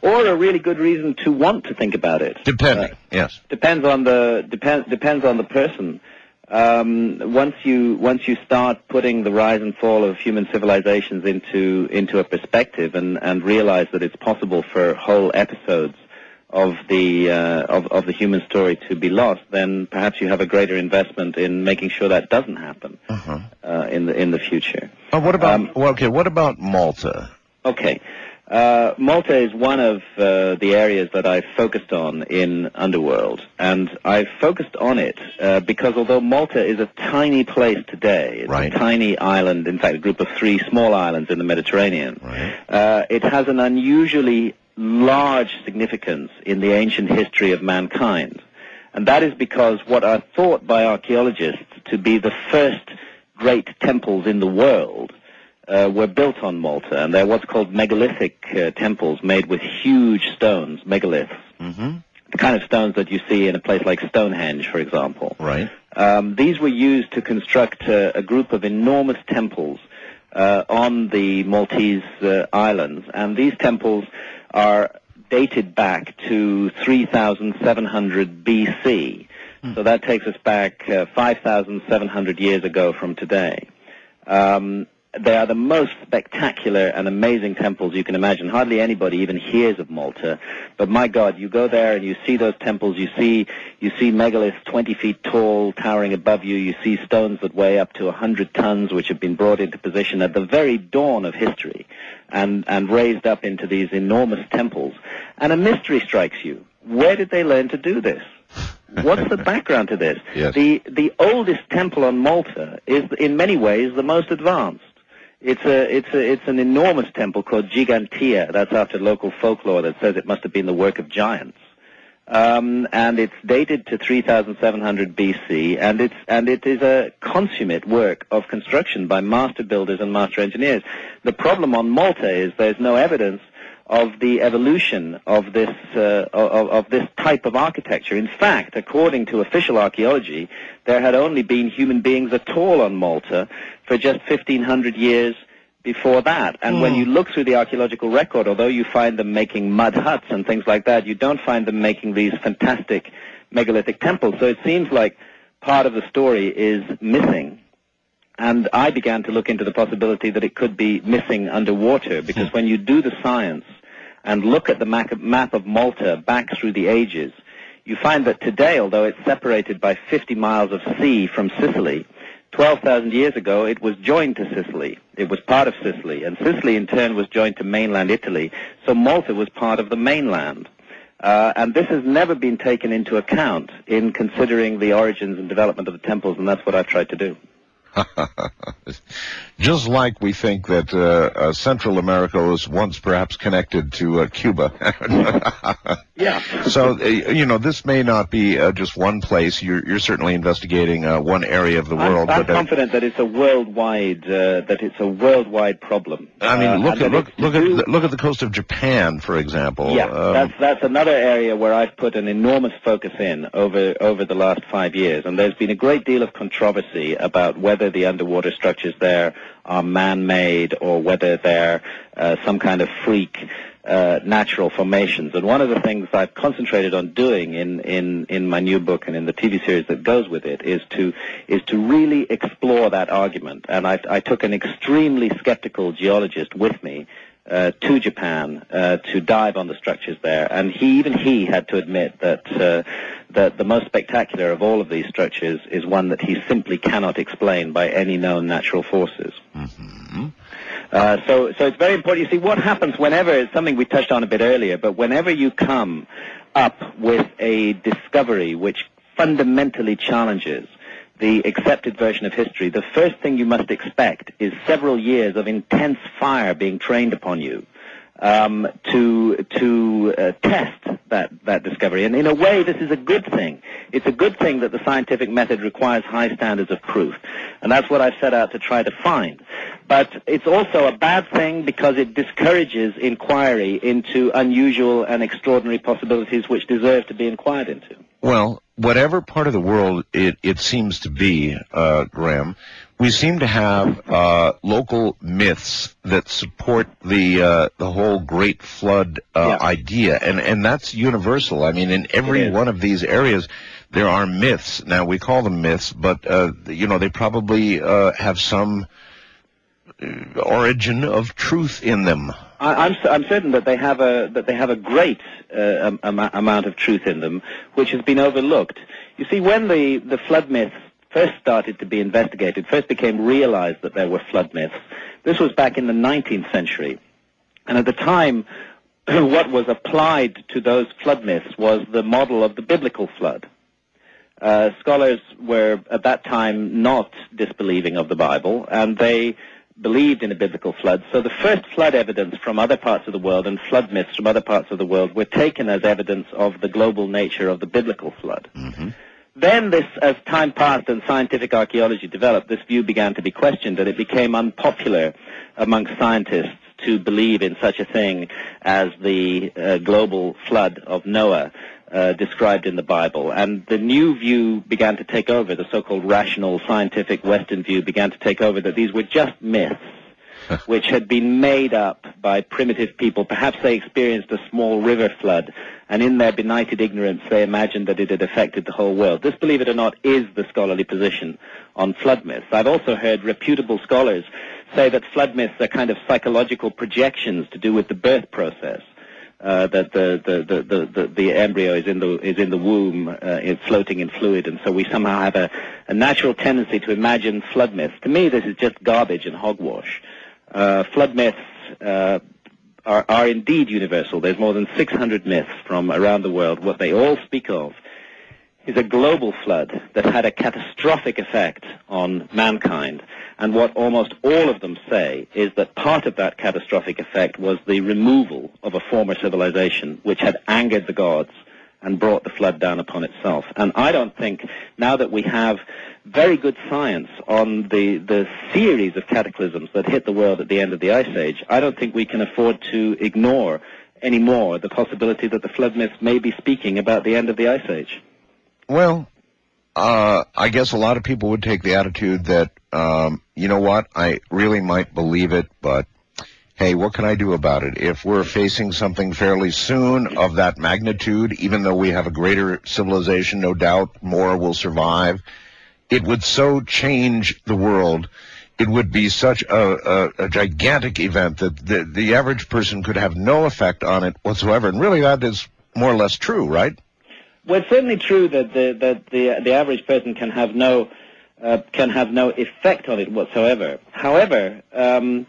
Or a really good reason to want to think about it. Depending, yes. Depends on the person. Once you start putting the rise and fall of human civilizations into a perspective and realize that it's possible for whole episodes of the human story to be lost, then perhaps you have a greater investment in making sure that doesn't happen in the future. What about Malta? Okay. Malta is one of the areas that I've focused on in Underworld, and I've focused on it because although Malta is a tiny place today, it's a tiny island, in fact a group of 3 small islands in the Mediterranean, it has an unusually large significance in the ancient history of mankind. And that is because what are thought by archaeologists to be the first great temples in the world were built on Malta, and they're what's called megalithic temples made with huge stones, megaliths, the kind of stones that you see in a place like Stonehenge, for example. Right. These were used to construct a group of enormous temples on the Maltese islands, and these temples are dated back to 3,700 BC, so that takes us back 5,700 years ago from today. They are the most spectacular and amazing temples you can imagine. Hardly anybody even hears of Malta. But my God, you go there and you see those temples, you see megaliths 20 feet tall towering above you, you see stones that weigh up to 100 tons which have been brought into position at the very dawn of history and raised up into these enormous temples. And a mystery strikes you. Where did they learn to do this? What's the background to this? Yes. The oldest temple on Malta is in many ways the most advanced. It's an enormous temple called Gigantea. That's after local folklore that says it must have been the work of giants. And it's dated to 3,700 BC, and it is a consummate work of construction by master builders and master engineers. The problem on Malta is there's no evidence of the evolution of this type of architecture. In fact, according to official archaeology, there had only been human beings at all on Malta for just 1,500 years before that. And when you look through the archaeological record, although you find them making mud huts and things like that, you don't find them making these fantastic megalithic temples. So it seems like part of the story is missing. And I began to look into the possibility that it could be missing underwater, because when you do the science and look at the map of Malta back through the ages, you find that today, although it's separated by 50 miles of sea from Sicily, 12,000 years ago it was joined to Sicily. It was part of Sicily, and Sicily in turn was joined to mainland Italy, so Malta was part of the mainland. And this has never been taken into account in considering the origins and development of the temples, and that's what I've tried to do. Just like we think that Central America was once perhaps connected to Cuba. Yeah. So, you know, this may not be just one place. You're certainly investigating one area of the world. I'm confident that it's a worldwide problem. I mean, look at the coast of Japan, for example. Yeah, that's another area where I've put an enormous focus in over the last 5 years, and there's been a great deal of controversy about whether the underwater structures there are man-made or whether they're some kind of freak natural formations. And one of the things I've concentrated on doing in my new book and in the TV series that goes with it is to really explore that argument. And I took an extremely skeptical geologist with me to Japan to dive on the structures there, and he had to admit that the most spectacular of all of these structures is one that he simply cannot explain by any known natural forces. Mm-hmm. So it's very important. You see, what happens whenever, it's something we touched on a bit earlier, but whenever you come up with a discovery which fundamentally challenges the accepted version of history, the first thing you must expect is several years of intense fire being trained upon you to test that discovery. And in a way, this is a good thing. It's a good thing that the scientific method requires high standards of proof, and that's what I've set out to try to find. But it's also a bad thing because it discourages inquiry into unusual and extraordinary possibilities which deserve to be inquired into. Well, whatever part of the world it seems to be, Graham, we seem to have local myths that support the whole Great Flood idea, and that's universal. I mean, in every one of these areas, there are myths. Now, we call them myths, but you know, they probably have some origin of truth in them. I'm certain that they have a great amount of truth in them, which has been overlooked. You see, when the flood myths first started to be investigated, first became realized that there were flood myths, this was back in the 19th century. And at the time, what was applied to those flood myths was the model of the biblical flood. Scholars were at that time not disbelieving of the Bible, and they believed in a biblical flood. So the first flood evidence from other parts of the world and flood myths from other parts of the world were taken as evidence of the global nature of the biblical flood. Mm-hmm. Then this, as time passed and scientific archaeology developed, this view began to be questioned, and it became unpopular amongst scientists to believe in such a thing as the global flood of Noah described in the Bible. And the new view began to take over, the so-called rational scientific Western view began to take over, that these were just myths which had been made up by primitive people. Perhaps they experienced a small river flood, and in their benighted ignorance they imagined that it had affected the whole world. This, believe it or not, is the scholarly position on flood myths. I've also heard reputable scholars say that flood myths are kind of psychological projections to do with the birth process, that the embryo is in the womb, floating in fluid, and so we somehow have a natural tendency to imagine flood myths. To me, this is just garbage and hogwash. Flood myths are indeed universal. There's more than 600 myths from around the world. What they all speak of is a global flood that had a catastrophic effect on mankind. And what almost all of them say is that part of that catastrophic effect was the removal of a former civilization which had angered the gods and brought the flood down upon itself. And I don't think, now that we have very good science on the series of cataclysms that hit the world at the end of the Ice Age, I don't think we can afford to ignore anymore the possibility that the flood myths may be speaking about the end of the Ice Age. Well, I guess a lot of people would take the attitude that, you know what, I really might believe it, but hey, what can I do about it? If we're facing something fairly soon of that magnitude, even though we have a greater civilization, no doubt more will survive, it would so change the world. It would be such a gigantic event that the average person could have no effect on it whatsoever. And really that is more or less true, right? Well, it's certainly true that the average person can have no effect on it whatsoever. However, an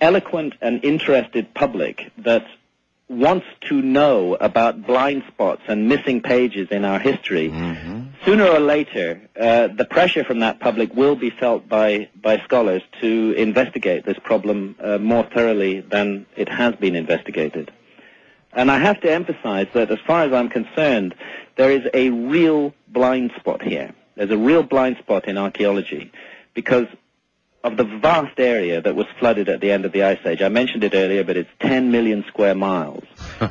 eloquent and interested public that wants to know about blind spots and missing pages in our history, sooner or later, the pressure from that public will be felt by scholars to investigate this problem more thoroughly than it has been investigated. And I have to emphasize that, as far as I'm concerned, there is a real blind spot here. There's a real blind spot in archaeology because of the vast area that was flooded at the end of the Ice Age. I mentioned it earlier, but it's 10 million square miles.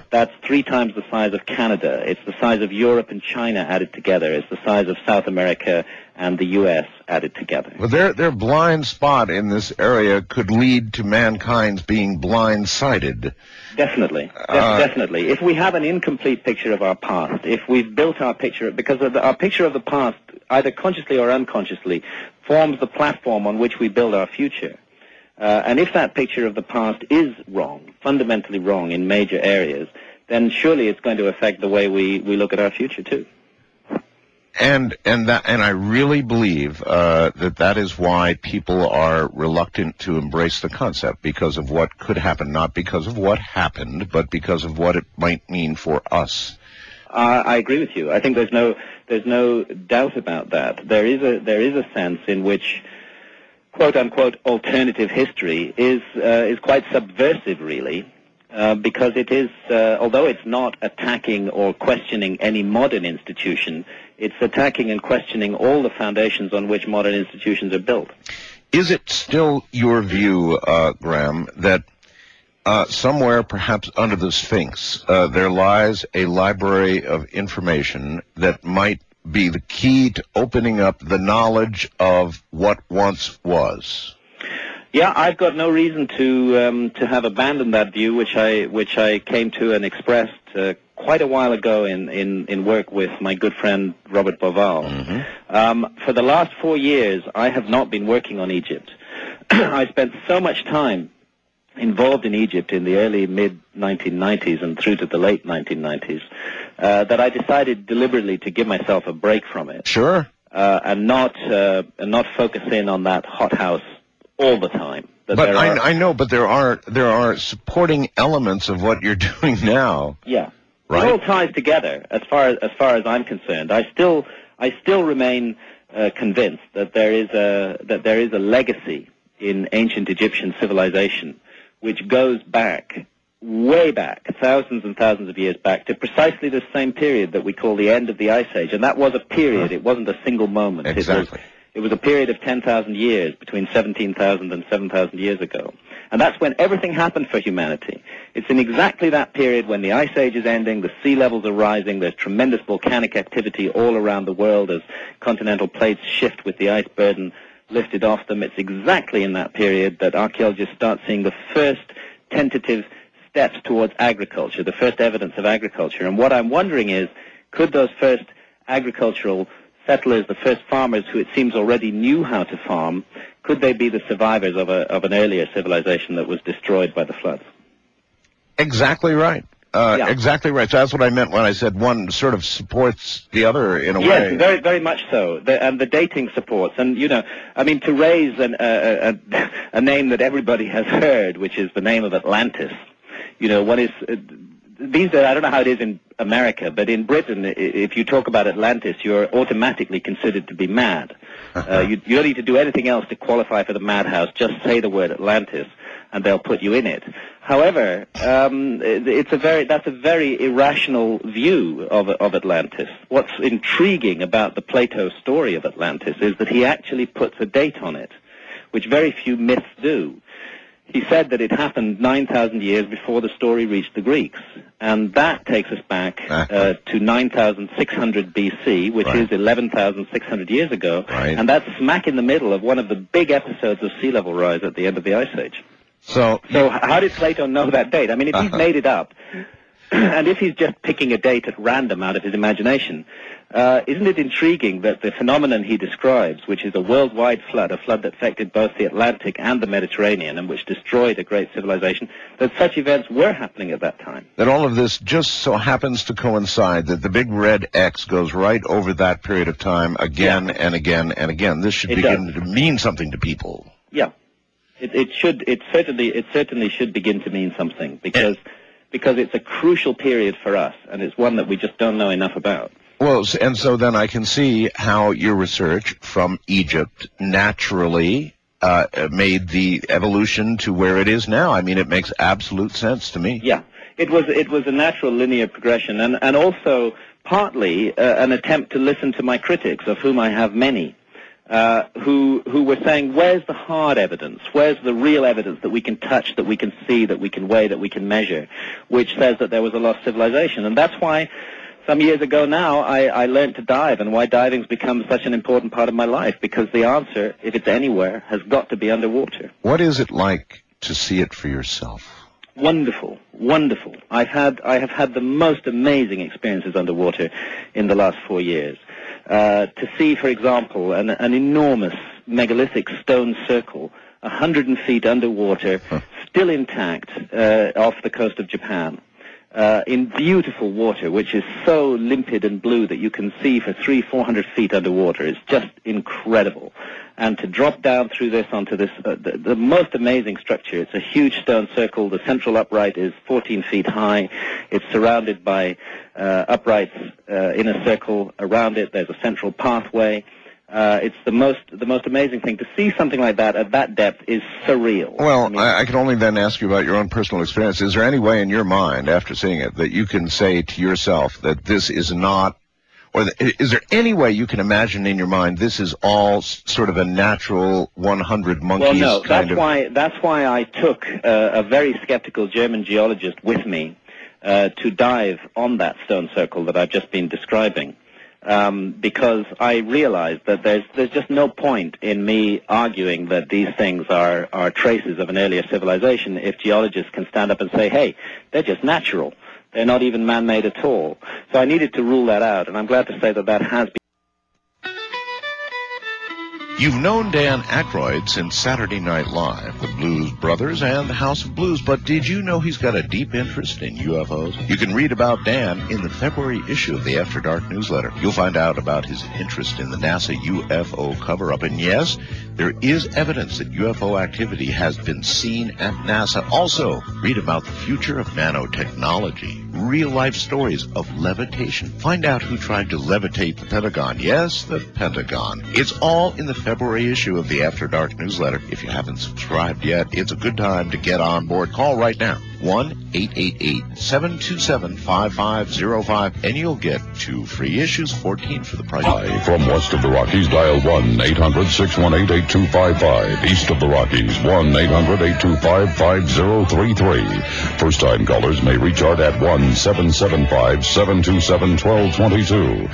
That's 3 times the size of Canada. It's the size of Europe and China added together. It's the size of South America and the U.S. added together. Well, their blind spot in this area could lead to mankind's being blindsided. Definitely. Definitely. If we have an incomplete picture of our past, if we've built our picture, because of our picture of the past, either consciously or unconsciously, forms the platform on which we build our future. And if that picture of the past is wrong, fundamentally wrong in major areas, then surely it's going to affect the way we look at our future too. And I really believe that is why people are reluctant to embrace the concept, because of what could happen, not because of what happened, but because of what it might mean for us. I agree with you. I think there's no doubt about that. There is a sense in which, quote unquote, alternative history is quite subversive, really. Because it is, although it's not attacking or questioning any modern institution, it's attacking and questioning all the foundations on which modern institutions are built. Is it still your view, Graham, that somewhere, perhaps under the Sphinx, there lies a library of information that might be the key to opening up the knowledge of what once was? Yeah, I've got no reason to have abandoned that view, which I came to and expressed quite a while ago in work with my good friend Robert Boval. For the last 4 years, I have not been working on Egypt. I spent so much time involved in Egypt in the early mid-1990s and through to the late 1990s that I decided deliberately to give myself a break from it. Sure. And not focus in on that hothouse all the time. I know, but there are supporting elements of what you're doing now. Yeah, right? It all ties together as far as I'm concerned. I still remain convinced that there is a legacy in ancient Egyptian civilization which goes back, way back, thousands and thousands of years back, to precisely the same period that we call the end of the Ice Age. And that was a period. It wasn't a single moment. Exactly. It was a period of 10,000 years, between 17,000 and 7,000 years ago. And that's when everything happened for humanity. It's in exactly that period when the Ice Age is ending, the sea levels are rising, there's tremendous volcanic activity all around the world as continental plates shift with the ice burden lifted off them. It's exactly in that period that archaeologists start seeing the first tentative steps towards agriculture, the first evidence of agriculture. And what I'm wondering is, could those first agricultural settlers, the first farmers who it seems already knew how to farm, Could they be the survivors of an earlier civilization that was destroyed by the floods? Exactly right. Yeah. Exactly right. So that's what I meant when I said one sort of supports the other in a way. Yes, very, very much so. And the dating supports. And, you know, I mean, to raise a name that everybody has heard, which is the name of Atlantis, you know, one is... these days, I don't know how it is in America, but in Britain, if you talk about Atlantis, you're automatically considered to be mad. You don't need to do anything else to qualify for the madhouse. Just say the word Atlantis, and they'll put you in it. However, that's a very irrational view of Atlantis. What's intriguing about the Plato story of Atlantis is that he actually puts a date on it, which very few myths do. He said that it happened 9,000 years before the story reached the Greeks. And that takes us back to 9,600 BC, which is 11,600 years ago. Right. And that's smack in the middle of one of the big episodes of sea level rise at the end of the Ice Age. So how did Plato know that date? I mean, if he's made it up, and if he's just picking a date at random out of his imagination, isn't it intriguing that the phenomenon he describes, which is a worldwide flood, a flood that affected both the Atlantic and the Mediterranean and which destroyed a great civilization, that such events were happening at that time? That all of this just so happens to coincide that the big red X goes right over that period of time again and again and again. This should begin to mean something to people. Yeah. It certainly should begin to mean something because it's a crucial period for us, and it's one that we just don't know enough about. Well, and so then I can see how your research from Egypt naturally made the evolution to where it is now. I mean, it makes absolute sense to me. Yeah, it was a natural linear progression, and also partly an attempt to listen to my critics, of whom I have many, who were saying, where's the hard evidence? Where's the real evidence that we can touch, that we can see, that we can weigh, that we can measure, which says that there was a lost civilization? And that's why... some years ago now, I learned to dive, and why diving's become such an important part of my life, because the answer, if it's anywhere, has got to be underwater. What is it like to see it for yourself? Wonderful, wonderful. I have had the most amazing experiences underwater in the last 4 years. To see, for example, an enormous megalithic stone circle, 100 feet underwater, still intact, off the coast of Japan. In beautiful water, which is so limpid and blue that you can see for 300-400 feet underwater. It's just incredible. And to drop down through this onto this, the most amazing structure. It's a huge stone circle. The central upright is 14 feet high. It's surrounded by uprights in a circle around it. There's a central pathway. It's the most amazing thing. To see something like that at that depth is surreal. Well, I can only then ask you about your own personal experience. Is there any way in your mind, after seeing it, that you can say to yourself that this is not, or that, is there any way you can imagine in your mind this is all sort of a natural 100 monkeys? Well, no. That's why I took a very skeptical German geologist with me to dive on that stone circle that I've just been describing. Because I realized that there's just no point in me arguing that these things are traces of an earlier civilization if geologists can stand up and say, hey, they're just natural. They're not even man-made at all. So I needed to rule that out, and I'm glad to say that that has been. You've known Dan Aykroyd since Saturday Night Live, The Blues Brothers, and The House of Blues, but did you know he's got a deep interest in UFOs? You can read about Dan in the February issue of the After Dark newsletter. You'll find out about his interest in the NASA UFO cover-up, and yes, there is evidence that UFO activity has been seen at NASA. Also, read about the future of nanotechnology, real-life stories of levitation. Find out who tried to levitate the Pentagon. Yes, the Pentagon. It's all in the February issue of the After Dark newsletter. If you haven't subscribed yet, it's a good time to get on board. Call right now, 1-888-727-5505, and you'll get 2 free issues, 14 for the price. Live from west of the Rockies, dial 1-800-618-8255. East of the Rockies, 1-800-825-5033. First-time callers may reach Art at 1-775-727-1222,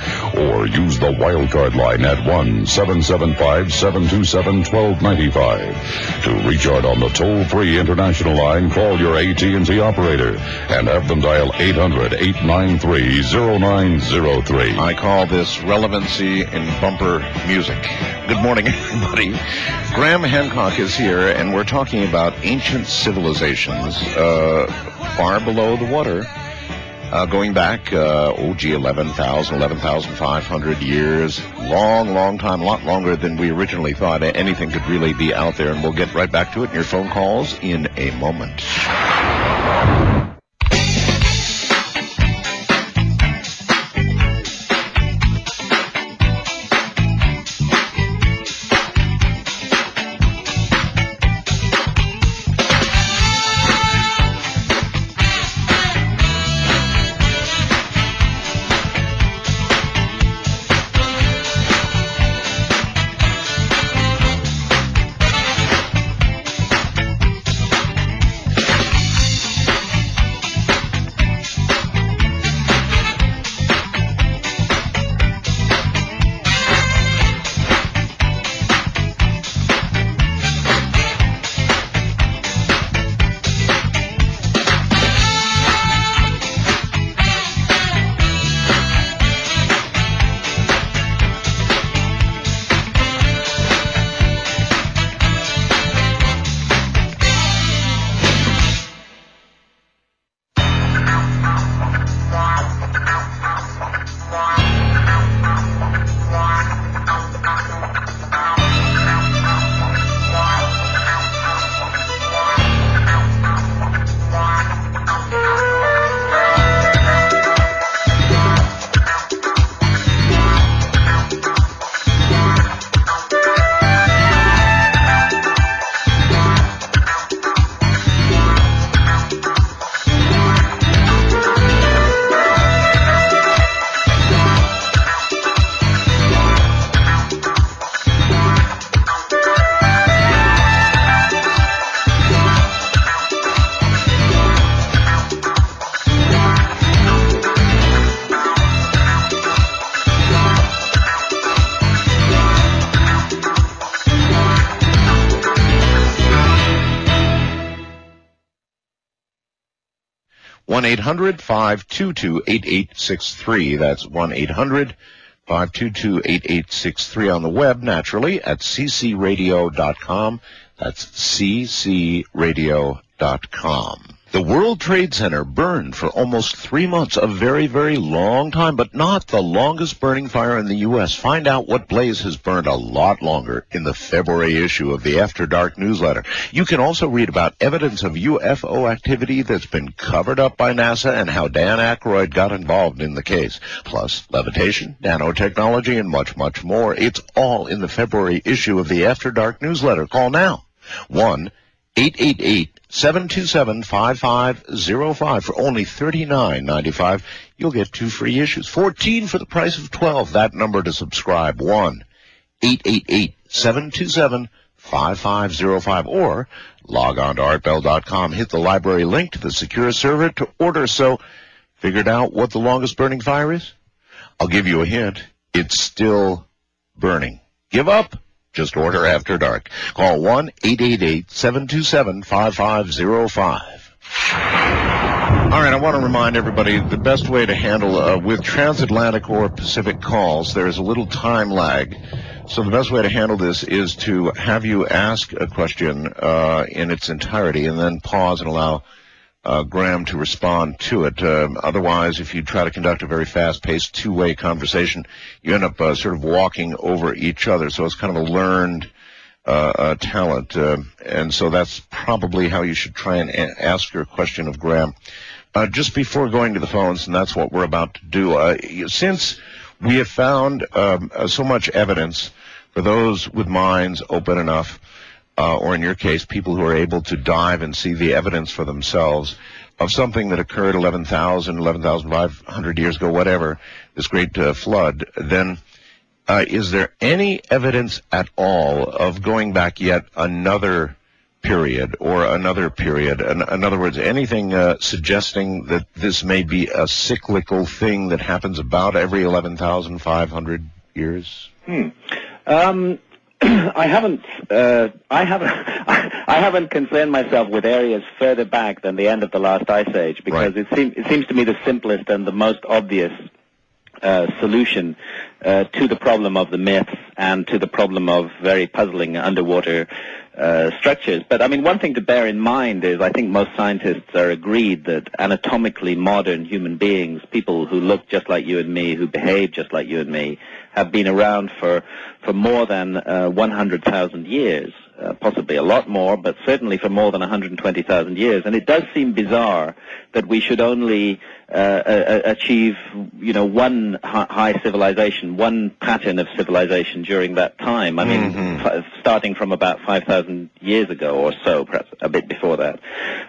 or use the wildcard line at 1-775-727-1295. To reach Art on the toll-free international line, call your AT&T emergency operator and have them dial 800-893-0903. I call this relevancy in bumper music. Good morning, everybody. Graham Hancock is here, and we're talking about ancient civilizations far below the water. Going back, 11,000, 11,500 years, long, long time, a lot longer than we originally thought anything could really be out there, and we'll get right back to it in your phone calls in a moment. (1-800-522-8863). That's 1-800-522-8863 on the web, naturally, at ccradio.com. That's ccradio.com. The World Trade Center burned for almost 3 months, a very, very long time, but not the longest burning fire in the U.S. Find out what blaze has burned a lot longer in the February issue of the After Dark newsletter. You can also read about evidence of UFO activity that's been covered up by NASA and how Dan Aykroyd got involved in the case. Plus, levitation, nanotechnology, and much, much more. It's all in the February issue of the After Dark newsletter. Call now. 1-888-727-5505 for only $39.95. You'll get 2 free issues, 14 for the price of 12. That number to subscribe, 1-888-727-5505, or log on to artbell.com, hit the library link to the secure server to order. So, figured out what the longest burning fire is? I'll give you a hint. It's still burning. Give up. Just order After Dark. Call 1-888-727-5505. All right, I want to remind everybody the best way to handle with transatlantic or Pacific calls, there is a little time lag. So the best way to handle this is to have you ask a question in its entirety and then pause and allow Graham to respond to it. Otherwise, if you try to conduct a very fast-paced two-way conversation, you end up sort of walking over each other. So it's kind of a learned talent. And so that's probably how you should try and ask your question of Graham. Just before going to the phones, and that's what we're about to do, since we have found so much evidence for those with minds open enough, or in your case, people who are able to dive and see the evidence for themselves of something that occurred 11,000, 11,500 years ago, whatever, this great flood, then is there any evidence at all of going back yet another period or another period? In other words, anything suggesting that this may be a cyclical thing that happens about every 11,500 years? I haven't concerned myself with areas further back than the end of the last ice age, because it seems to me the simplest and the most obvious solution to the problem of the myths and to the problem of very puzzling underwater structures. But I mean, one thing to bear in mind is I think most scientists are agreed that anatomically modern human beings, people who look just like you and me, who behave just like you and me, have been around for more than 100,000 years, possibly a lot more, but certainly for more than 120,000 years. And it does seem bizarre that we should only achieve, you know, one high civilization, one pattern of civilization during that time. I mean, starting from about 5,000 years ago or so, perhaps a bit before that.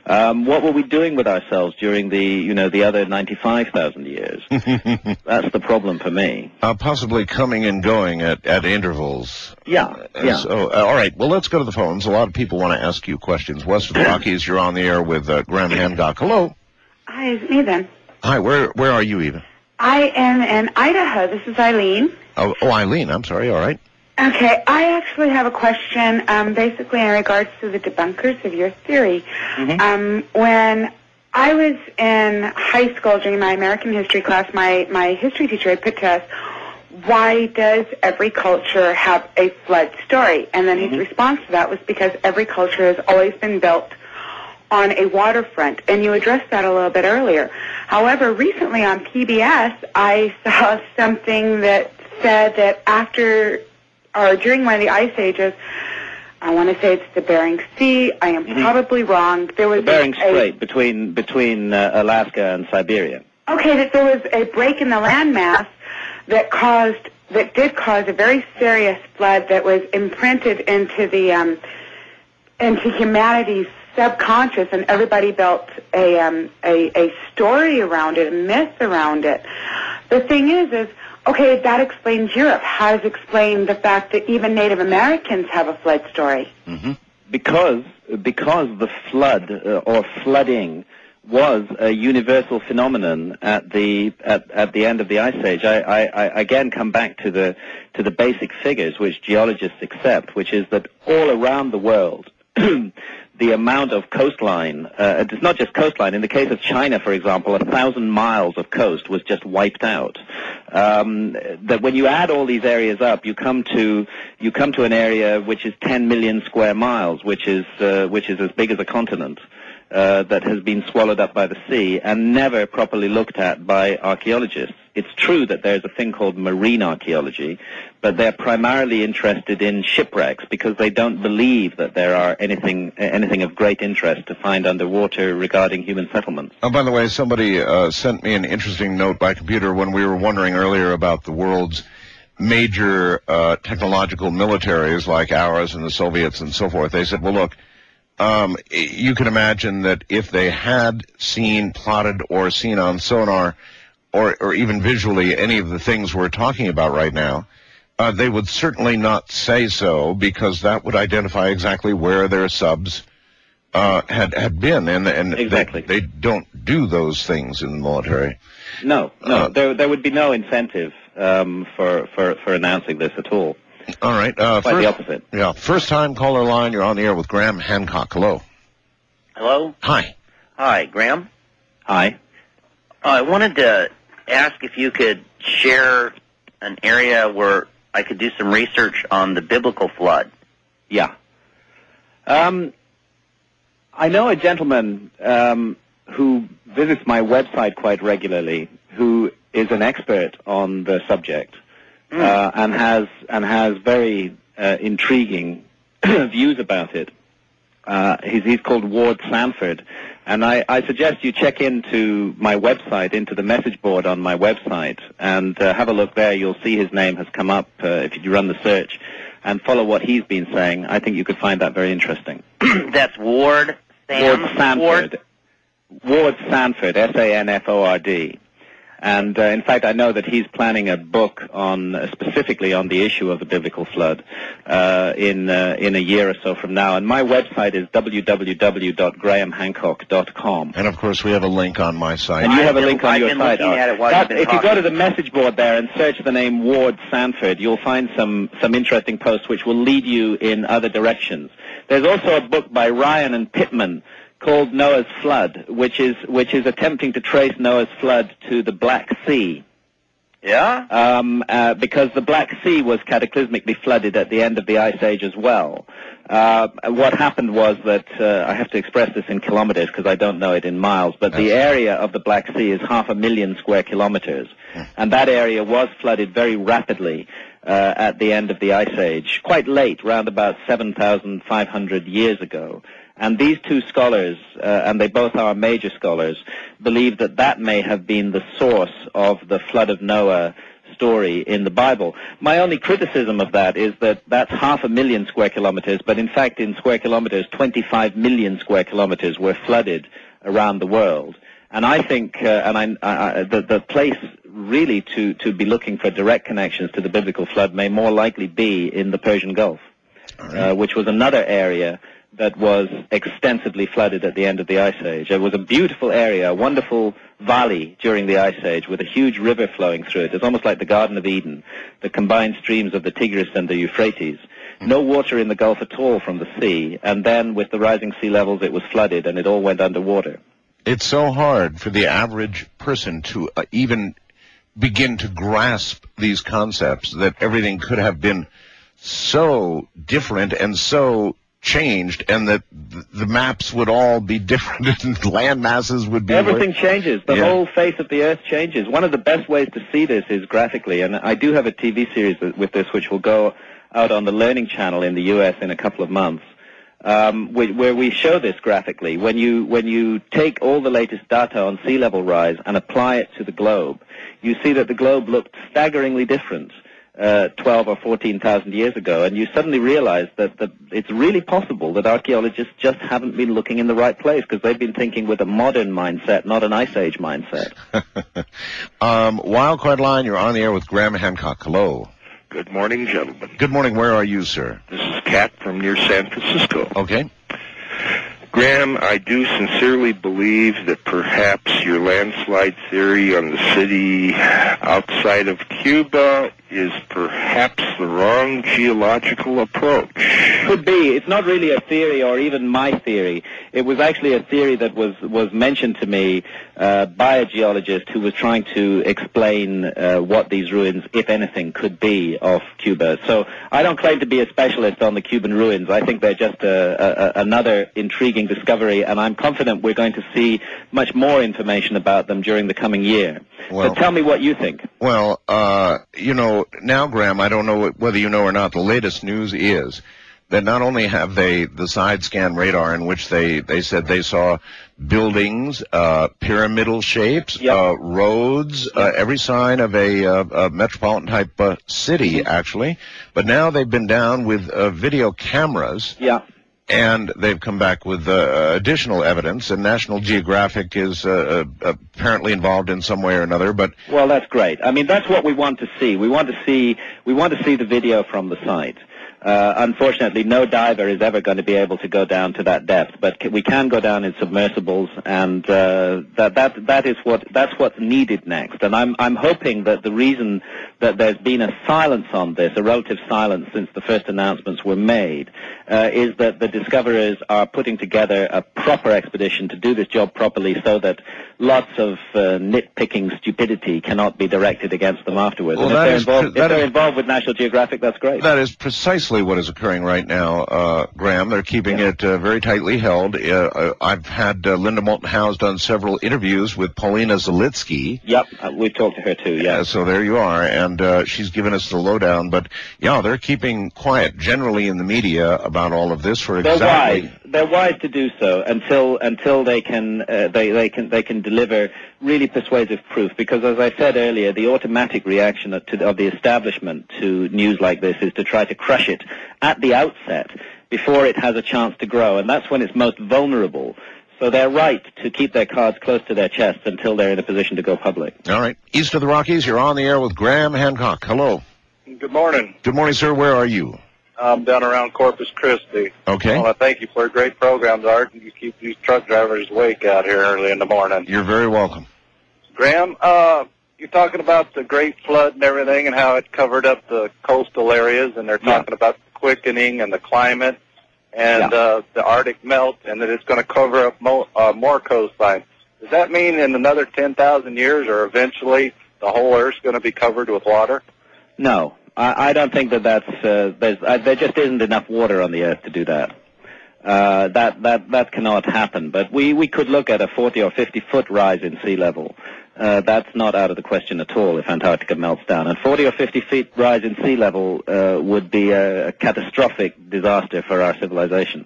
What were we doing with ourselves during the, you know, the other 95,000 years? That's the problem for me. Possibly coming and going at intervals. Yeah. So, all right, well, let's go to the phones. A lot of people want to ask you questions. West of the Rockies, you're on the air with Graham Hancock. Hello. Hi, it's me then. Hi, where are you, Eva? I am in Idaho. This is Eileen. Oh, Eileen, I'm sorry. All right. Okay, I actually have a question basically in regards to the debunkers of your theory. When I was in high school during my American history class, my history teacher had put to us, why does every culture have a flood story? And then his response to that was because every culture has always been built on a waterfront, and you addressed that a little bit earlier. However, recently on PBS, I saw something that said that after or during one of the ice ages, I want to say it's the Bering Sea. I am probably wrong. There was the Bering Strait between Alaska and Siberia. Okay, that there was a break in the landmass that did cause a very serious flood that was imprinted into the into humanity's subconscious, and everybody built a story around it, a myth around it. The thing is okay, that explains Europe. How does it explain the fact that even Native Americans have a flood story? Because the flood or flooding was a universal phenomenon at the end of the Ice Age. I again come back to the basic figures which geologists accept, which is that all around the world the amount of coastline, it's not just coastline. In the case of China, for example, 1,000 miles of coast was just wiped out. That when you add all these areas up, you come to an area which is 10 million square miles, which is as big as a continent, that has been swallowed up by the sea and never properly looked at by archaeologists. It's true that there's a thing called marine archaeology, but they're primarily interested in shipwrecks because they don't believe that there are anything of great interest to find underwater regarding human settlements. Oh, by the way, somebody sent me an interesting note by computer when we were wondering earlier about the world's major technological militaries like ours and the Soviets and so forth. They said, well, look, you can imagine that if they had seen, plotted, or seen on sonar, or even visually, any of the things we're talking about right now, they would certainly not say so, because that would identify exactly where their subs had been, and exactly. They don't do those things in the military. No, there would be no incentive for announcing this at all. All right, quite the opposite. Yeah, first time caller line. You're on the air with Graham Hancock. Hello. Hello. Hi, Graham. Hi. I wanted to ask if you could share an area where I could do some research on the biblical flood. Yeah. I know a gentleman who visits my website quite regularly, who is an expert on the subject, and has very intriguing views about it. He's called Ward Sanford, and I suggest you check into my website, into the message board on my website, and have a look there. You'll see his name has come up if you run the search, and follow what he's been saying. I think you could find that very interesting. That's Ward Sanford. Ward Sanford, S-A-N-F-O-R-D. And in fact, I know that he's planning a book on specifically on the issue of the biblical flood in a year or so from now. And my website is www.grahamhancock.com. And of course, we have a link on my site. And you have a link on your site. If you go to the message board there and search the name Ward Sanford, you'll find some interesting posts which will lead you in other directions. There's also a book by Ryan and Pittman called Noah's Flood, which is attempting to trace Noah's flood to the Black Sea. Yeah? Because the Black Sea was cataclysmically flooded at the end of the Ice Age as well. What happened was that, I have to express this in kilometers because I don't know it in miles, but the area of the Black Sea is 500,000 square kilometers. And that area was flooded very rapidly at the end of the Ice Age, quite late, round about 7,500 years ago. And these two scholars, and they both are major scholars, believe that that may have been the source of the Flood of Noah story in the Bible. My only criticism of that is that that's 500,000 square kilometers, but in fact in square kilometers, 25 million square kilometers were flooded around the world. And I think, the place really to be looking for direct connections to the biblical flood may more likely be in the Persian Gulf, which was another area that was extensively flooded at the end of the Ice Age. It was a beautiful area, a wonderful valley during the Ice Age with a huge river flowing through it. It's almost like the Garden of Eden, the combined streams of the Tigris and the Euphrates. No water in the Gulf at all from the sea, and then with the rising sea levels it was flooded and it all went underwater. It's so hard for the average person to even begin to grasp these concepts, that everything could have been so different and so changed, and that the maps would all be different and land masses would be... Everything changes. The whole face of the earth changes. One of the best ways to see this is graphically, and I do have a TV series with this which will go out on the Learning Channel in the U.S. in a couple of months, where we show this graphically. When you take all the latest data on sea level rise and apply it to the globe, you see that the globe looked staggeringly different 12 or 14,000 years ago, and you suddenly realize that it's really possible that archaeologists just haven't been looking in the right place because they've been thinking with a modern mindset, not an Ice Age mindset. Wildcard Line, you're on the air with Graham Hancock. Hello. Good morning, gentlemen. Good morning. Where are you, sir? This is Cat from near San Francisco. Okay. Graham, I do sincerely believe that perhaps your landslide theory on the city outside of Cuba is perhaps the wrong geological approach. Could be. It's not really a theory or even my theory. It was actually a theory that was mentioned to me by a geologist who was trying to explain what these ruins, if anything, could be of Cuba. So I don't claim to be a specialist on the Cuban ruins. I think they're just another intriguing discovery, and I'm confident we're going to see much more information about them during the coming year. Well, but tell me what you think. Well, you know, now, Graham, I don't know whether you know or not, the latest news is that not only have they the side-scan radar in which they said they saw buildings, pyramidal shapes, roads, every sign of a metropolitan-type city, actually. But now they've been down with video cameras. Yeah. And they've come back with additional evidence, and National Geographic is apparently involved in some way or another. But well, that's great. I mean, that's what we want to see. We want to see the video from the site. Unfortunately, no diver is ever going to be able to go down to that depth, but we can go down in submersibles, and that's what's needed next. And I'm hoping that the reason that there's been a silence on this, a relative silence since the first announcements were made, is that the discoverers are putting together a proper expedition to do this job properly, so that lots of nitpicking stupidity cannot be directed against them afterwards. Well, and if they're involved with National Geographic, that's great. That is precisely what is occurring right now, Graham. They're keeping it very tightly held. I've had Linda Moulton Howes done several interviews with Paulina Zalitsky. Yep, we've talked to her too, yeah. So there you are, and she's given us the lowdown. But, yeah, they're keeping quiet generally in the media about all of this for exactly... They're wise to do so until they can deliver really persuasive proof, because as I said earlier, the automatic reaction of the establishment to news like this is to try to crush it at the outset before it has a chance to grow, and that's when it's most vulnerable. So they're right to keep their cards close to their chest until they're in a position to go public. All right. East of the Rockies, you're on the air with Graham Hancock. Hello. Good morning. Good morning, sir. Where are you? I'm down around Corpus Christi. Okay. I want to thank you for a great program, Art, and you keep these truck drivers awake out here early in the morning. You're very welcome. Graham, you're talking about the Great Flood and everything and how it covered up the coastal areas, and they're talking about the quickening and the climate and the Arctic melt, and that it's going to cover up more coastline. Does that mean in another 10,000 years or eventually the whole Earth's going to be covered with water? No. I don't think that that's there just isn't enough water on the Earth to do that. That cannot happen. But we could look at a 40 or 50-foot rise in sea level. That's not out of the question at all if Antarctica melts down. And 40 or 50 feet rise in sea level would be a catastrophic disaster for our civilization.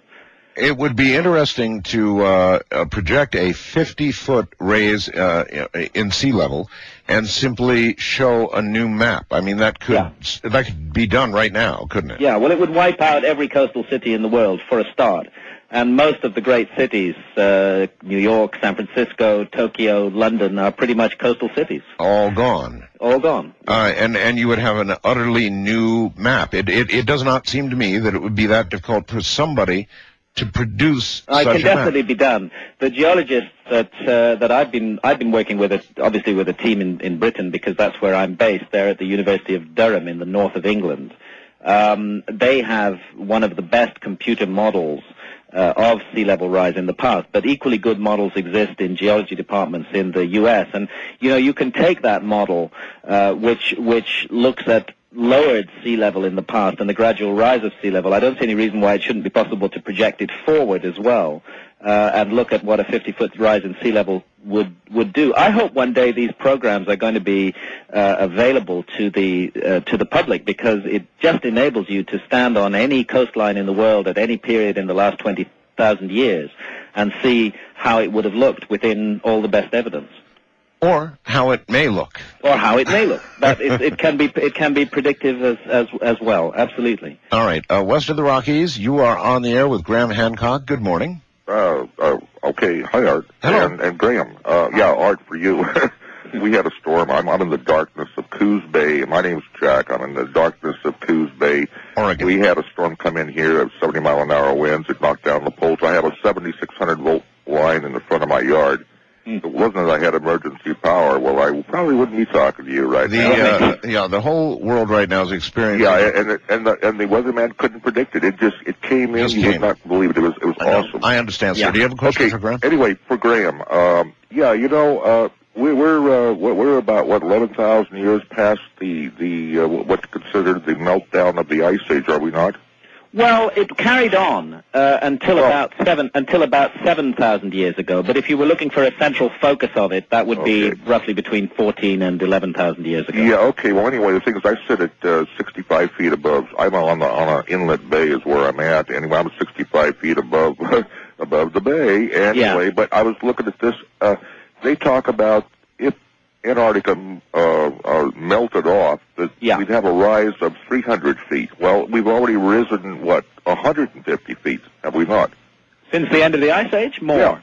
It would be interesting to project a 50-foot raise in sea level and simply show a new map. I mean, that could be done right now, couldn't it? Yeah, well, it would wipe out every coastal city in the world for a start. And most of the great cities, New York, San Francisco, Tokyo, London, are pretty much coastal cities. All gone. All gone. And you would have an utterly new map. It does not seem to me that it would be that difficult for somebody to produce such a map. It can definitely be done. The geologists that I've been working with, obviously with a team in Britain, because that's where I'm based. They're at the University of Durham in the north of England. They have one of the best computer models of sea level rise in the past, but equally good models exist in geology departments in the U.S. And, you know, you can take that model, which looks at lowered sea level in the past and the gradual rise of sea level. I don't see any reason why it shouldn't be possible to project it forward as well and look at what a 50-foot rise in sea level would do. I hope one day these programs are going to be available to the public, because it just enables you to stand on any coastline in the world at any period in the last 20,000 years and see how it would have looked within all the best evidence. Or how it may look. Or how it may look. But it can be predictive as well. Absolutely. All right. West of the Rockies, you are on the air with Graham Hancock. Good morning. Okay. Hi, Art. Hello. And Graham. Yeah, Art, for you. We had a storm. I'm in the darkness of Coos Bay. My name's Jack. I'm in the darkness of Coos Bay, Oregon. We had a storm come in here at 70-mile-an-hour winds. It knocked down the poles. I have a 7,600-volt line in the front of my yard. It wasn't that I had emergency power. Well, I probably wouldn't be talking to you right now. The whole world right now is experiencing. Yeah, and the weatherman couldn't predict it. It just came in. You would not believe it. It was awesome. I understand, sir. Yeah. Do you have a question for Graham? Anyway, for Graham, we're about 11,000 years past the what's considered the meltdown of the Ice Age, are we not? Well, it carried on until about 7,000 years ago. But if you were looking for a central focus of it, that would be roughly between 14 and 11,000 years ago. Yeah. Okay. Well, anyway, the thing is, I sit at 65 feet above. I'm on an inlet bay is where I'm at. Anyway, I'm 65 feet above above the bay. Anyway, but I was looking at this. They talk about if Antarctica melted off, that we'd have a rise of 300 feet. Well, we've already risen, 150 feet, have we not? Since the end of the Ice Age? More. Yeah.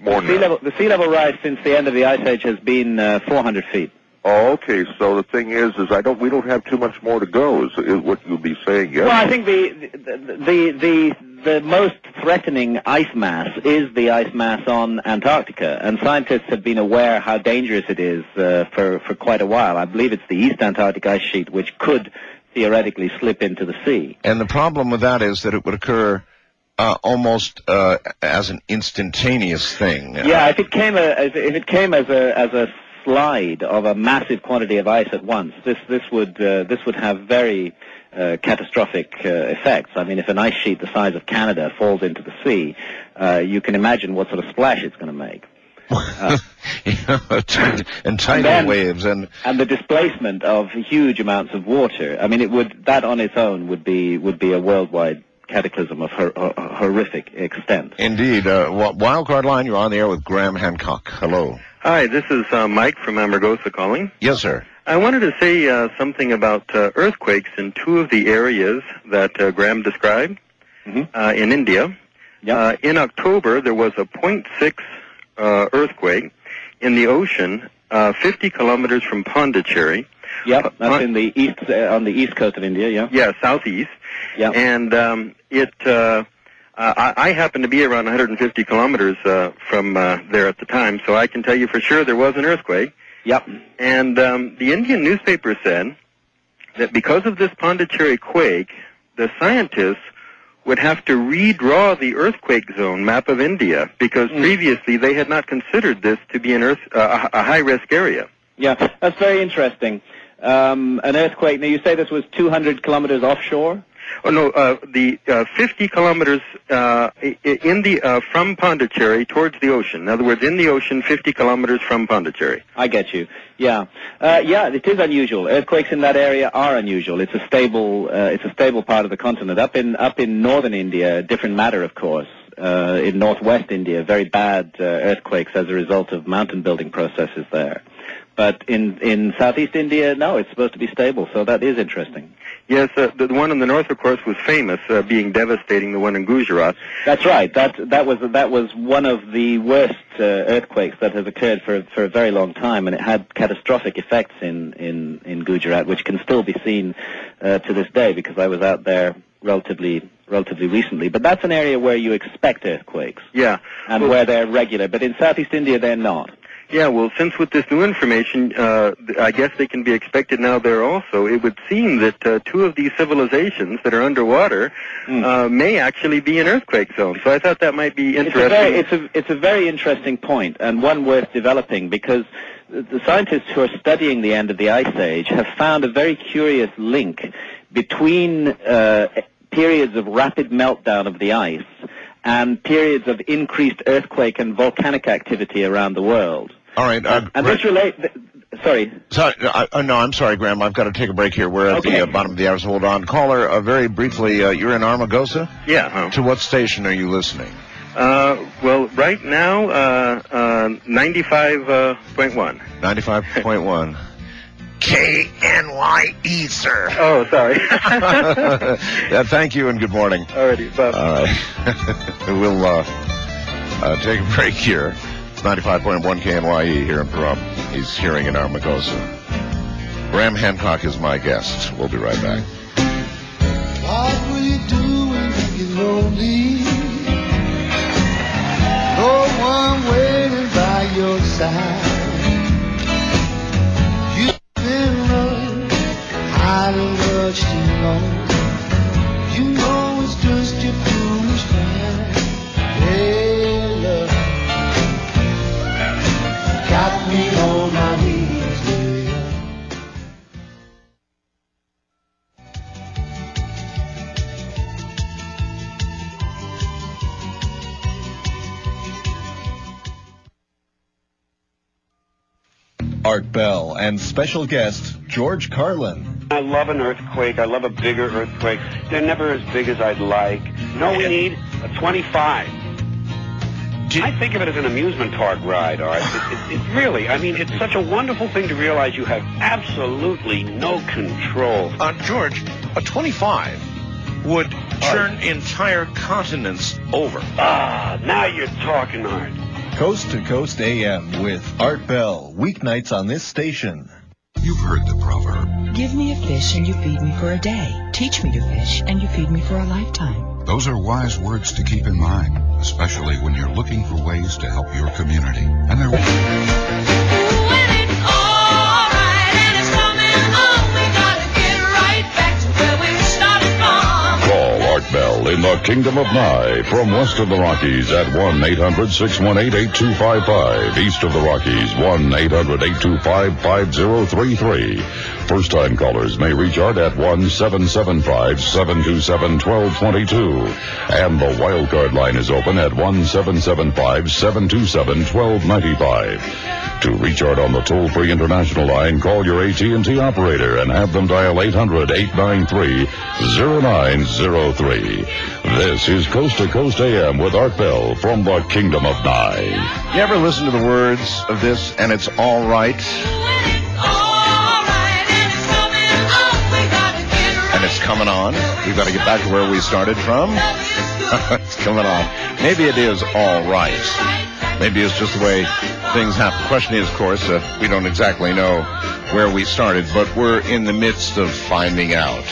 More now. The sea level rise since the end of the Ice Age has been 400 feet. Oh, okay. So the thing is we don't have too much more to go, is what you'll be saying, yes? Well, I think the most threatening ice mass is the ice mass on Antarctica, and scientists have been aware how dangerous it is for quite a while. I believe it's the East Antarctic ice sheet, which could theoretically slip into the sea. And the problem with that is that it would occur almost as an instantaneous thing. Yeah, if it came as a slide of a massive quantity of ice at once, this would have very catastrophic effects. I mean, if an ice sheet the size of Canada falls into the sea, you can imagine what sort of splash it's going to make. And tidal waves and the displacement of huge amounts of water. I mean, that on its own would be a worldwide cataclysm of horrific extent. Indeed. Wildcard Line, you're on the air with Graham Hancock. Hello. Hi, this is Mike from Amargosa calling. Yes, sir. I wanted to say something about earthquakes in two of the areas that Graham described in India. Yep. In October, there was a 0.6 earthquake in the ocean, 50 kilometers from Pondicherry. Yep, that's in the east, on the east coast of India, yeah. Yeah, southeast. Yeah. And I happened to be around 150 kilometers from there at the time, so I can tell you for sure there was an earthquake. Yep. And the Indian newspaper said that because of this Pondicherry quake, the scientists would have to redraw the earthquake zone map of India, because previously they had not considered this to be an a high-risk area. Yeah, that's very interesting. An earthquake. Now, you say this was 200 kilometers offshore? Oh, no, the 50 kilometers in the from Pondicherry towards the ocean. In other words, in the ocean, 50 kilometers from Pondicherry. I get you. Yeah, yeah, it is unusual. Earthquakes in that area are unusual. It's a stable part of the continent. Up in northern India, a different matter, of course. In northwest India, very bad earthquakes as a result of mountain building processes there. But in southeast India, no, it's supposed to be stable, so that is interesting. Yes, the one in the north, of course, was famous, being devastating, the one in Gujarat. That's right. That was one of the worst earthquakes that has occurred for a very long time, and it had catastrophic effects in Gujarat, which can still be seen to this day, because I was out there relatively recently. But that's an area where you expect earthquakes. Yeah. And well, where they're regular, but in southeast India, they're not. Yeah, well, since with this new information, I guess they can be expected now there also. It would seem that two of these civilizations that are underwater may actually be an earthquake zone. So I thought that might be interesting. It's a very interesting point, and one worth developing, because the scientists who are studying the end of the Ice Age have found a very curious link between periods of rapid meltdown of the ice and periods of increased earthquake and volcanic activity around the world. All right. And this relates... Sorry. Sorry. No, I'm sorry, Graham. I've got to take a break here. We're at the bottom of the hour, so hold on. Caller, very briefly, you're in Armagosa? Yeah. Huh. To what station are you listening? Well, right now, 95.1. 95.1. KNYE, sir. Oh, sorry. Yeah, thank you and good morning. Alrighty, bye. All right. We'll take a break here. It's 95.1 KNYE here in Pahrump. He's hearing in Armagosa. Graham Hancock is my guest. We'll be right back. What will you do when you're lonely? No one waiting by your side. I don't watch too long. You know it's just your foolish plan. Hey, love, got me on my knees. Art Bell and special guest George Carlin. I love an earthquake. I love a bigger earthquake. They're never as big as I'd like. No, we need a 25. I think of it as an amusement park ride, Art. It really, I mean, it's such a wonderful thing to realize you have absolutely no control. George, a 25 would turn entire continents over. Ah, now you're talking, Art. Coast to Coast AM with Art Bell, weeknights on this station. You've heard the proverb. Give me a fish and you feed me for a day. Teach me to fish and you feed me for a lifetime. Those are wise words to keep in mind, especially when you're looking for ways to help your community. And there when it's all right and it's coming on, we gotta get right back to where we started from. Call Art Bell in the Kingdom of Nye from west of the Rockies at 1-800-618-8255. East of the Rockies, 1-800-825-5033. First-time callers may reach Art at 1-775-727-1222. And the wildcard line is open at 1-775-727-1295. To reach Art on the toll-free international line, call your AT&T operator and have them dial 800-893-0903. This is Coast to Coast AM with Art Bell from the Kingdom of Nye. You ever listen to the words of this, and it's all right? And it's coming on. We've got to get back to where we started from. What's coming on? Maybe it is all right. Maybe it's just the way things happen. The question is, of course, we don't exactly know where we started, but we're in the midst of finding out.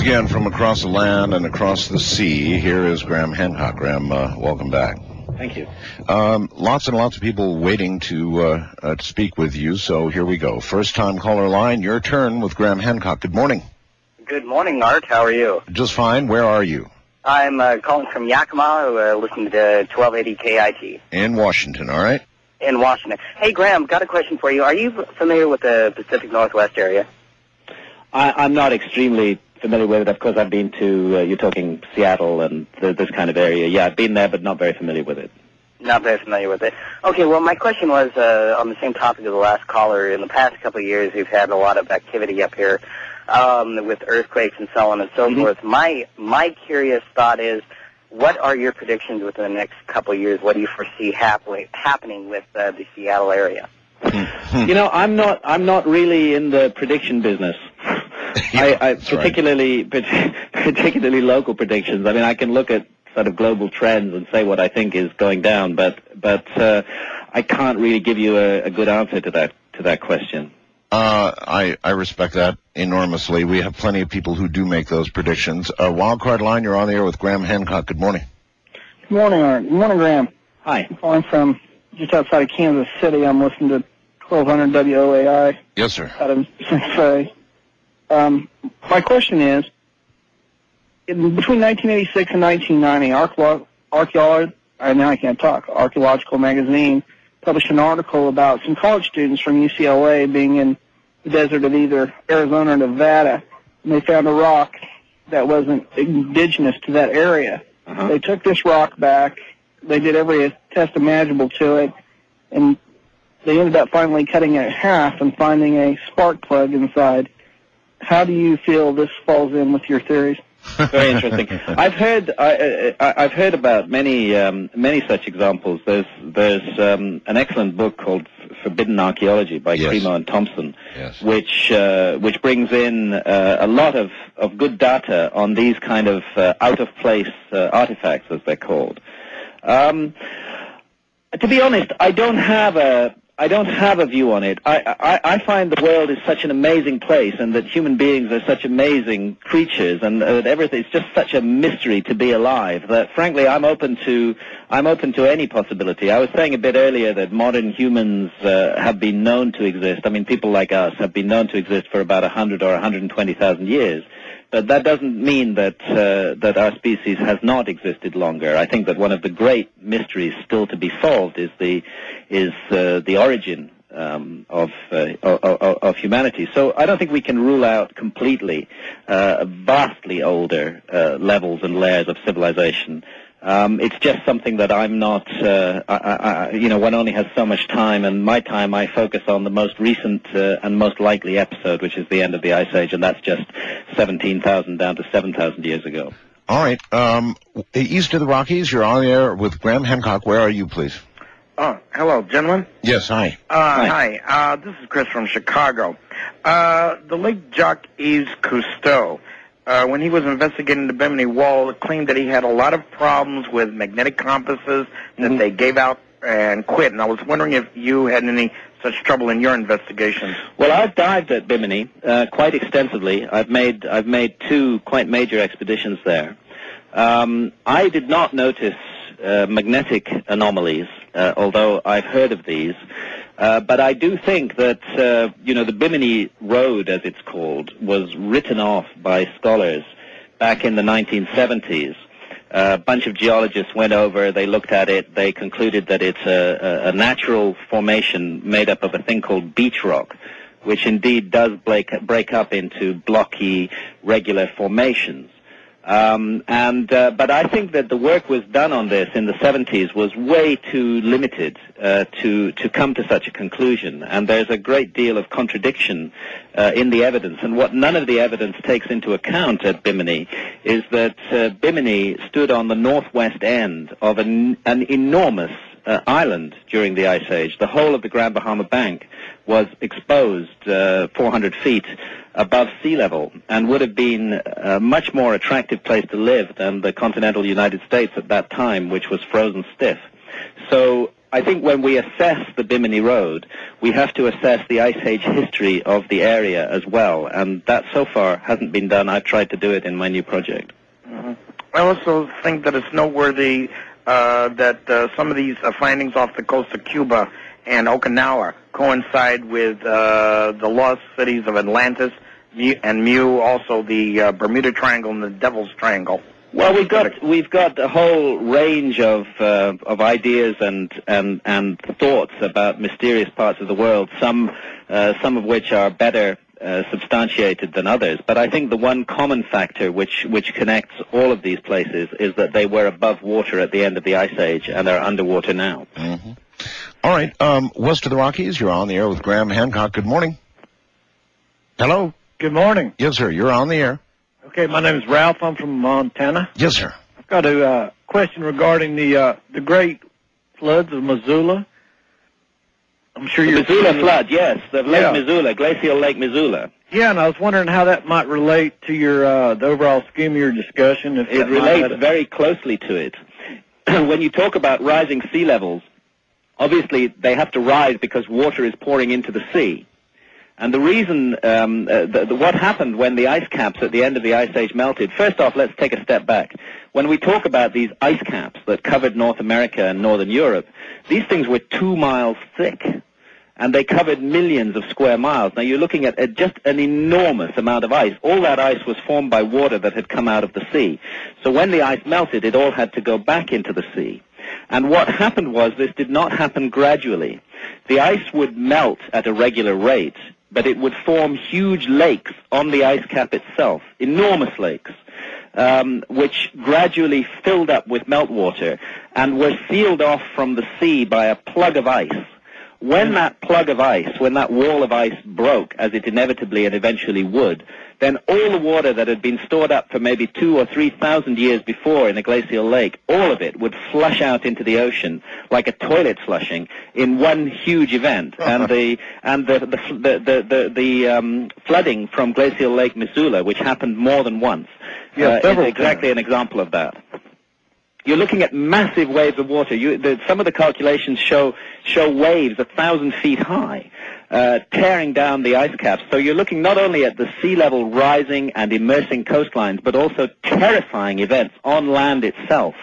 Again, from across the land and across the sea, here is Graham Hancock. Graham, welcome back. Thank you. Lots and lots of people waiting to speak with you, so here we go. First time caller line, your turn with Graham Hancock. Good morning. Good morning, Art. How are you? Just fine. Where are you? I'm calling from Yakima, listening to 1280 KIT. In Washington, all right? In Washington. Hey, Graham, got a question for you. Are you familiar with the Pacific Northwest area? I'm not extremely familiar with it. Of course, I've been to, you're talking Seattle and this kind of area. Yeah, I've been there, but not very familiar with it. Not very familiar with it. Okay, well, my question was on the same topic as the last caller. In the past couple of years, we've had a lot of activity up here with earthquakes and so on and so forth. My curious thought is, what are your predictions within the next couple of years? What do you foresee happening with the Seattle area? You know, I'm not really in the prediction business. Particularly local predictions. I mean, I can look at sort of global trends and say what I think is going down, but I can't really give you a good answer to that question. I respect that enormously. We have plenty of people who do make those predictions. Wildcard line, you're on the air with Graham Hancock. Good morning. Good morning, Art. Good morning, Graham. Hi. I'm calling from just outside of Kansas City. I'm listening to 1200 WOAI. Yes, sir. Out of Cincinnati. My question is, between 1986 and 1990, Archaeological Magazine published an article about some college students from UCLA being in the desert of either Arizona or Nevada, and they found a rock that wasn't indigenous to that area. Uh-huh. They took this rock back, they did every test imaginable to it, and they ended up finally cutting it in half and finding a spark plug inside. How do you feel this falls in with your theories? Very interesting. I've heard about many such examples. There's an excellent book called Forbidden Archaeology by Cremo and Thompson, which brings in a lot of good data on these kind of out of place artifacts, as they're called. To be honest, I don't have a I don't have a view on it. I find the world is such an amazing place, and that human beings are such amazing creatures, and that everything—it's just such a mystery to be alive. That frankly, I'm open to any possibility. I was saying a bit earlier that modern humans have been known to exist. I mean, people like us have been known to exist for about 100 or 120,000 years. But that doesn't mean that that our species has not existed longer. I think that one of the great mysteries still to be solved is the origin of humanity. So I don't think we can rule out completely vastly older levels and layers of civilization. It's just something that I'm not, you know, one only has so much time, and my time I focus on the most recent and most likely episode, which is the end of the Ice Age, and that's just 17,000 down to 7,000 years ago. All right. East of the Rockies, you're on air with Graham Hancock. Where are you, please? Oh, hello, gentlemen. Yes, hi. Hi. This is Chris from Chicago. The late Jacques Yves Cousteau, when he was investigating the Bimini Wall, claimed that he had a lot of problems with magnetic compasses that they gave out and quit. And I was wondering if you had any such trouble in your investigations. Well, I've dived at Bimini quite extensively. I've made two quite major expeditions there. I did not notice magnetic anomalies, although I've heard of these. But I do think that, you know, the Bimini Road, as it's called, was written off by scholars back in the 1970s. A bunch of geologists went over, they looked at it, they concluded that it's a natural formation made up of a thing called beach rock, which indeed does break up into blocky, regular formations. But I think that the work was done on this in the 70s was way too limited to come to such a conclusion, and there's a great deal of contradiction in the evidence. And what none of the evidence takes into account at Bimini is that Bimini stood on the northwest end of an enormous island during the Ice Age. The whole of the Grand Bahama Bank was exposed 400 feet above sea level, and would have been a much more attractive place to live than the continental United States at that time, which was frozen stiff. So I think when we assess the Bimini Road, we have to assess the Ice Age history of the area as well, and that so far hasn't been done. I've tried to do it in my new project. I also think that it's noteworthy that some of these findings off the coast of Cuba and Okinawa coincide with the lost cities of Atlantis and Mu, also the Bermuda Triangle and the Devil's Triangle. Well, we've got a whole range of ideas and thoughts about mysterious parts of the world. Some of which are better substantiated than others, but I think the one common factor which connects all of these places is that they were above water at the end of the Ice Age and are underwater now. Mm-hmm. All right, west of the Rockies, you're on the air with Graham Hancock. Good morning. Hello. Good morning. Yes, sir, you're on the air. Okay, my name is Ralph. I'm from Montana. Yes, sir. I've got a question regarding the great floods of Missoula. I'm sure you're... Missoula flood, yes. The Lake Missoula, glacial Lake Missoula. Yeah, and I was wondering how that might relate to your the overall scheme of your discussion. If it relates very closely to it. When you talk about rising sea levels, obviously they have to rise because water is pouring into the sea. And the reason, what happened when the ice caps at the end of the Ice Age melted, first off, let's take a step back. When we talk about these ice caps that covered North America and Northern Europe, these things were 2 miles thick, and they covered millions of square miles. Now, you're looking at just an enormous amount of ice. All that ice was formed by water that had come out of the sea. So when the ice melted, it all had to go back into the sea. And what happened was this did not happen gradually. The ice would melt at a regular rate, but it would form huge lakes on the ice cap itself, enormous lakes, which gradually filled up with meltwater and were sealed off from the sea by a plug of ice. When that plug of ice, when that wall of ice broke, as it inevitably and eventually would, then all the water that had been stored up for maybe 2,000 or 3,000 years before in a glacial lake, all of it would flush out into the ocean like a toilet flushing in one huge event. And the flooding from glacial Lake Missoula, which happened more than once, is exactly an example of that. You're looking at massive waves of water. Some of the calculations show waves 1,000 feet high, tearing down the ice caps. So you're looking not only at the sea level rising and immersing coastlines, but also terrifying events on land itself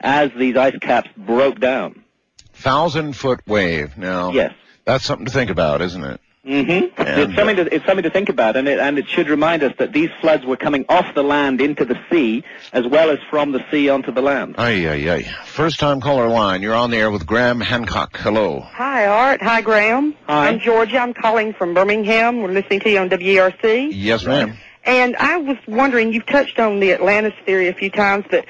as these ice caps broke down. 1,000-foot wave. Now, yes, that's something to think about, isn't it? Mm-hmm. It's something to think about, and it should remind us that these floods were coming off the land into the sea, as well as from the sea onto the land. Aye, aye, aye. First-time caller line. You're on the air with Graham Hancock. Hello. Hi, Art. Hi, Graham. Hi. I'm Georgia. I'm calling from Birmingham. We're listening to you on WERC. Yes, ma'am. And I was wondering, you've touched on the Atlantis theory a few times, but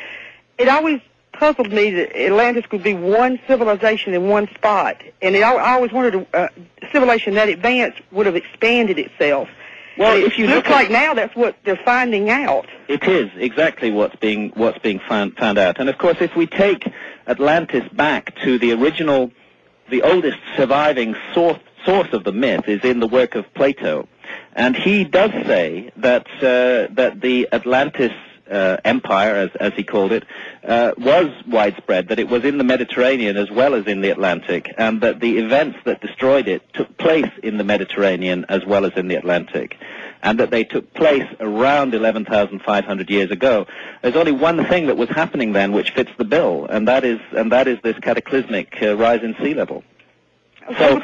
it always puzzled me that Atlantis could be one civilization in one spot, and I always wondered a civilization that advanced would have expanded itself. Well, if you look like now, that's what they're finding out. It is exactly what's being found out. And of course, if we take Atlantis back to the original, the oldest surviving source of the myth is in the work of Plato, and he does say that the Atlantis empire, as he called it, was widespread, that it was in the Mediterranean as well as in the Atlantic, and that the events that destroyed it took place in the Mediterranean as well as in the Atlantic, and that they took place around 11,500 years ago. There's only one thing that was happening then which fits the bill, and that is this cataclysmic rise in sea level. So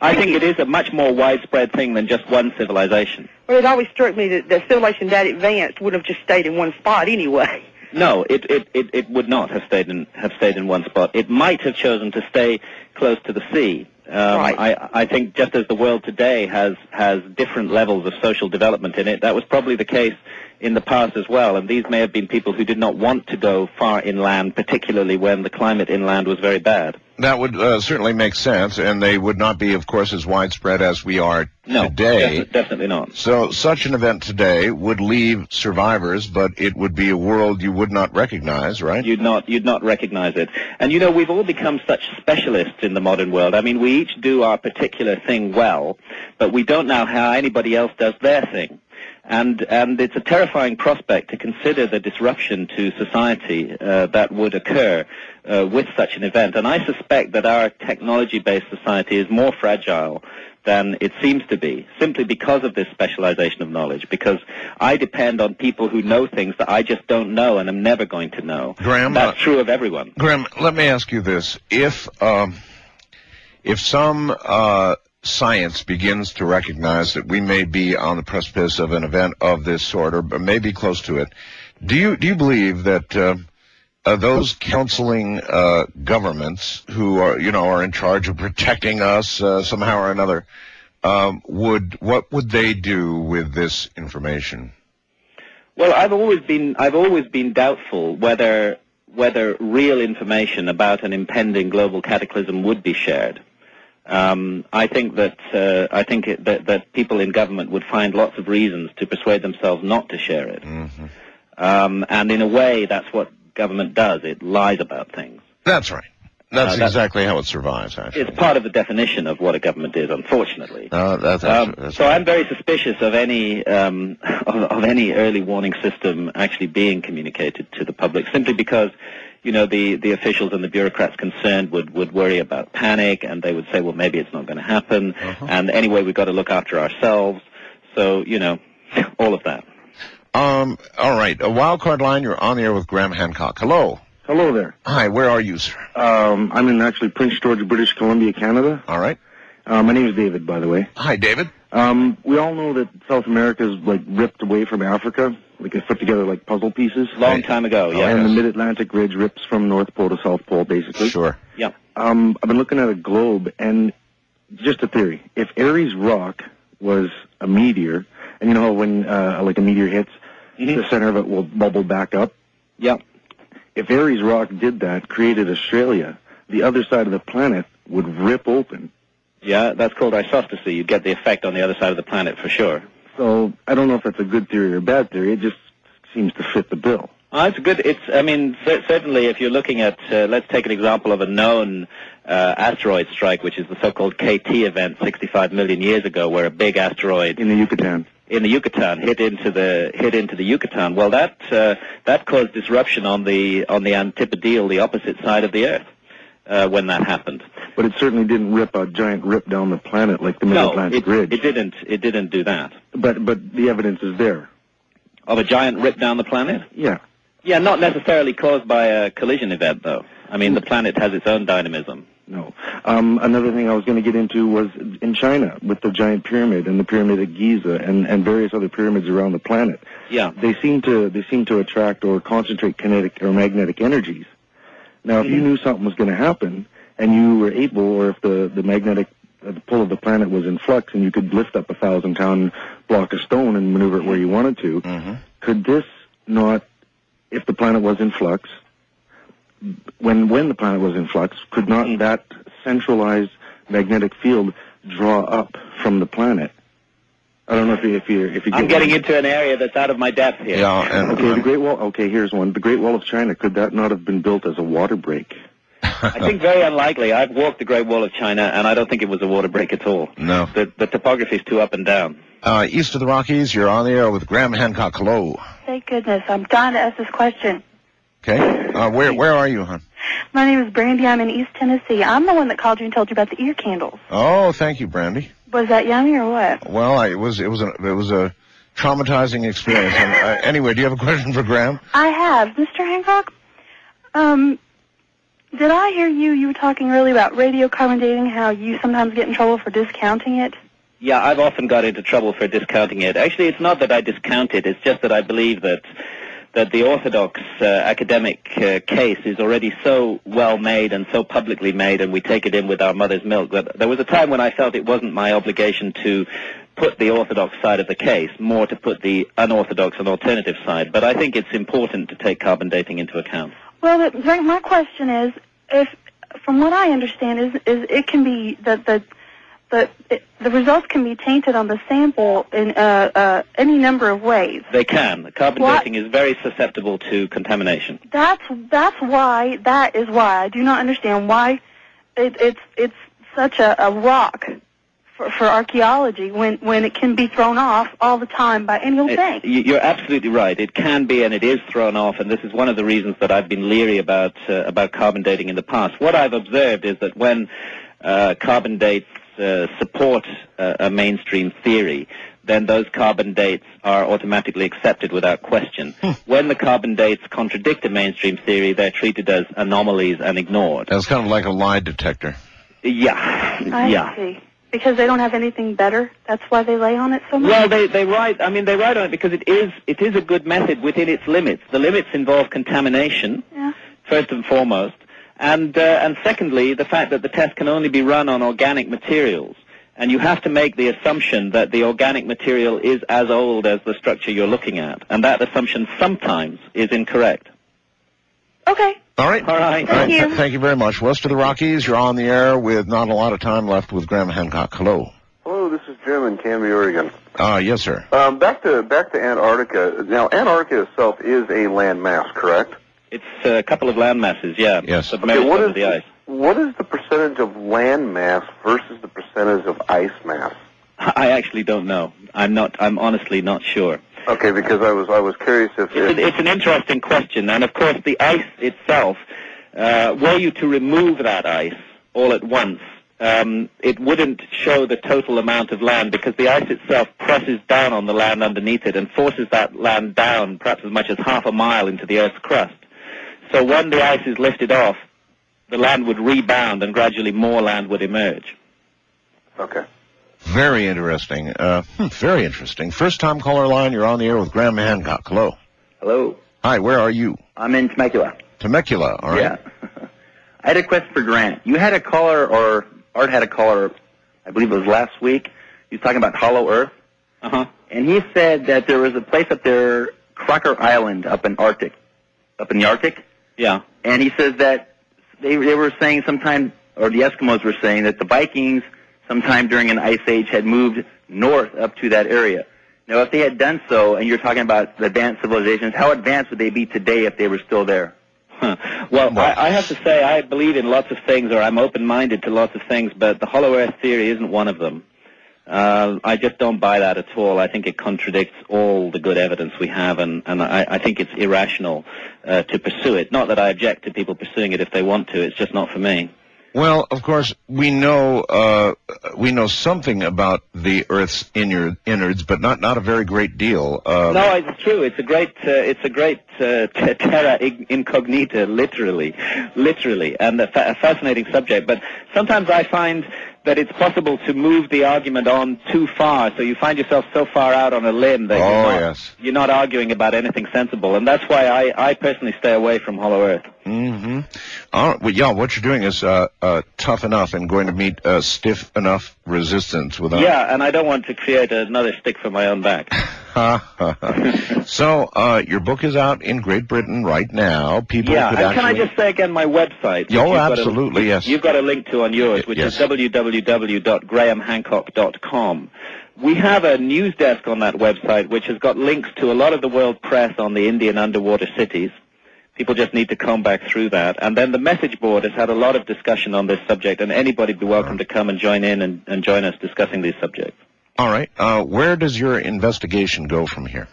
I think it is a much more widespread thing than just one civilization. Well, it always struck me that the civilization that advanced would have just stayed in one spot anyway. No, it would not have stayed in one spot. It might have chosen to stay close to the sea. Right. I think just as the world today has different levels of social development in it, that was probably the case in the past as well. And these may have been people who did not want to go far inland, particularly when the climate inland was very bad. That would certainly make sense, and they would not be, of course, as widespread as we are today. No, definitely not. So such an event today would leave survivors, but it would be a world you would not recognize, right? You'd not recognize it. And, you know, we've all become such specialists in the modern world. I mean, we each do our particular thing well, but we don't know how anybody else does their thing. And it's a terrifying prospect to consider the disruption to society that would occur with such an event. And I suspect that our technology-based society is more fragile than it seems to be, simply because of this specialization of knowledge, because I depend on people who know things that I just don't know and I'm never going to know. Graham, that's true of everyone. Graham, let me ask you this. If some science begins to recognize that we may be on the precipice of an event of this sort, or maybe close to it, do you believe that those counseling governments who are, you know, are in charge of protecting us somehow or another, what would they do with this information? Well, I've always been doubtful whether real information about an impending global cataclysm would be shared. I think that people in government would find lots of reasons to persuade themselves not to share it. Mm-hmm. And in a way, that's what government does. It lies about things. That's right. That's exactly how it survives, actually. It's part of the definition of what a government is, unfortunately. That's so I'm very suspicious of any early warning system actually being communicated to the public, simply because, you know, the officials and the bureaucrats concerned would worry about panic, and they would say, well, maybe it's not going to happen. Uh-huh. And anyway, we've got to look after ourselves. So, you know, all of that. All right. A wild card line. You're on the air with Graham Hancock. Hello. Hello there. Hi. Where are you, sir? I'm in actually Prince George, British Columbia, Canada. All right. My name is David, by the way. Hi, David. We all know that South America is, like, ripped away from Africa. Like, it's put together like puzzle pieces. Long time ago, yeah. And the Mid-Atlantic Ridge rips from North Pole to South Pole, basically. Sure. Yeah. I've been looking at a globe, and just a theory. If Aries Rock was a meteor, and you know how when, like, a meteor hits, mm-hmm, the center of it will bubble back up? Yeah. If Aries Rock did that, created Australia, the other side of the planet would rip open. Yeah, that's called isostasy. You'd get the effect on the other side of the planet for sure. So I don't know if that's a good theory or a bad theory. It just seems to fit the bill. It's good. I mean, certainly if you're looking at, let's take an example of a known asteroid strike, which is the so-called KT event 65 million years ago, where a big asteroid in the Yucatan in the Yucatan, hit into the Yucatan. Well, that caused disruption on the antipodeal, the opposite side of the Earth, when that happened. But it certainly didn't rip a giant rip down the planet like the Mid-Atlantic Ridge. No, it didn't do that. But the evidence is there. Of a giant rip down the planet? Yeah. Yeah, not necessarily caused by a collision event, though. I mean, the planet has its own dynamism. No. Another thing I was going to get into was in China with the giant pyramid and the pyramid of Giza and various other pyramids around the planet. Yeah. They seem to attract or concentrate kinetic or magnetic energies. Now, if you knew something was going to happen and you were able, or if the magnetic pull of the planet was in flux and you could lift up 1,000-pound block of stone and maneuver it where you wanted to, could this not, if the planet was in flux, when the planet was in flux, could not that centralized magnetic field draw up from the planet? I don't know if you I'm getting into an area that's out of my depth here. Yeah. Okay, the Great Wall. Okay, here's one. The Great Wall of China. Could that not have been built as a water break? I think very unlikely. I've walked the Great Wall of China, and I don't think it was a water break at all. No. The topography is too up and down. East of the Rockies, you're on the air with Graham Hancock. Hello. Thank goodness. I'm dying to ask this question. Okay. Where are you, hon? My name is Brandy. I'm in East Tennessee. I'm the one that called you and told you about the ear candles. Oh, thank you, Brandy. Was that yummy or what? Well, it was a traumatizing experience. And, anyway, do you have a question for Graham? I have, Mr. Hancock. Did I hear you were talking earlier about radiocarbon dating? How you sometimes get in trouble for discounting it? Yeah, I've often got into trouble for discounting it. Actually, it's not that I discount it. It's just that I believe that the orthodox academic case is already so well made and so publicly made, and we take it in with our mother's milk. But there was a time when I felt it wasn't my obligation to put the orthodox side of the case, more to put the unorthodox and alternative side. But I think it's important to take carbon dating into account. Well, my question is, if, from what I understand, is it can be that the results can be tainted on the sample in any number of ways. They can. Carbon dating is very susceptible to contamination. That is why I do not understand why it's such a rock for archaeology when it can be thrown off all the time by any old thing. You're absolutely right. It can be, and it is thrown off, and this is one of the reasons that I've been leery about carbon dating in the past. What I've observed is that when carbon dates support a mainstream theory, then those carbon dates are automatically accepted without question. When the carbon dates contradict a mainstream theory, they're treated as anomalies and ignored. That's kind of like a lie detector. Yeah. I see. Because they don't have anything better? That's why they lay on it so much? Well, they write on it because it is a good method within its limits. The limits involve contamination, first and foremost. And secondly, the fact that the test can only be run on organic materials. And you have to make the assumption that the organic material is as old as the structure you're looking at. And that assumption sometimes is incorrect. Okay. All right. All right. Thank you. Thank you very much. West of the Rockies, you're on the air with not a lot of time left with Graham Hancock. Hello. Hello, this is Jim in Canby, Oregon. Yes, sir. Back to Antarctica. Now, Antarctica itself is a land mass, correct? It's a couple of land masses, yeah. Yes. Okay, what is the percentage of land mass versus the percentage of ice mass? I actually don't know. I'm honestly not sure. Okay, because I was curious if it's an interesting question, and of course the ice itself. Were you to remove that ice all at once, it wouldn't show the total amount of land because the ice itself presses down on the land underneath it and forces that land down, perhaps as much as half a mile into the Earth's crust. So when the ice is lifted off, the land would rebound and gradually more land would emerge. Okay. Very interesting. Very interesting. First time caller line, you're on the air with Graham Hancock. Hello. Hello. Hi, where are you? I'm in Temecula. Temecula, all right. Yeah. I had a question for Grant. You had a caller, or Art had a caller, I believe it was last week. He was talking about Hollow Earth. Uh-huh. And he said that there was a place up there, Crocker Island, up in the Arctic. Yeah. And he says that they were saying sometime, or the Eskimos were saying, that the Vikings sometime during an ice age had moved north up to that area. Now, if they had done so, and you're talking about advanced civilizations, how advanced would they be today if they were still there? Huh. Well, I have to say I believe in lots of things, or I'm open-minded to lots of things, but the Hollow Earth theory isn't one of them. I just don't buy that at all. I think it contradicts all the good evidence we have, and I think it's irrational to pursue it. Not that I object to people pursuing it if they want to. It's just not for me. Well, of course, we know something about the Earth's innards, but not a very great deal. No, it's true. It's a great terra incognita, literally, and a fascinating subject. But sometimes I find that it's possible to move the argument on too far, so you find yourself so far out on a limb that you're not arguing about anything sensible, and that's why I personally stay away from Hollow Earth. Mm-hmm. All right, well, yeah, what you're doing is tough enough and going to meet stiff enough resistance without... Yeah, and I don't want to create another stick for my own back. So, your book is out in Great Britain right now. People could and actually... can I just say again my website? Oh, absolutely, yes. You've got a link to on yours, which is www.grahamhancock.com. We have a news desk on that website, which has got links to a lot of the world press on the Indian underwater cities. People just need to comb back through that. And then the message board has had a lot of discussion on this subject, and anybody would be welcome to come and join in and join us discussing these subjects. All right. Where does your investigation go from here?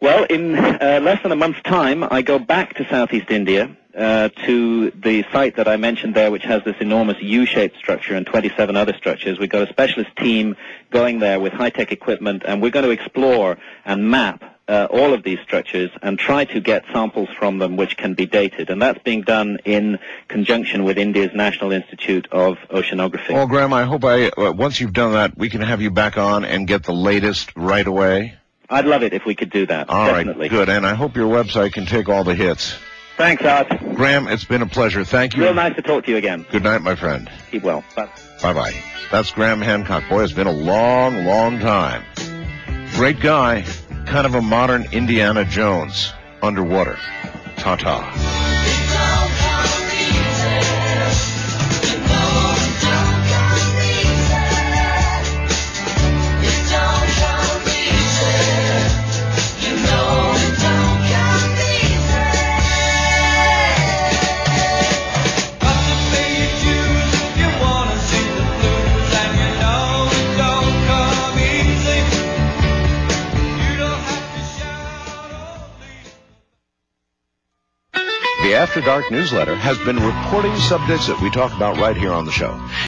Well, in less than a month's time, I go back to Southeast India to the site that I mentioned there, which has this enormous U-shaped structure and 27 other structures. We've got a specialist team going there with high-tech equipment, and we're going to explore and map all of these structures and try to get samples from them which can be dated. And that's being done in conjunction with India's National Institute of Oceanography. Well, Graham, I hope once you've done that, we can have you back on and get the latest right away. I'd love it if we could do that. All right, good. And I hope your website can take all the hits. Thanks, Art. Graham, it's been a pleasure. Thank you. Real nice to talk to you again. Good night, my friend. Keep well. Bye-bye. That's Graham Hancock. Boy, it's been a long, long time. Great guy. Kind of a modern Indiana Jones, underwater. Ta-ta. The After Dark newsletter has been reporting subjects that we talk about right here on the show.